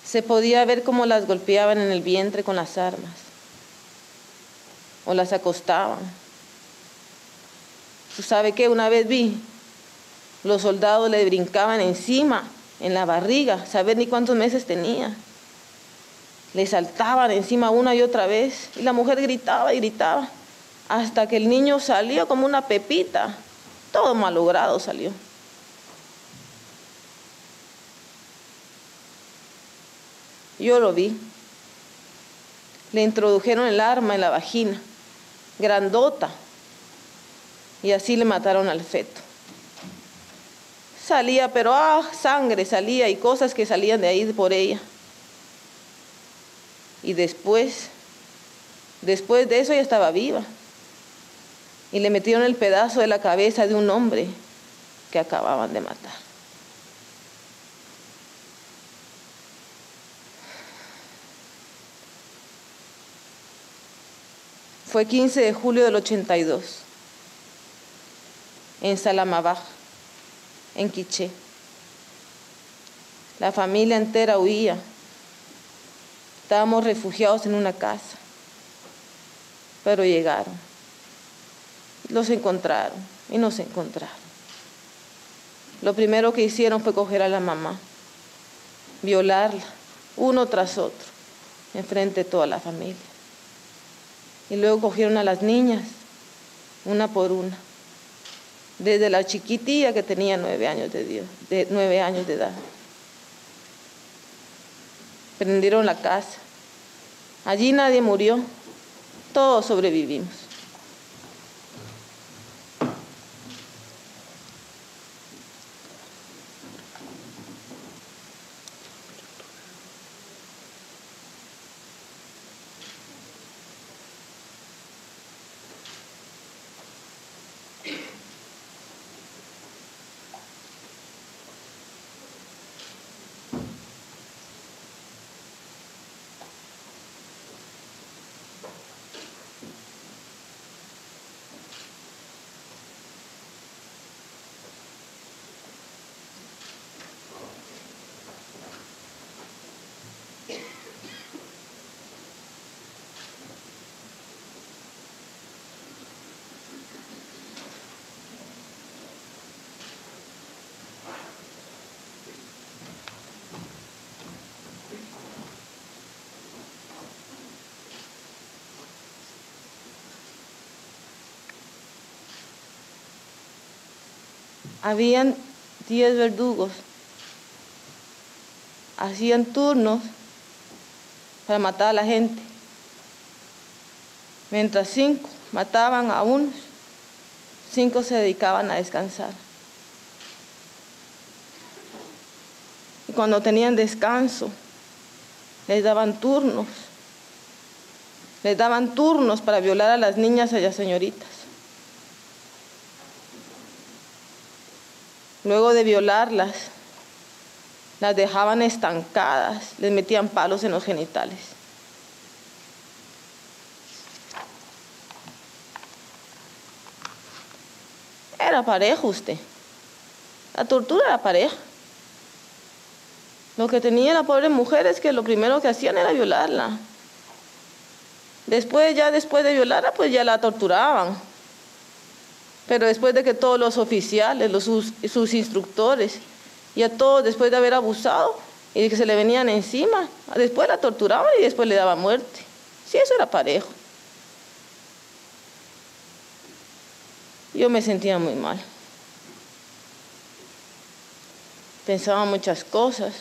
Se podía ver cómo las golpeaban en el vientre con las armas. O las acostaban. ¿Tú sabes qué? Una vez vi, los soldados le brincaban encima, en la barriga, saber ni cuántos meses tenía. Le saltaban encima una y otra vez, y la mujer gritaba y gritaba, hasta que el niño salió como una pepita, todo malogrado salió. Yo lo vi. Le introdujeron el arma en la vagina, grandota. Y así le mataron al feto. Salía, pero ah, sangre salía y cosas que salían de ahí por ella. Y después, después de eso ella estaba viva. Y le metieron el pedazo de la cabeza de un hombre que acababan de matar. Fue quince de julio del ochenta y dos. En Salamabá, en Quiché. La familia entera huía. Estábamos refugiados en una casa. Pero llegaron. Los encontraron y nos encontraron. Lo primero que hicieron fue coger a la mamá, violarla, uno tras otro, enfrente de toda la familia. Y luego cogieron a las niñas, una por una. Desde la chiquitilla que tenía nueve años de, Dios, de, nueve años de edad. Prendieron la casa. Allí nadie murió. Todos sobrevivimos. Habían diez verdugos. Hacían turnos para matar a la gente. Mientras cinco mataban a unos, cinco se dedicaban a descansar. Y cuando tenían descanso, les daban turnos. Les daban turnos para violar a las niñas y a las señoritas. Luego de violarlas, las dejaban estancadas, les metían palos en los genitales. Era pareja usted. La tortura era pareja. Lo que tenía la pobre mujer es que lo primero que hacían era violarla. Después, ya después de violarla, pues ya la torturaban. Pero después de que todos los oficiales, los, sus, sus instructores, y a todos después de haber abusado y de que se le venían encima, después la torturaban y después le daban muerte. Sí, eso era parejo. Yo me sentía muy mal. Pensaba muchas cosas.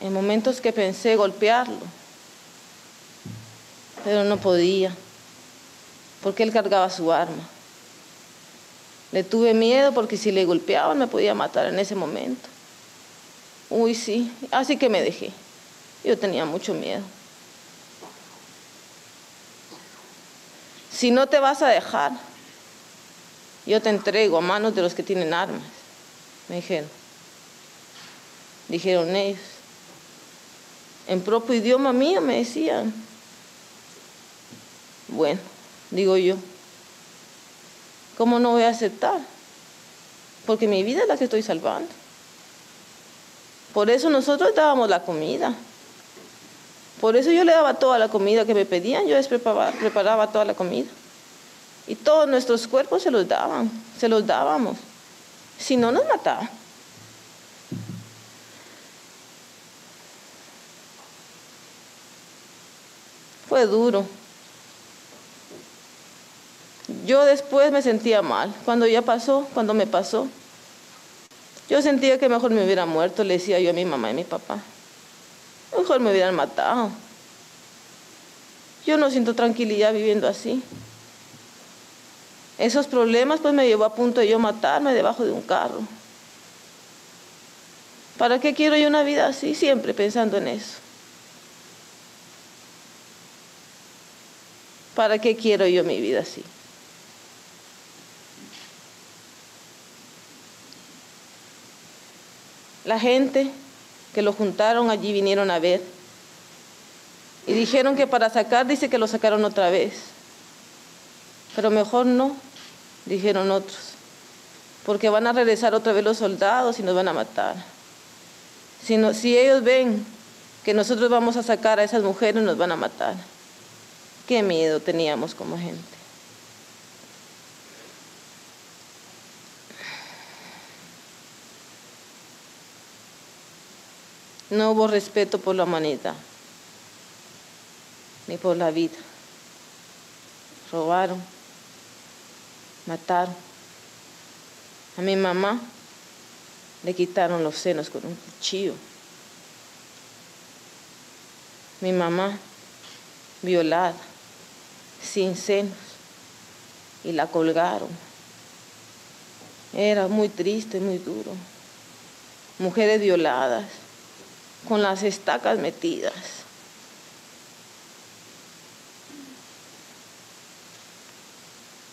En momentos que pensé golpearlo, pero no podía, porque él cargaba su arma. Le tuve miedo porque si le golpeaban me podía matar en ese momento. Uy, sí, así que me dejé. Yo tenía mucho miedo. Si no te vas a dejar, yo te entrego a manos de los que tienen armas, me dijeron. Dijeron ellos. En propio idioma mío me decían. Bueno, digo yo, ¿cómo no voy a aceptar? Porque mi vida es la que estoy salvando. Por eso nosotros dábamos la comida. Por eso yo le daba toda la comida que me pedían, yo les preparaba, preparaba toda la comida. Y todos nuestros cuerpos se los daban, se los dábamos. Si no, nos mataban. Fue duro. Yo después me sentía mal, cuando ya pasó, cuando me pasó. Yo sentía que mejor me hubiera muerto, le decía yo a mi mamá y a mi papá. Mejor me hubieran matado. Yo no siento tranquilidad viviendo así. Esos problemas pues me llevó a punto de yo matarme debajo de un carro. ¿Para qué quiero yo una vida así? Siempre pensando en eso. ¿Para qué quiero yo mi vida así? La gente que lo juntaron allí vinieron a ver y dijeron que para sacar, dice que lo sacaron otra vez. Pero mejor no, dijeron otros, porque van a regresar otra vez los soldados y nos van a matar. Si, no, si ellos ven que nosotros vamos a sacar a esas mujeres, nos van a matar. Qué miedo teníamos como gente. No hubo respeto por la humanidad, ni por la vida. Robaron, mataron. A mi mamá le quitaron los senos con un cuchillo. Mi mamá violada, sin senos, y la colgaron. Era muy triste, muy duro. Mujeres violadas, con las estacas metidas.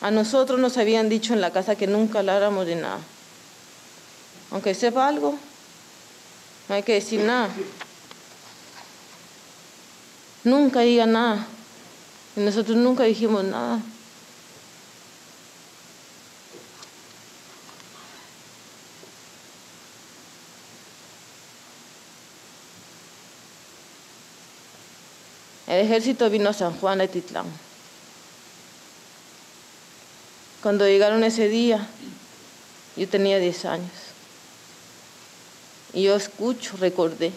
A nosotros nos habían dicho en la casa que nunca habláramos de nada. Aunque sepa algo, no hay que decir nada. Nunca diga nada. Y nosotros nunca dijimos nada. El ejército vino a San Juan de Titlán. Cuando llegaron ese día, yo tenía diez años. Y yo escucho, recordé,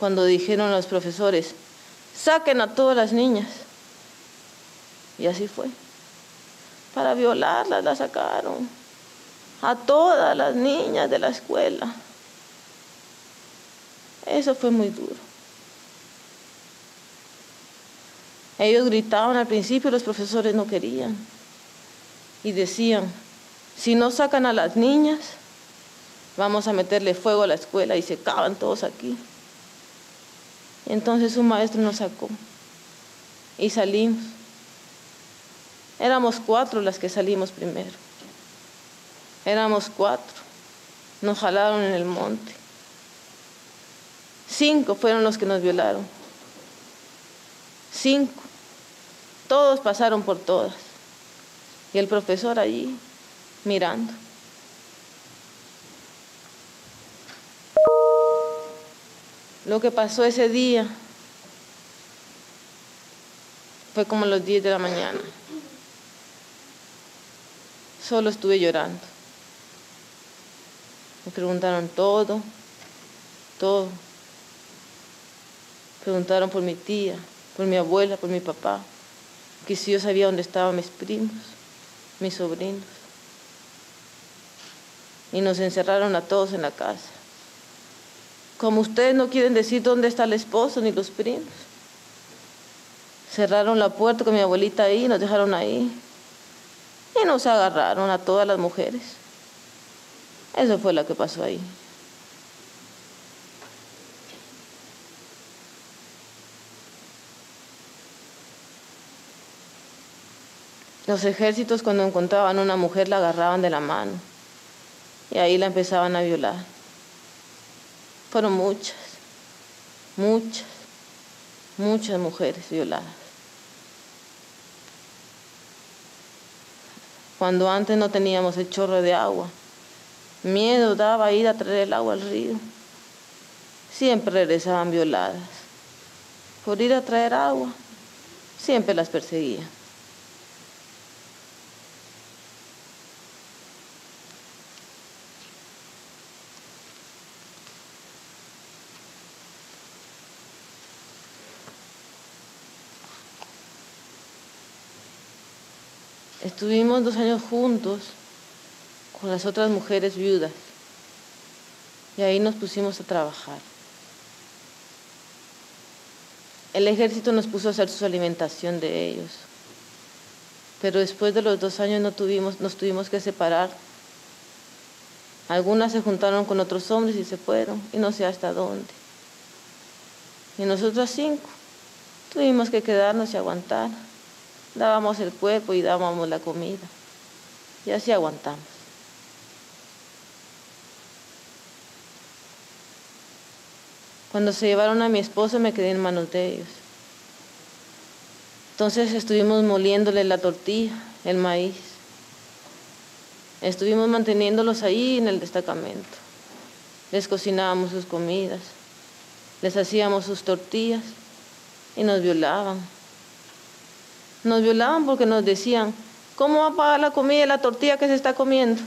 cuando dijeron los profesores, saquen a todas las niñas. Y así fue. para violarlas, las sacaron. A todas las niñas de la escuela. Eso fue muy duro. Ellos gritaban al principio, los profesores no querían. Y decían, si no sacan a las niñas, vamos a meterle fuego a la escuela, y se acaban todos aquí. Entonces un maestro nos sacó y salimos. Éramos cuatro las que salimos primero. Éramos cuatro. Nos jalaron en el monte. Cinco fueron los que nos violaron. Cinco. Todos pasaron por todas. Y el profesor allí, mirando. Lo que pasó ese día fue como a las diez de la mañana. Solo estuve llorando. Me preguntaron todo, todo. Preguntaron por mi tía, por mi abuela, por mi papá. Que si yo sabía dónde estaban mis primos, mis sobrinos. Y nos encerraron a todos en la casa. Como ustedes no quieren decir dónde está el esposo ni los primos. Cerraron la puerta con mi abuelita ahí, nos dejaron ahí. Y nos agarraron a todas las mujeres. Eso fue lo que pasó ahí. Los ejércitos, cuando encontraban a una mujer, la agarraban de la mano. Y ahí la empezaban a violar. Fueron muchas, muchas, muchas mujeres violadas. Cuando antes no teníamos el chorro de agua, miedo daba ir a traer el agua al río. Siempre regresaban violadas. Por ir a traer agua, siempre las perseguía. Estuvimos dos años juntos con las otras mujeres viudas y ahí nos pusimos a trabajar. El ejército nos puso a hacer su alimentación de ellos, pero después de los dos años no tuvimos, nos tuvimos que separar. Algunas se juntaron con otros hombres y se fueron, y no sé hasta dónde. Y nosotras cinco tuvimos que quedarnos y aguantar. Dábamos el cuerpo y dábamos la comida. Y así aguantamos. Cuando se llevaron a mi esposo, me quedé en manos de ellos. Entonces estuvimos moliéndole la tortilla, el maíz. Estuvimos manteniéndolos ahí en el destacamento. Les cocinábamos sus comidas. Les hacíamos sus tortillas y nos violaban. Nos violaban porque nos decían, ¿cómo va a pagar la comida y la tortilla que se está comiendo?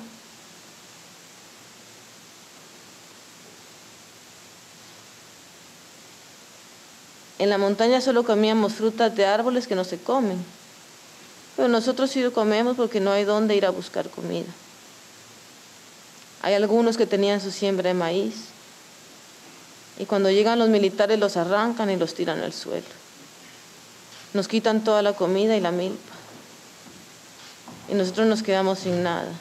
En la montaña solo comíamos frutas de árboles que no se comen. Pero nosotros sí lo comemos porque no hay dónde ir a buscar comida. Hay algunos que tenían su siembra de maíz. Y cuando llegan los militares los arrancan y los tiran al suelo. Nos quitan toda la comida y la milpa. Y nosotros nos quedamos sin nada.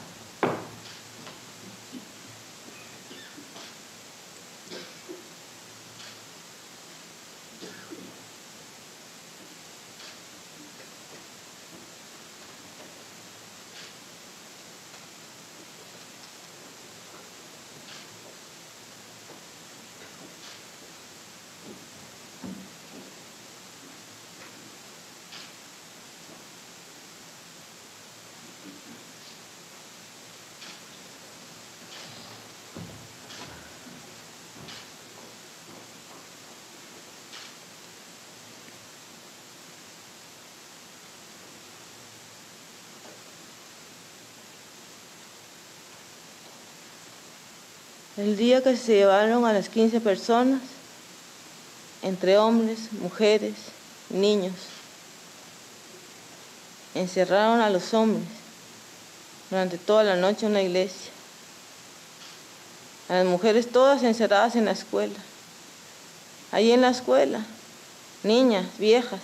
El día que se llevaron a las quince personas, entre hombres, mujeres, niños, encerraron a los hombres durante toda la noche en una iglesia. Las mujeres todas encerradas en la escuela. Allí en la escuela, niñas, viejas,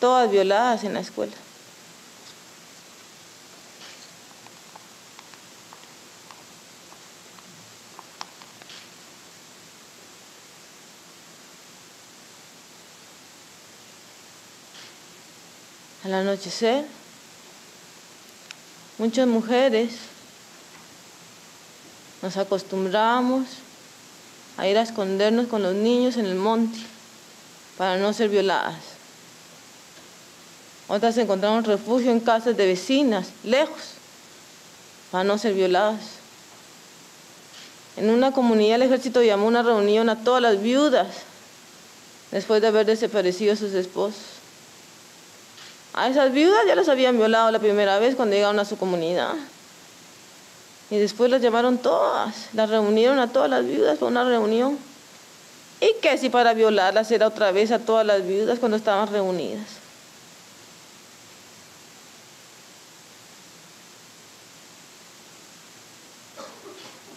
todas violadas en la escuela. Al anochecer, muchas mujeres nos acostumbramos a ir a escondernos con los niños en el monte para no ser violadas. Otras encontramos refugio en casas de vecinas, lejos, para no ser violadas. En una comunidad el ejército llamó a una reunión a todas las viudas después de haber desaparecido a sus esposos. A esas viudas ya las habían violado la primera vez cuando llegaron a su comunidad. Y después las llamaron todas, las reunieron a todas las viudas para una reunión. ¿Y qué si para violarlas era otra vez a todas las viudas cuando estaban reunidas?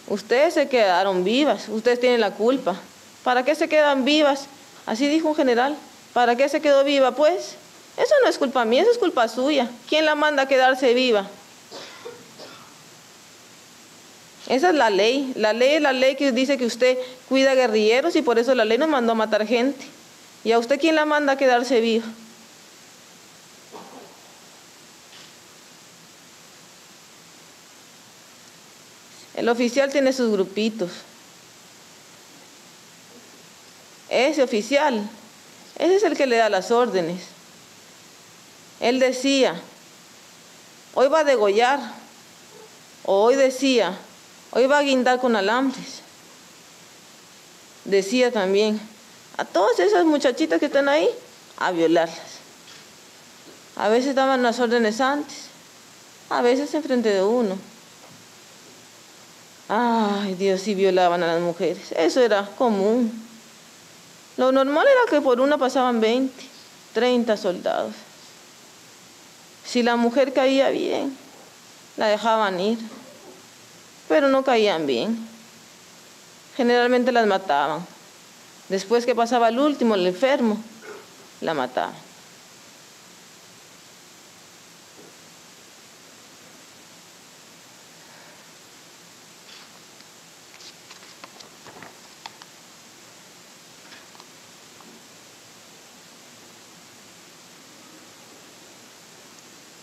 Ustedes se quedaron vivas, ustedes tienen la culpa. ¿Para qué se quedan vivas? Así dijo un general. ¿Para qué se quedó viva, pues? Eso no es culpa mía, eso es culpa suya. ¿Quién la manda a quedarse viva? Esa es la ley. La ley es la ley que dice que usted cuida guerrilleros y por eso la ley nos mandó a matar gente. ¿Y a usted quién la manda a quedarse viva? El oficial tiene sus grupitos. Ese oficial, ese es el que le da las órdenes. Él decía, hoy va a degollar, o hoy decía, hoy va a guindar con alambres. Decía también, a todas esas muchachitas que están ahí, a violarlas. A veces daban las órdenes antes, a veces enfrente de uno. Ay, Dios, sí violaban a las mujeres, eso era común. Lo normal era que por una pasaban veinte, treinta soldados. Si la mujer caía bien, la dejaban ir, pero no caían bien. Generalmente las mataban. Después que pasaba el último, el enfermo, la mataban.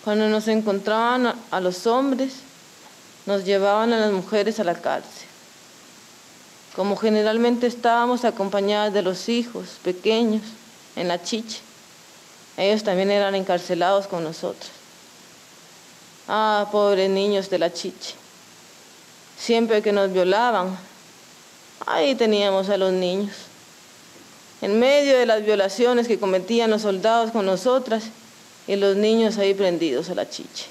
Cuando nos encontraban a los hombres, nos llevaban a las mujeres a la cárcel. Como generalmente estábamos acompañadas de los hijos pequeños en la chicha, ellos también eran encarcelados con nosotros. Ah, pobres niños de la chicha. Siempre que nos violaban, ahí teníamos a los niños. En medio de las violaciones que cometían los soldados con nosotras, y los niños ahí prendidos a la chiche.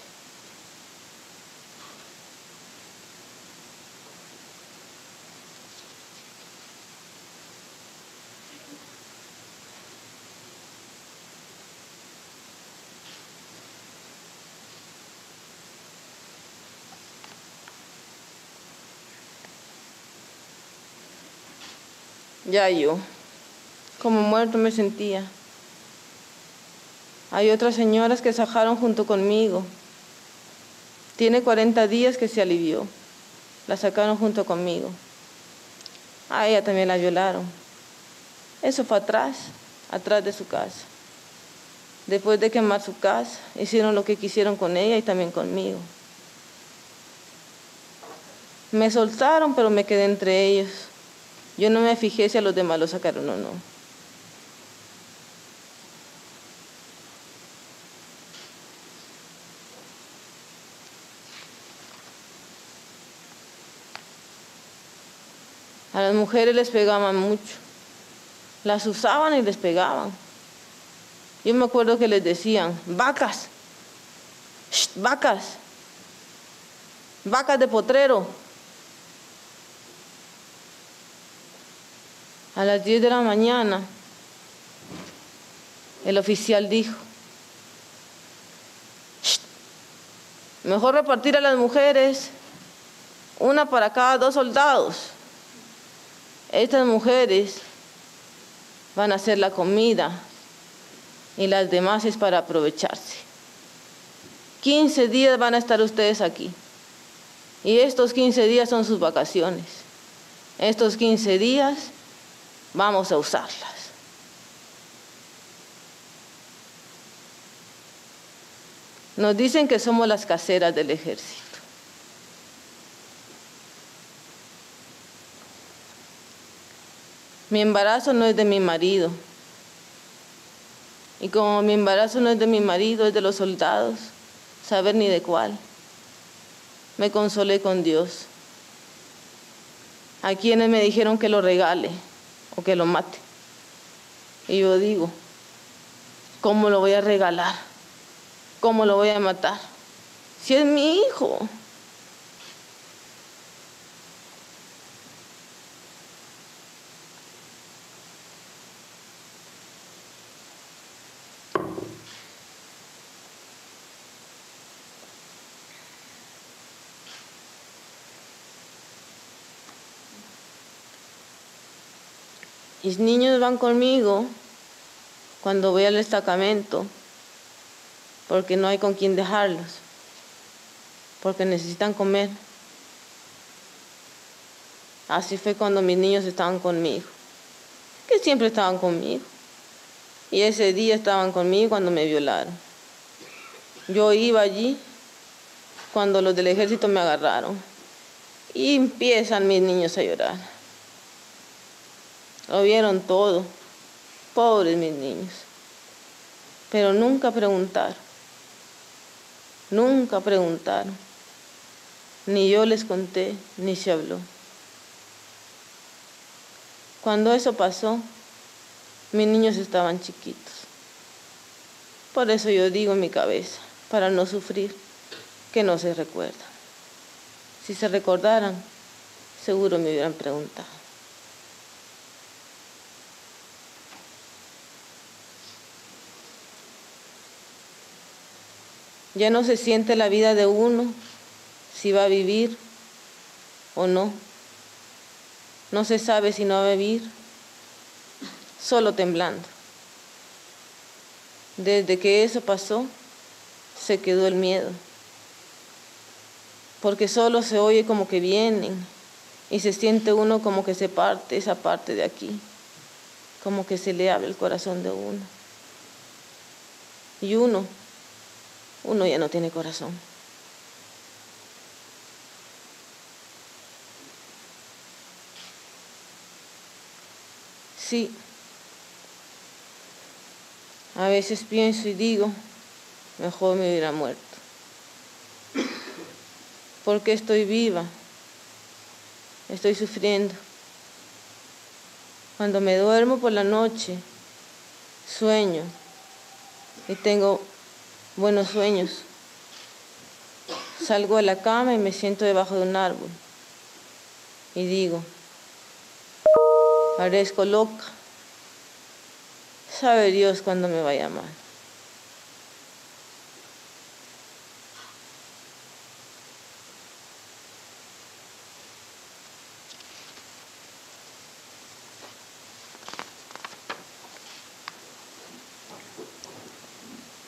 Ya yo, como muerto me sentía. Hay otras señoras que sajaron junto conmigo. Tiene cuarenta días que se alivió. La sacaron junto conmigo. A ella también la violaron. Eso fue atrás, atrás de su casa. Después de quemar su casa, hicieron lo que quisieron con ella y también conmigo. Me soltaron, pero me quedé entre ellos. Yo no me fijé si a los demás lo sacaron o no. A las mujeres les pegaban mucho, las usaban y les pegaban. Yo me acuerdo que les decían, vacas, ¡Shh! vacas, vacas de potrero. A las diez de la mañana, el oficial dijo, ¡Shh! Mejor repartir a las mujeres una para cada dos soldados. Estas mujeres van a hacer la comida y las demás es para aprovecharse. quince días van a estar ustedes aquí. Y estos quince días son sus vacaciones. Estos quince días vamos a usarlas. Nos dicen que somos las caseras del ejército. Mi embarazo no es de mi marido. Y como mi embarazo no es de mi marido, es de los soldados, saber ni de cuál. Me consolé con Dios. A quienes me dijeron que lo regale o que lo mate. Y yo digo, ¿cómo lo voy a regalar? ¿Cómo lo voy a matar? Si es mi hijo. Mis niños van conmigo cuando voy al destacamento, porque no hay con quién dejarlos, porque necesitan comer. Así fue cuando mis niños estaban conmigo, que siempre estaban conmigo. Y ese día estaban conmigo cuando me violaron. Yo iba allí cuando los del ejército me agarraron y empiezan mis niños a llorar. Lo vieron todo, pobres mis niños, pero nunca preguntaron, nunca preguntaron, ni yo les conté, ni se habló. Cuando eso pasó, mis niños estaban chiquitos. Por eso yo digo en mi cabeza, para no sufrir, que no se recuerda. Si se recordaran, seguro me hubieran preguntado. Ya no se siente la vida de uno, si va a vivir o no. No se sabe si no va a vivir, solo temblando. Desde que eso pasó, se quedó el miedo. Porque solo se oye como que vienen y se siente uno como que se parte esa parte de aquí, como que se le abre el corazón de uno. Y uno... Uno ya no tiene corazón. Sí. A veces pienso y digo, mejor me hubiera muerto. Porque estoy viva. Estoy sufriendo. Cuando me duermo por la noche, sueño y tengo buenos sueños. Salgo de la cama y me siento debajo de un árbol. Y digo, parezco loca. Sabe Dios cuándo me va a llamar.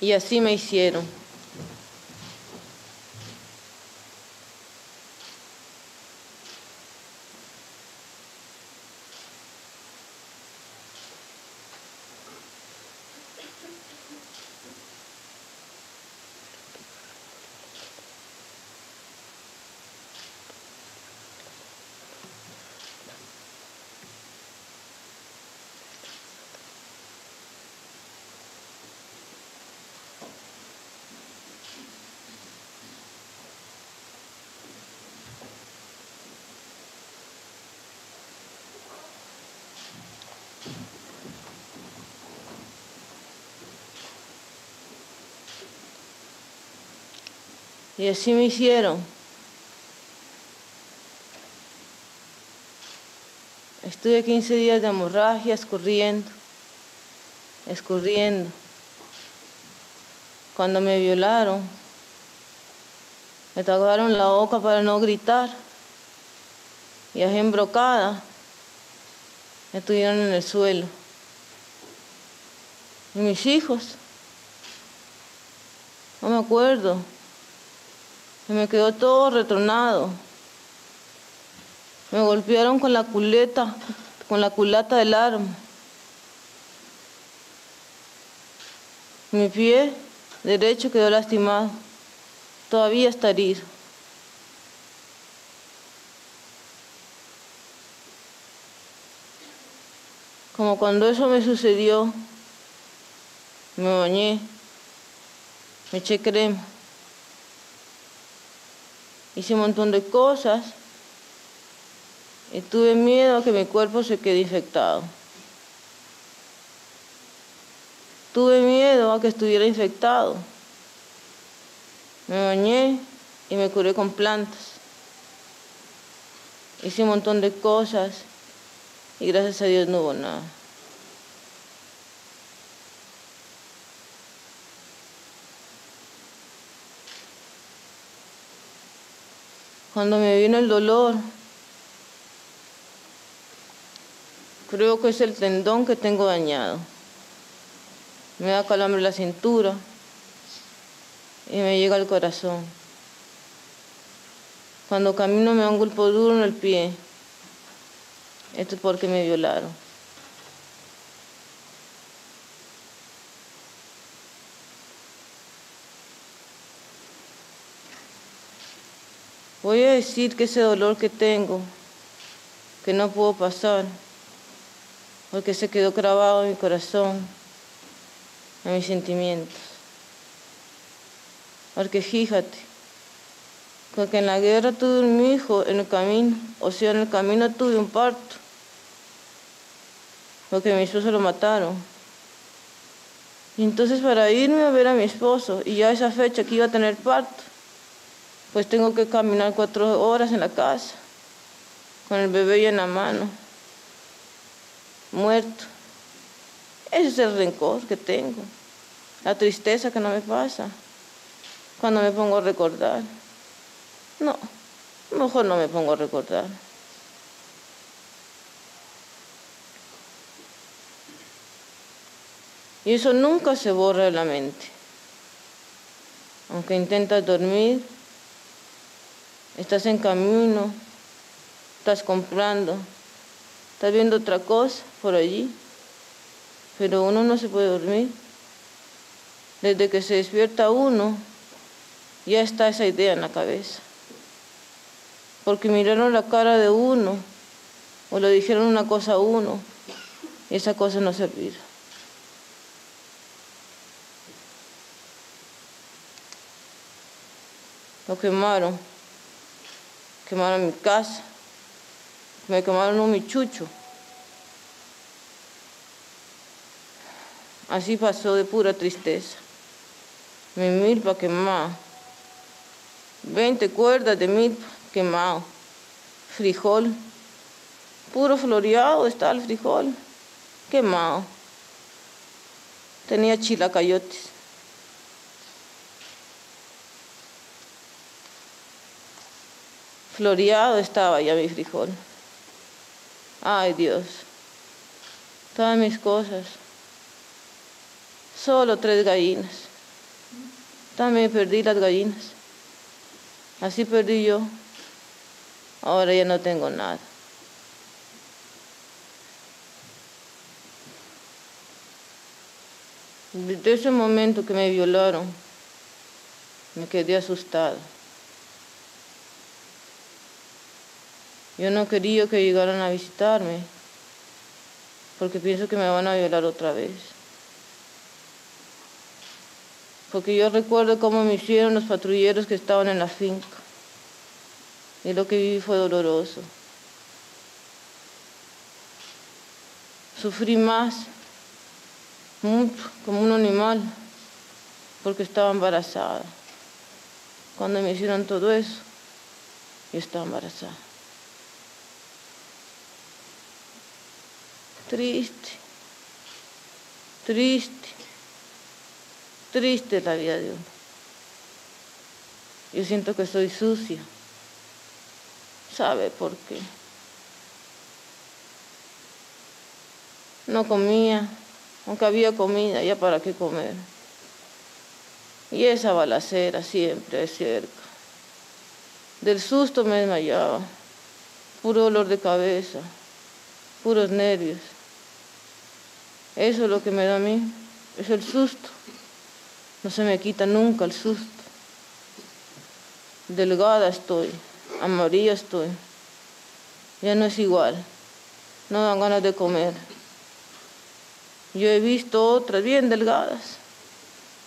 Y así me hicieron. Y así me hicieron. Estuve quince días de hemorragia escurriendo, escurriendo. Cuando me violaron, Me taparon la boca para no gritar. Y así embrocada, me tuvieron en el suelo. ¿Y mis hijos? No me acuerdo. Se me quedó todo retornado. Me golpearon con la culeta, con la culata del arma. Mi pie derecho quedó lastimado. Todavía está herido. Como cuando eso me sucedió, me bañé, me eché crema, hice un montón de cosas y tuve miedo a que mi cuerpo se quede infectado. Tuve miedo a que estuviera infectado. Me bañé y me curé con plantas. Hice un montón de cosas y gracias a Dios no hubo nada. Cuando me vino el dolor, creo que es el tendón que tengo dañado. Me da calambre en la cintura y me llega al corazón. Cuando camino me da un golpe duro en el pie. Esto es porque me violaron. Voy a decir que ese dolor que tengo, que no puedo pasar, porque se quedó grabado en mi corazón, en mis sentimientos. Porque fíjate, porque en la guerra tuve un hijo en el camino, o sea, en el camino tuve un parto, porque a mi esposo lo mataron. Y entonces para irme a ver a mi esposo, y ya esa fecha que iba a tener parto, pues tengo que caminar cuatro horas en la casa, con el bebé ya en la mano, muerto. Ese es el rencor que tengo, la tristeza que no me pasa cuando me pongo a recordar. No, mejor no me pongo a recordar. Y eso nunca se borra de la mente. Aunque intentas dormir, estás en camino, estás comprando, estás viendo otra cosa por allí, pero uno no se puede dormir. Desde que se despierta uno, ya está esa idea en la cabeza. Porque miraron la cara de uno, o le dijeron una cosa a uno, y esa cosa no se olvida. Lo quemaron, quemaron mi casa, me quemaron un michucho. Así pasó de pura tristeza. Mi milpa quemada, veinte cuerdas de milpa quemado, frijol, puro floreado está el frijol, quemado. Tenía chilacayotes. Floreado estaba ya mi frijol. Ay Dios, todas mis cosas. Solo tres gallinas. También perdí las gallinas. Así perdí yo. Ahora ya no tengo nada. Desde ese momento que me violaron, me quedé asustada. Yo no quería que llegaran a visitarme, porque pienso que me van a violar otra vez. Porque yo recuerdo cómo me hicieron los patrulleros que estaban en la finca. Y lo que viví fue doloroso. Sufrí más, mucho, como un animal, porque estaba embarazada. Cuando me hicieron todo eso, yo estaba embarazada. Triste, triste. Triste la vida de uno. yo siento que soy sucia, ¿sabe? Porque no comía, aunque había comida, ya para qué comer. Y esa balacera siempre de cerca. Del susto me desmayaba, puro dolor de cabeza, puros nervios. Eso es lo que me da a mí, es el susto. No se me quita nunca el susto. Delgada estoy, amarilla estoy. Ya no es igual, no dan ganas de comer. Yo he visto otras bien delgadas,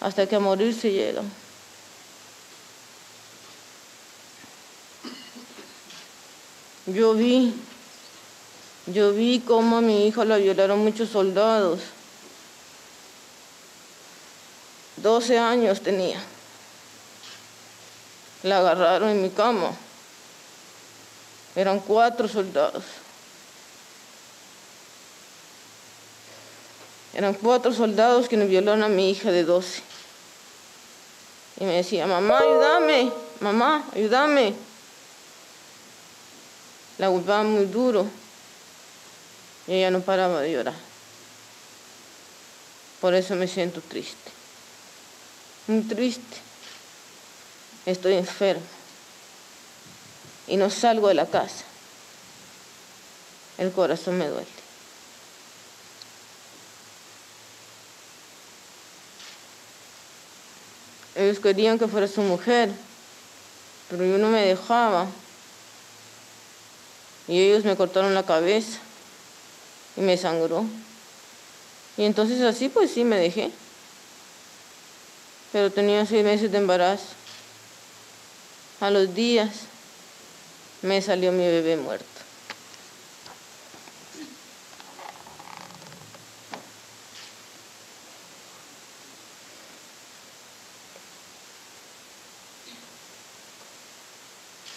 hasta que a morir se llegan. Yo vi, yo vi cómo a mi hija la violaron muchos soldados. doce años tenía. La agarraron en mi cama. Eran cuatro soldados. Eran cuatro soldados que nos violaron a mi hija de doce. Y me decía, mamá, ayúdame, mamá, ayúdame. La golpeaba muy duro y ella no paraba de llorar. Por eso me siento triste, muy triste. Estoy enferma y no salgo de la casa. El corazón me duele. Ellos querían que fuera su mujer, pero yo no me dejaba. Y ellos me cortaron la cabeza y me sangró. Y entonces así pues sí me dejé. Pero tenía seis meses de embarazo. A los días me salió mi bebé muerto.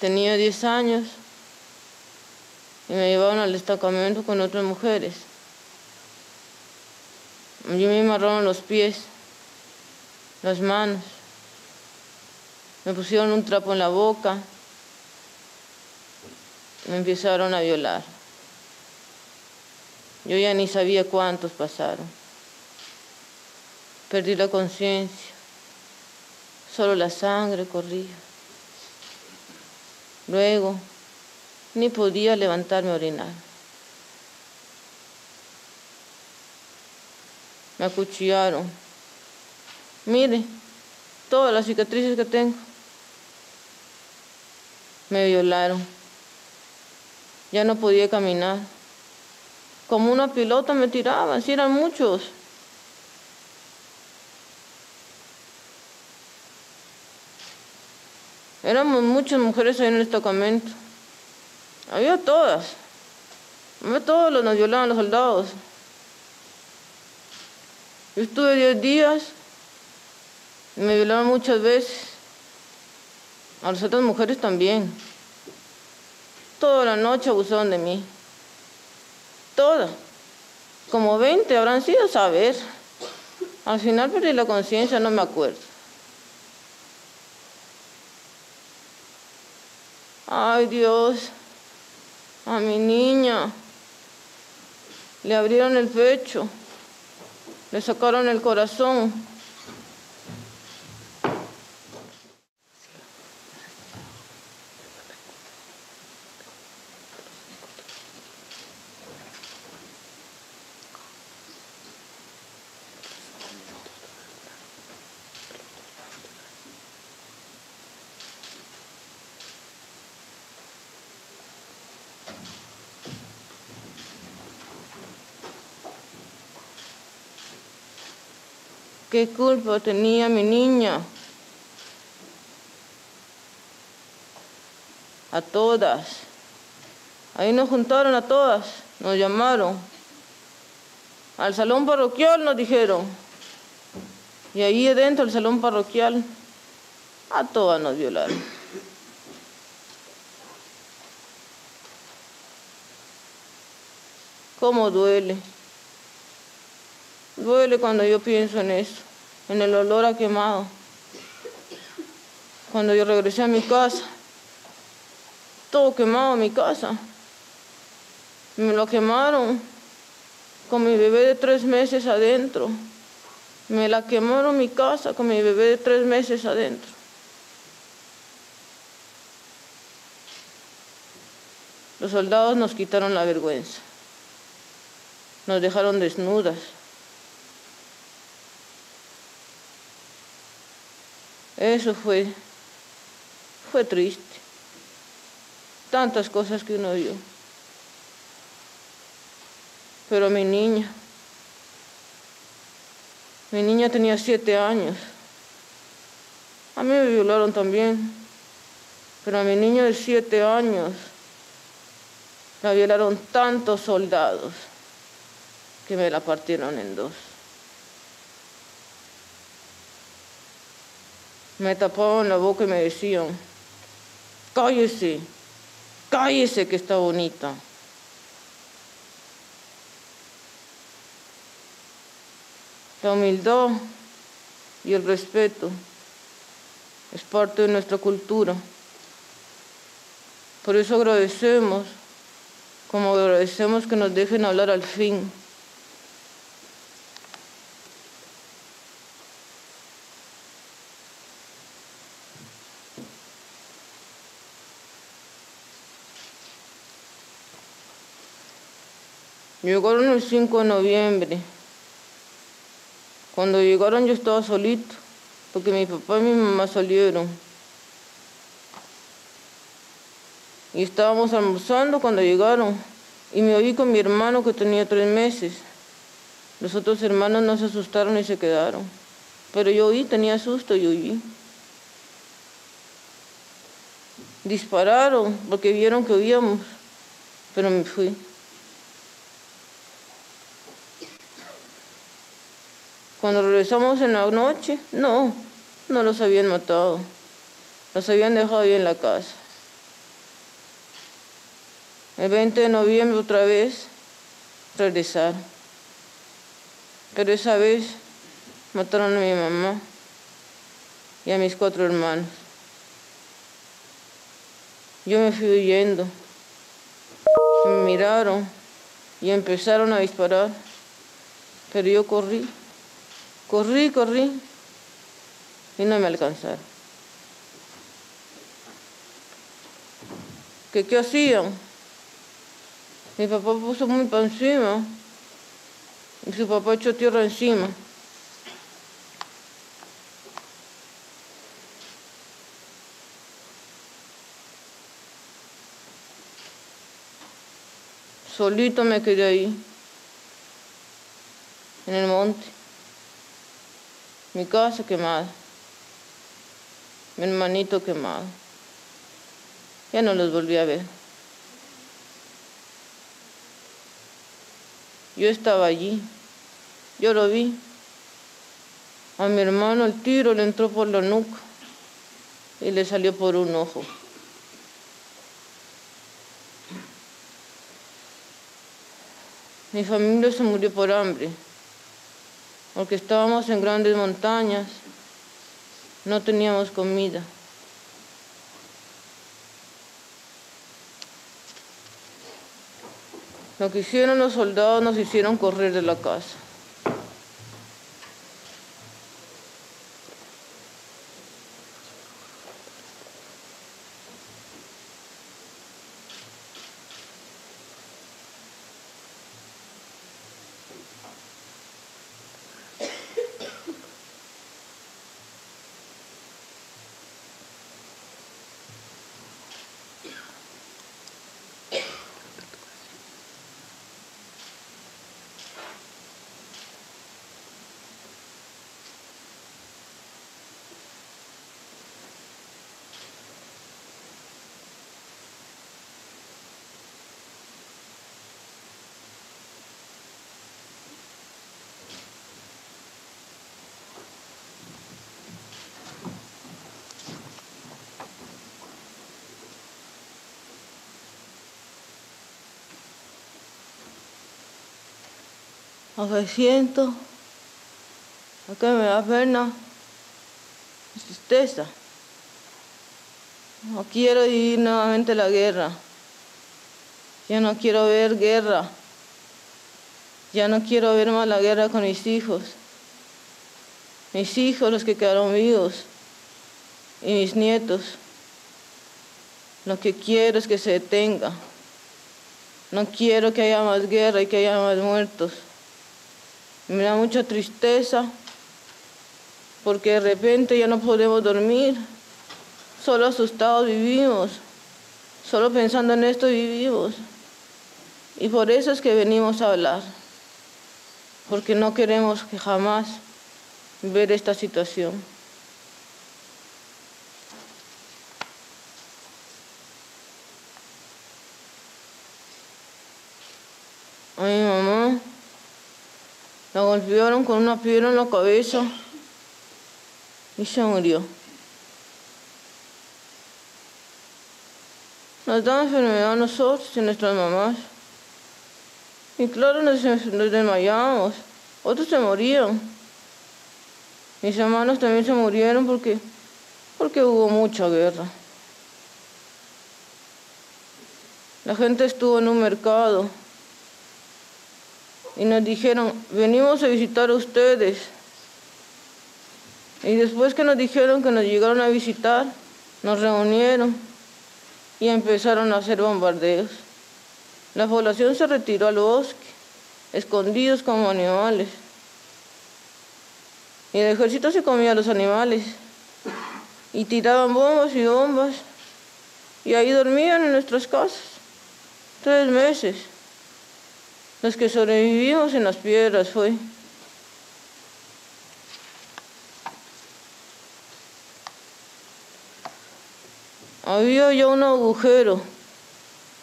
Tenía diez años. Y me llevaron al destacamento con otras mujeres. Allí me amarraron los pies, las manos. Me pusieron un trapo en la boca. Me empezaron a violar. Yo ya ni sabía cuántos pasaron. Perdí la conciencia. Solo la sangre corría. Luego, ni podía levantarme a orinar. Me acuchillaron. Mire, todas las cicatrices que tengo. Me violaron. Ya no podía caminar. Como una pelota me tiraban, si eran muchos. Éramos muchas mujeres ahí en el destacamento. Había todas. Había todos los que nos violaban los soldados. Yo estuve diez días y me violaron muchas veces. A las otras mujeres también. Toda la noche abusaron de mí. Todas. Como veinte habrán sido, saber. Al final perdí la conciencia, no me acuerdo. Ay, Dios. A mi niña, le abrieron el pecho, le sacaron el corazón. ¿Qué culpa tenía mi niña? A todas. Ahí nos juntaron a todas. Nos llamaron. Al salón parroquial nos dijeron. Y ahí adentro del salón parroquial a todas nos violaron. ¿Cómo duele? Duele cuando yo pienso en eso, en el olor a quemado. Cuando yo regresé a mi casa, todo quemado en mi casa. Me lo quemaron con mi bebé de tres meses adentro. Me la quemaron mi casa con mi bebé de tres meses adentro. Los soldados nos quitaron la vergüenza. Nos dejaron desnudas. Eso fue, fue triste. Tantas cosas que uno vio. Pero mi niña, mi niña tenía siete años. A mí me violaron también, pero a mi niña de siete años la violaron tantos soldados que me la partieron en dos. Me tapaban la boca y me decían, cállese, cállese que está bonita. La humildad y el respeto es parte de nuestra cultura. Por eso agradecemos, como agradecemos que nos dejen hablar al fin. Llegaron el cinco de noviembre. Cuando llegaron yo estaba solito, porque mi papá y mi mamá salieron. Y estábamos almorzando cuando llegaron, y me oí con mi hermano que tenía tres meses. Los otros hermanos no se asustaron y se quedaron. Pero yo oí, tenía susto y oí. Dispararon porque vieron que oíamos, pero me fui. Cuando regresamos en la noche, no, no los habían matado. Los habían dejado ahí en la casa. El veinte de noviembre otra vez regresaron. Pero esa vez mataron a mi mamá y a mis cuatro hermanos. Yo me fui huyendo. Me miraron y empezaron a disparar. Pero yo corrí. Corrí, corrí, y no me alcanzaron. ¿Qué, qué hacían? Mi papá puso muy para encima, y su papá echó tierra encima. Solito me quedé ahí, en el monte. Mi casa quemada, mi hermanito quemado. Ya no los volví a ver. Yo estaba allí, yo lo vi. A mi hermano el tiro le entró por la nuca y le salió por un ojo. Mi familia se murió por hambre. Porque estábamos en grandes montañas, no teníamos comida. Lo que hicieron los soldados nos hicieron correr de la casa. Me siento, acá me da pena, tristeza, No quiero ir nuevamente a la guerra. Yo no quiero ver guerra. Ya no quiero ver más la guerra con mis hijos. Mis hijos, los que quedaron vivos, y mis nietos. Lo que quiero es que se detenga. No quiero que haya más guerra y que haya más muertos. Me da mucha tristeza, porque de repente ya no podemos dormir. Solo asustados vivimos. Solo pensando en esto vivimos. Y por eso es que venimos a hablar. Porque no queremos que jamás ver esta situación. A mi mamá la golpearon con una piedra en la cabeza y se murió. Nos da enfermedad a nosotros y a nuestras mamás. Y claro, nos, nos desmayamos. Otros se morían. Mis hermanos también se murieron porque, porque hubo mucha guerra. La gente estuvo en un mercado y nos dijeron, venimos a visitar a ustedes. Y después que nos dijeron que nos llegaron a visitar, nos reunieron y empezaron a hacer bombardeos. La población se retiró al bosque, escondidos como animales. Y el ejército se comía a los animales y tiraban bombas y bombas y ahí dormían en nuestras casas tres meses. Los que sobrevivimos en las piedras fue. Había ya un agujero,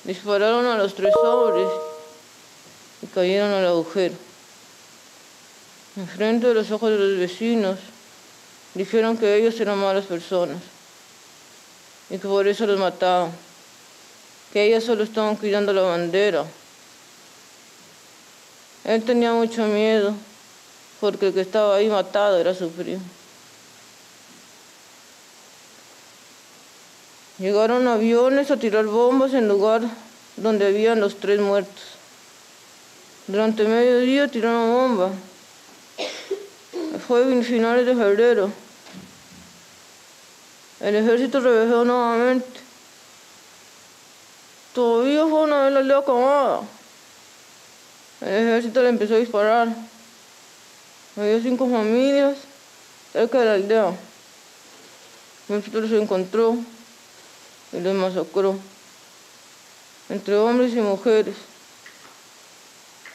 dispararon a los tres hombres y cayeron al agujero. Enfrente de los ojos de los vecinos, dijeron que ellos eran malas personas y que por eso los mataban, que ellas solo estaban cuidando la bandera. Él tenía mucho miedo, porque el que estaba ahí matado era su primo. Llegaron aviones a tirar bombas en lugar donde habían los tres muertos. Durante medio día tiraron bomba. Fue en finales de febrero. El ejército rebeló nuevamente. Todavía fue una vez la aldea acamada. El ejército le empezó a disparar. Había cinco familias cerca de la aldea. El ejército los encontró y los masacró, entre hombres y mujeres.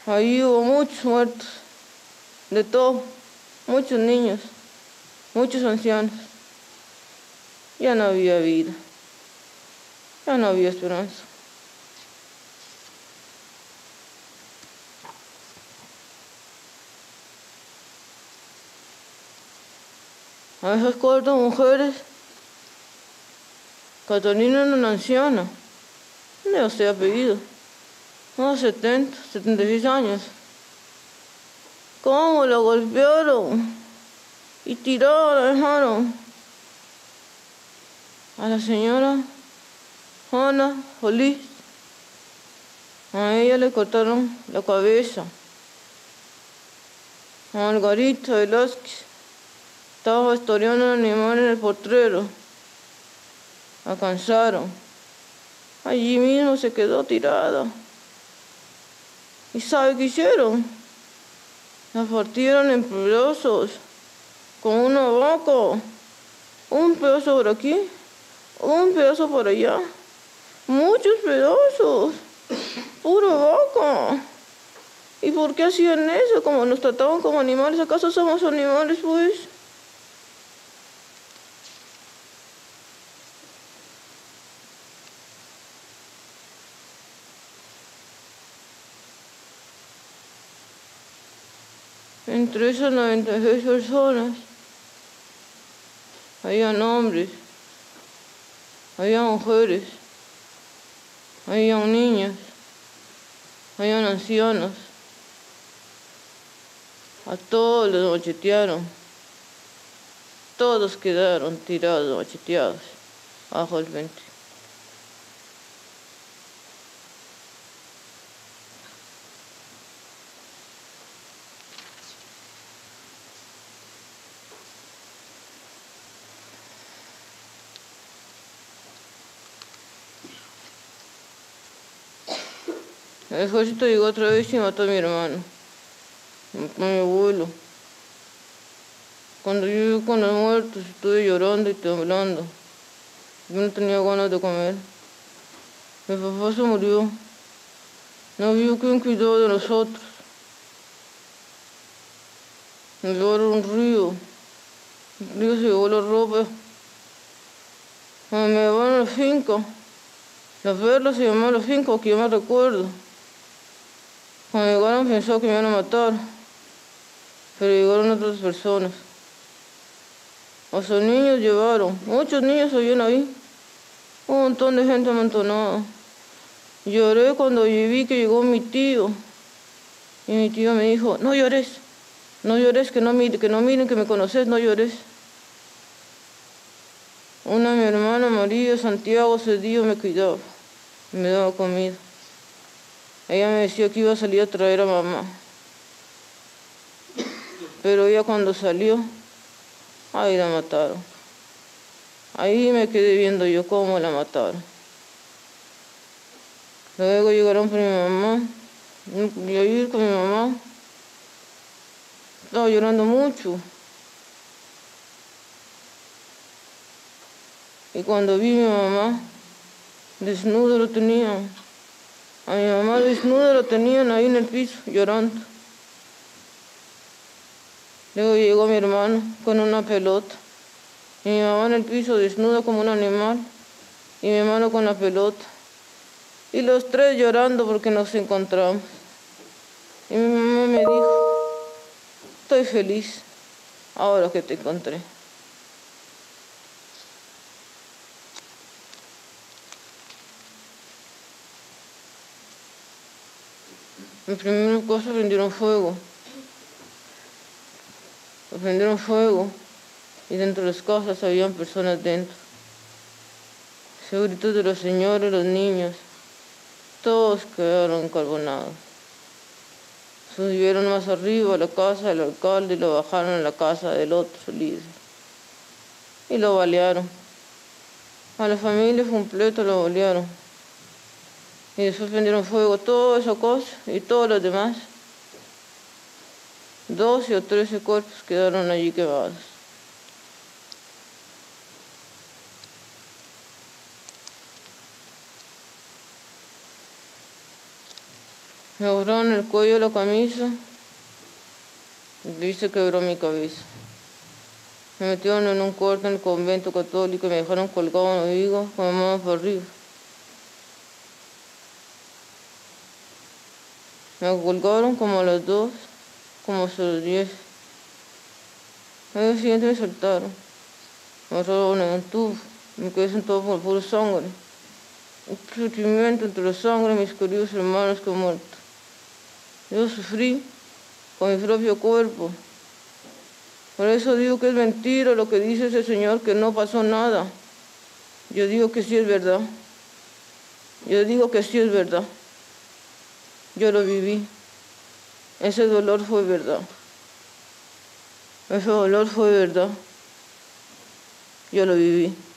Ahí hubo muchos muertos, de todo. Muchos niños, muchos ancianos. Ya no había vida, ya no había esperanza. A esas cuatro mujeres, Catalina era una anciana, de este apellido, unos setenta, setenta y seis años. Cómo lo golpearon y tiraron, la dejaron. A la señora Juana Jolís, a ella le cortaron la cabeza. A Margarita Velázquez, estaba pastoreando un animal en el potrero. La cansaron. Allí mismo se quedó tirada. ¿Y sabe qué hicieron? La partieron en pedazos, con un boca, un pedazo por aquí, un pedazo por allá, muchos pedazos, puro boca. ¿Y por qué hacían eso? Como nos trataban como animales, ¿acaso somos animales, pues? Entre esas noventa y seis personas, había hombres, había mujeres, había niñas, había ancianos. A todos los machetearon. Todos quedaron tirados, macheteados, a whole bunch. El ejército llegó otra vez y mató a mi hermano. Mató a mi abuelo. Cuando yo viví con los muertos, estuve llorando y temblando. Yo no tenía ganas de comer. Mi papá se murió. No vio quién cuidó de nosotros. Nos llevaron a un río. El río se llevó la ropa. Me llevaron a la finca. La perla se llamaba la finca, que yo me recuerdo. Cuando llegaron pensó que me iban a matar, pero llegaron otras personas. A sus niños llevaron, muchos niños se oyen ahí, un montón de gente amontonada. Lloré cuando vi que llegó mi tío, y mi tío me dijo, no llores, no llores, que no, que no miren que me conoces, no llores. Una de mi hermana María Santiago Cedillo me cuidaba, me daba comida. Ella me decía que iba a salir a traer a mamá. Pero ella cuando salió, ahí la mataron. Ahí me quedé viendo yo cómo la mataron. Luego llegaron por mi mamá. Yo ir con mi mamá. Estaba llorando mucho. Y cuando vi a mi mamá, desnudo lo tenía. A mi mamá desnuda la tenían ahí en el piso, llorando. Luego llegó mi hermano con una pelota. Y mi mamá en el piso desnuda como un animal. Y mi hermano con la pelota. Y los tres llorando porque nos encontramos. Y mi mamá me dijo, estoy feliz ahora que te encontré. Mis primeros cosas prendieron fuego. Prendieron fuego y dentro de las casas habían personas dentro. Los gritos de los señores, los niños, todos quedaron encarbonados. Subieron más arriba a la casa del alcalde y lo bajaron a la casa del otro líder. Y lo balearon. A la familia completa lo balearon. Y después prendieron fuego toda esa cosa y todos los demás. Doce o trece cuerpos quedaron allí quemados. Me agarraron el cuello de la camisa y se quebró mi cabeza. Me metieron en un cuarto en el convento católico y me dejaron colgado en el hígado con las manos para arriba. Me colgaron como a las dos, como a las diez. Al día siguiente me soltaron. Me robaron en un tubo. Me quedé sentado por puro sangre. Un sentimiento entre la sangre de mis queridos hermanos que han muerto. Yo sufrí con mi propio cuerpo. Por eso digo que es mentira lo que dice ese señor, que no pasó nada. Yo digo que sí es verdad. Yo digo que sí es verdad. Yo lo viví. Ese dolor fue verdad. Ese dolor fue verdad. Yo lo viví.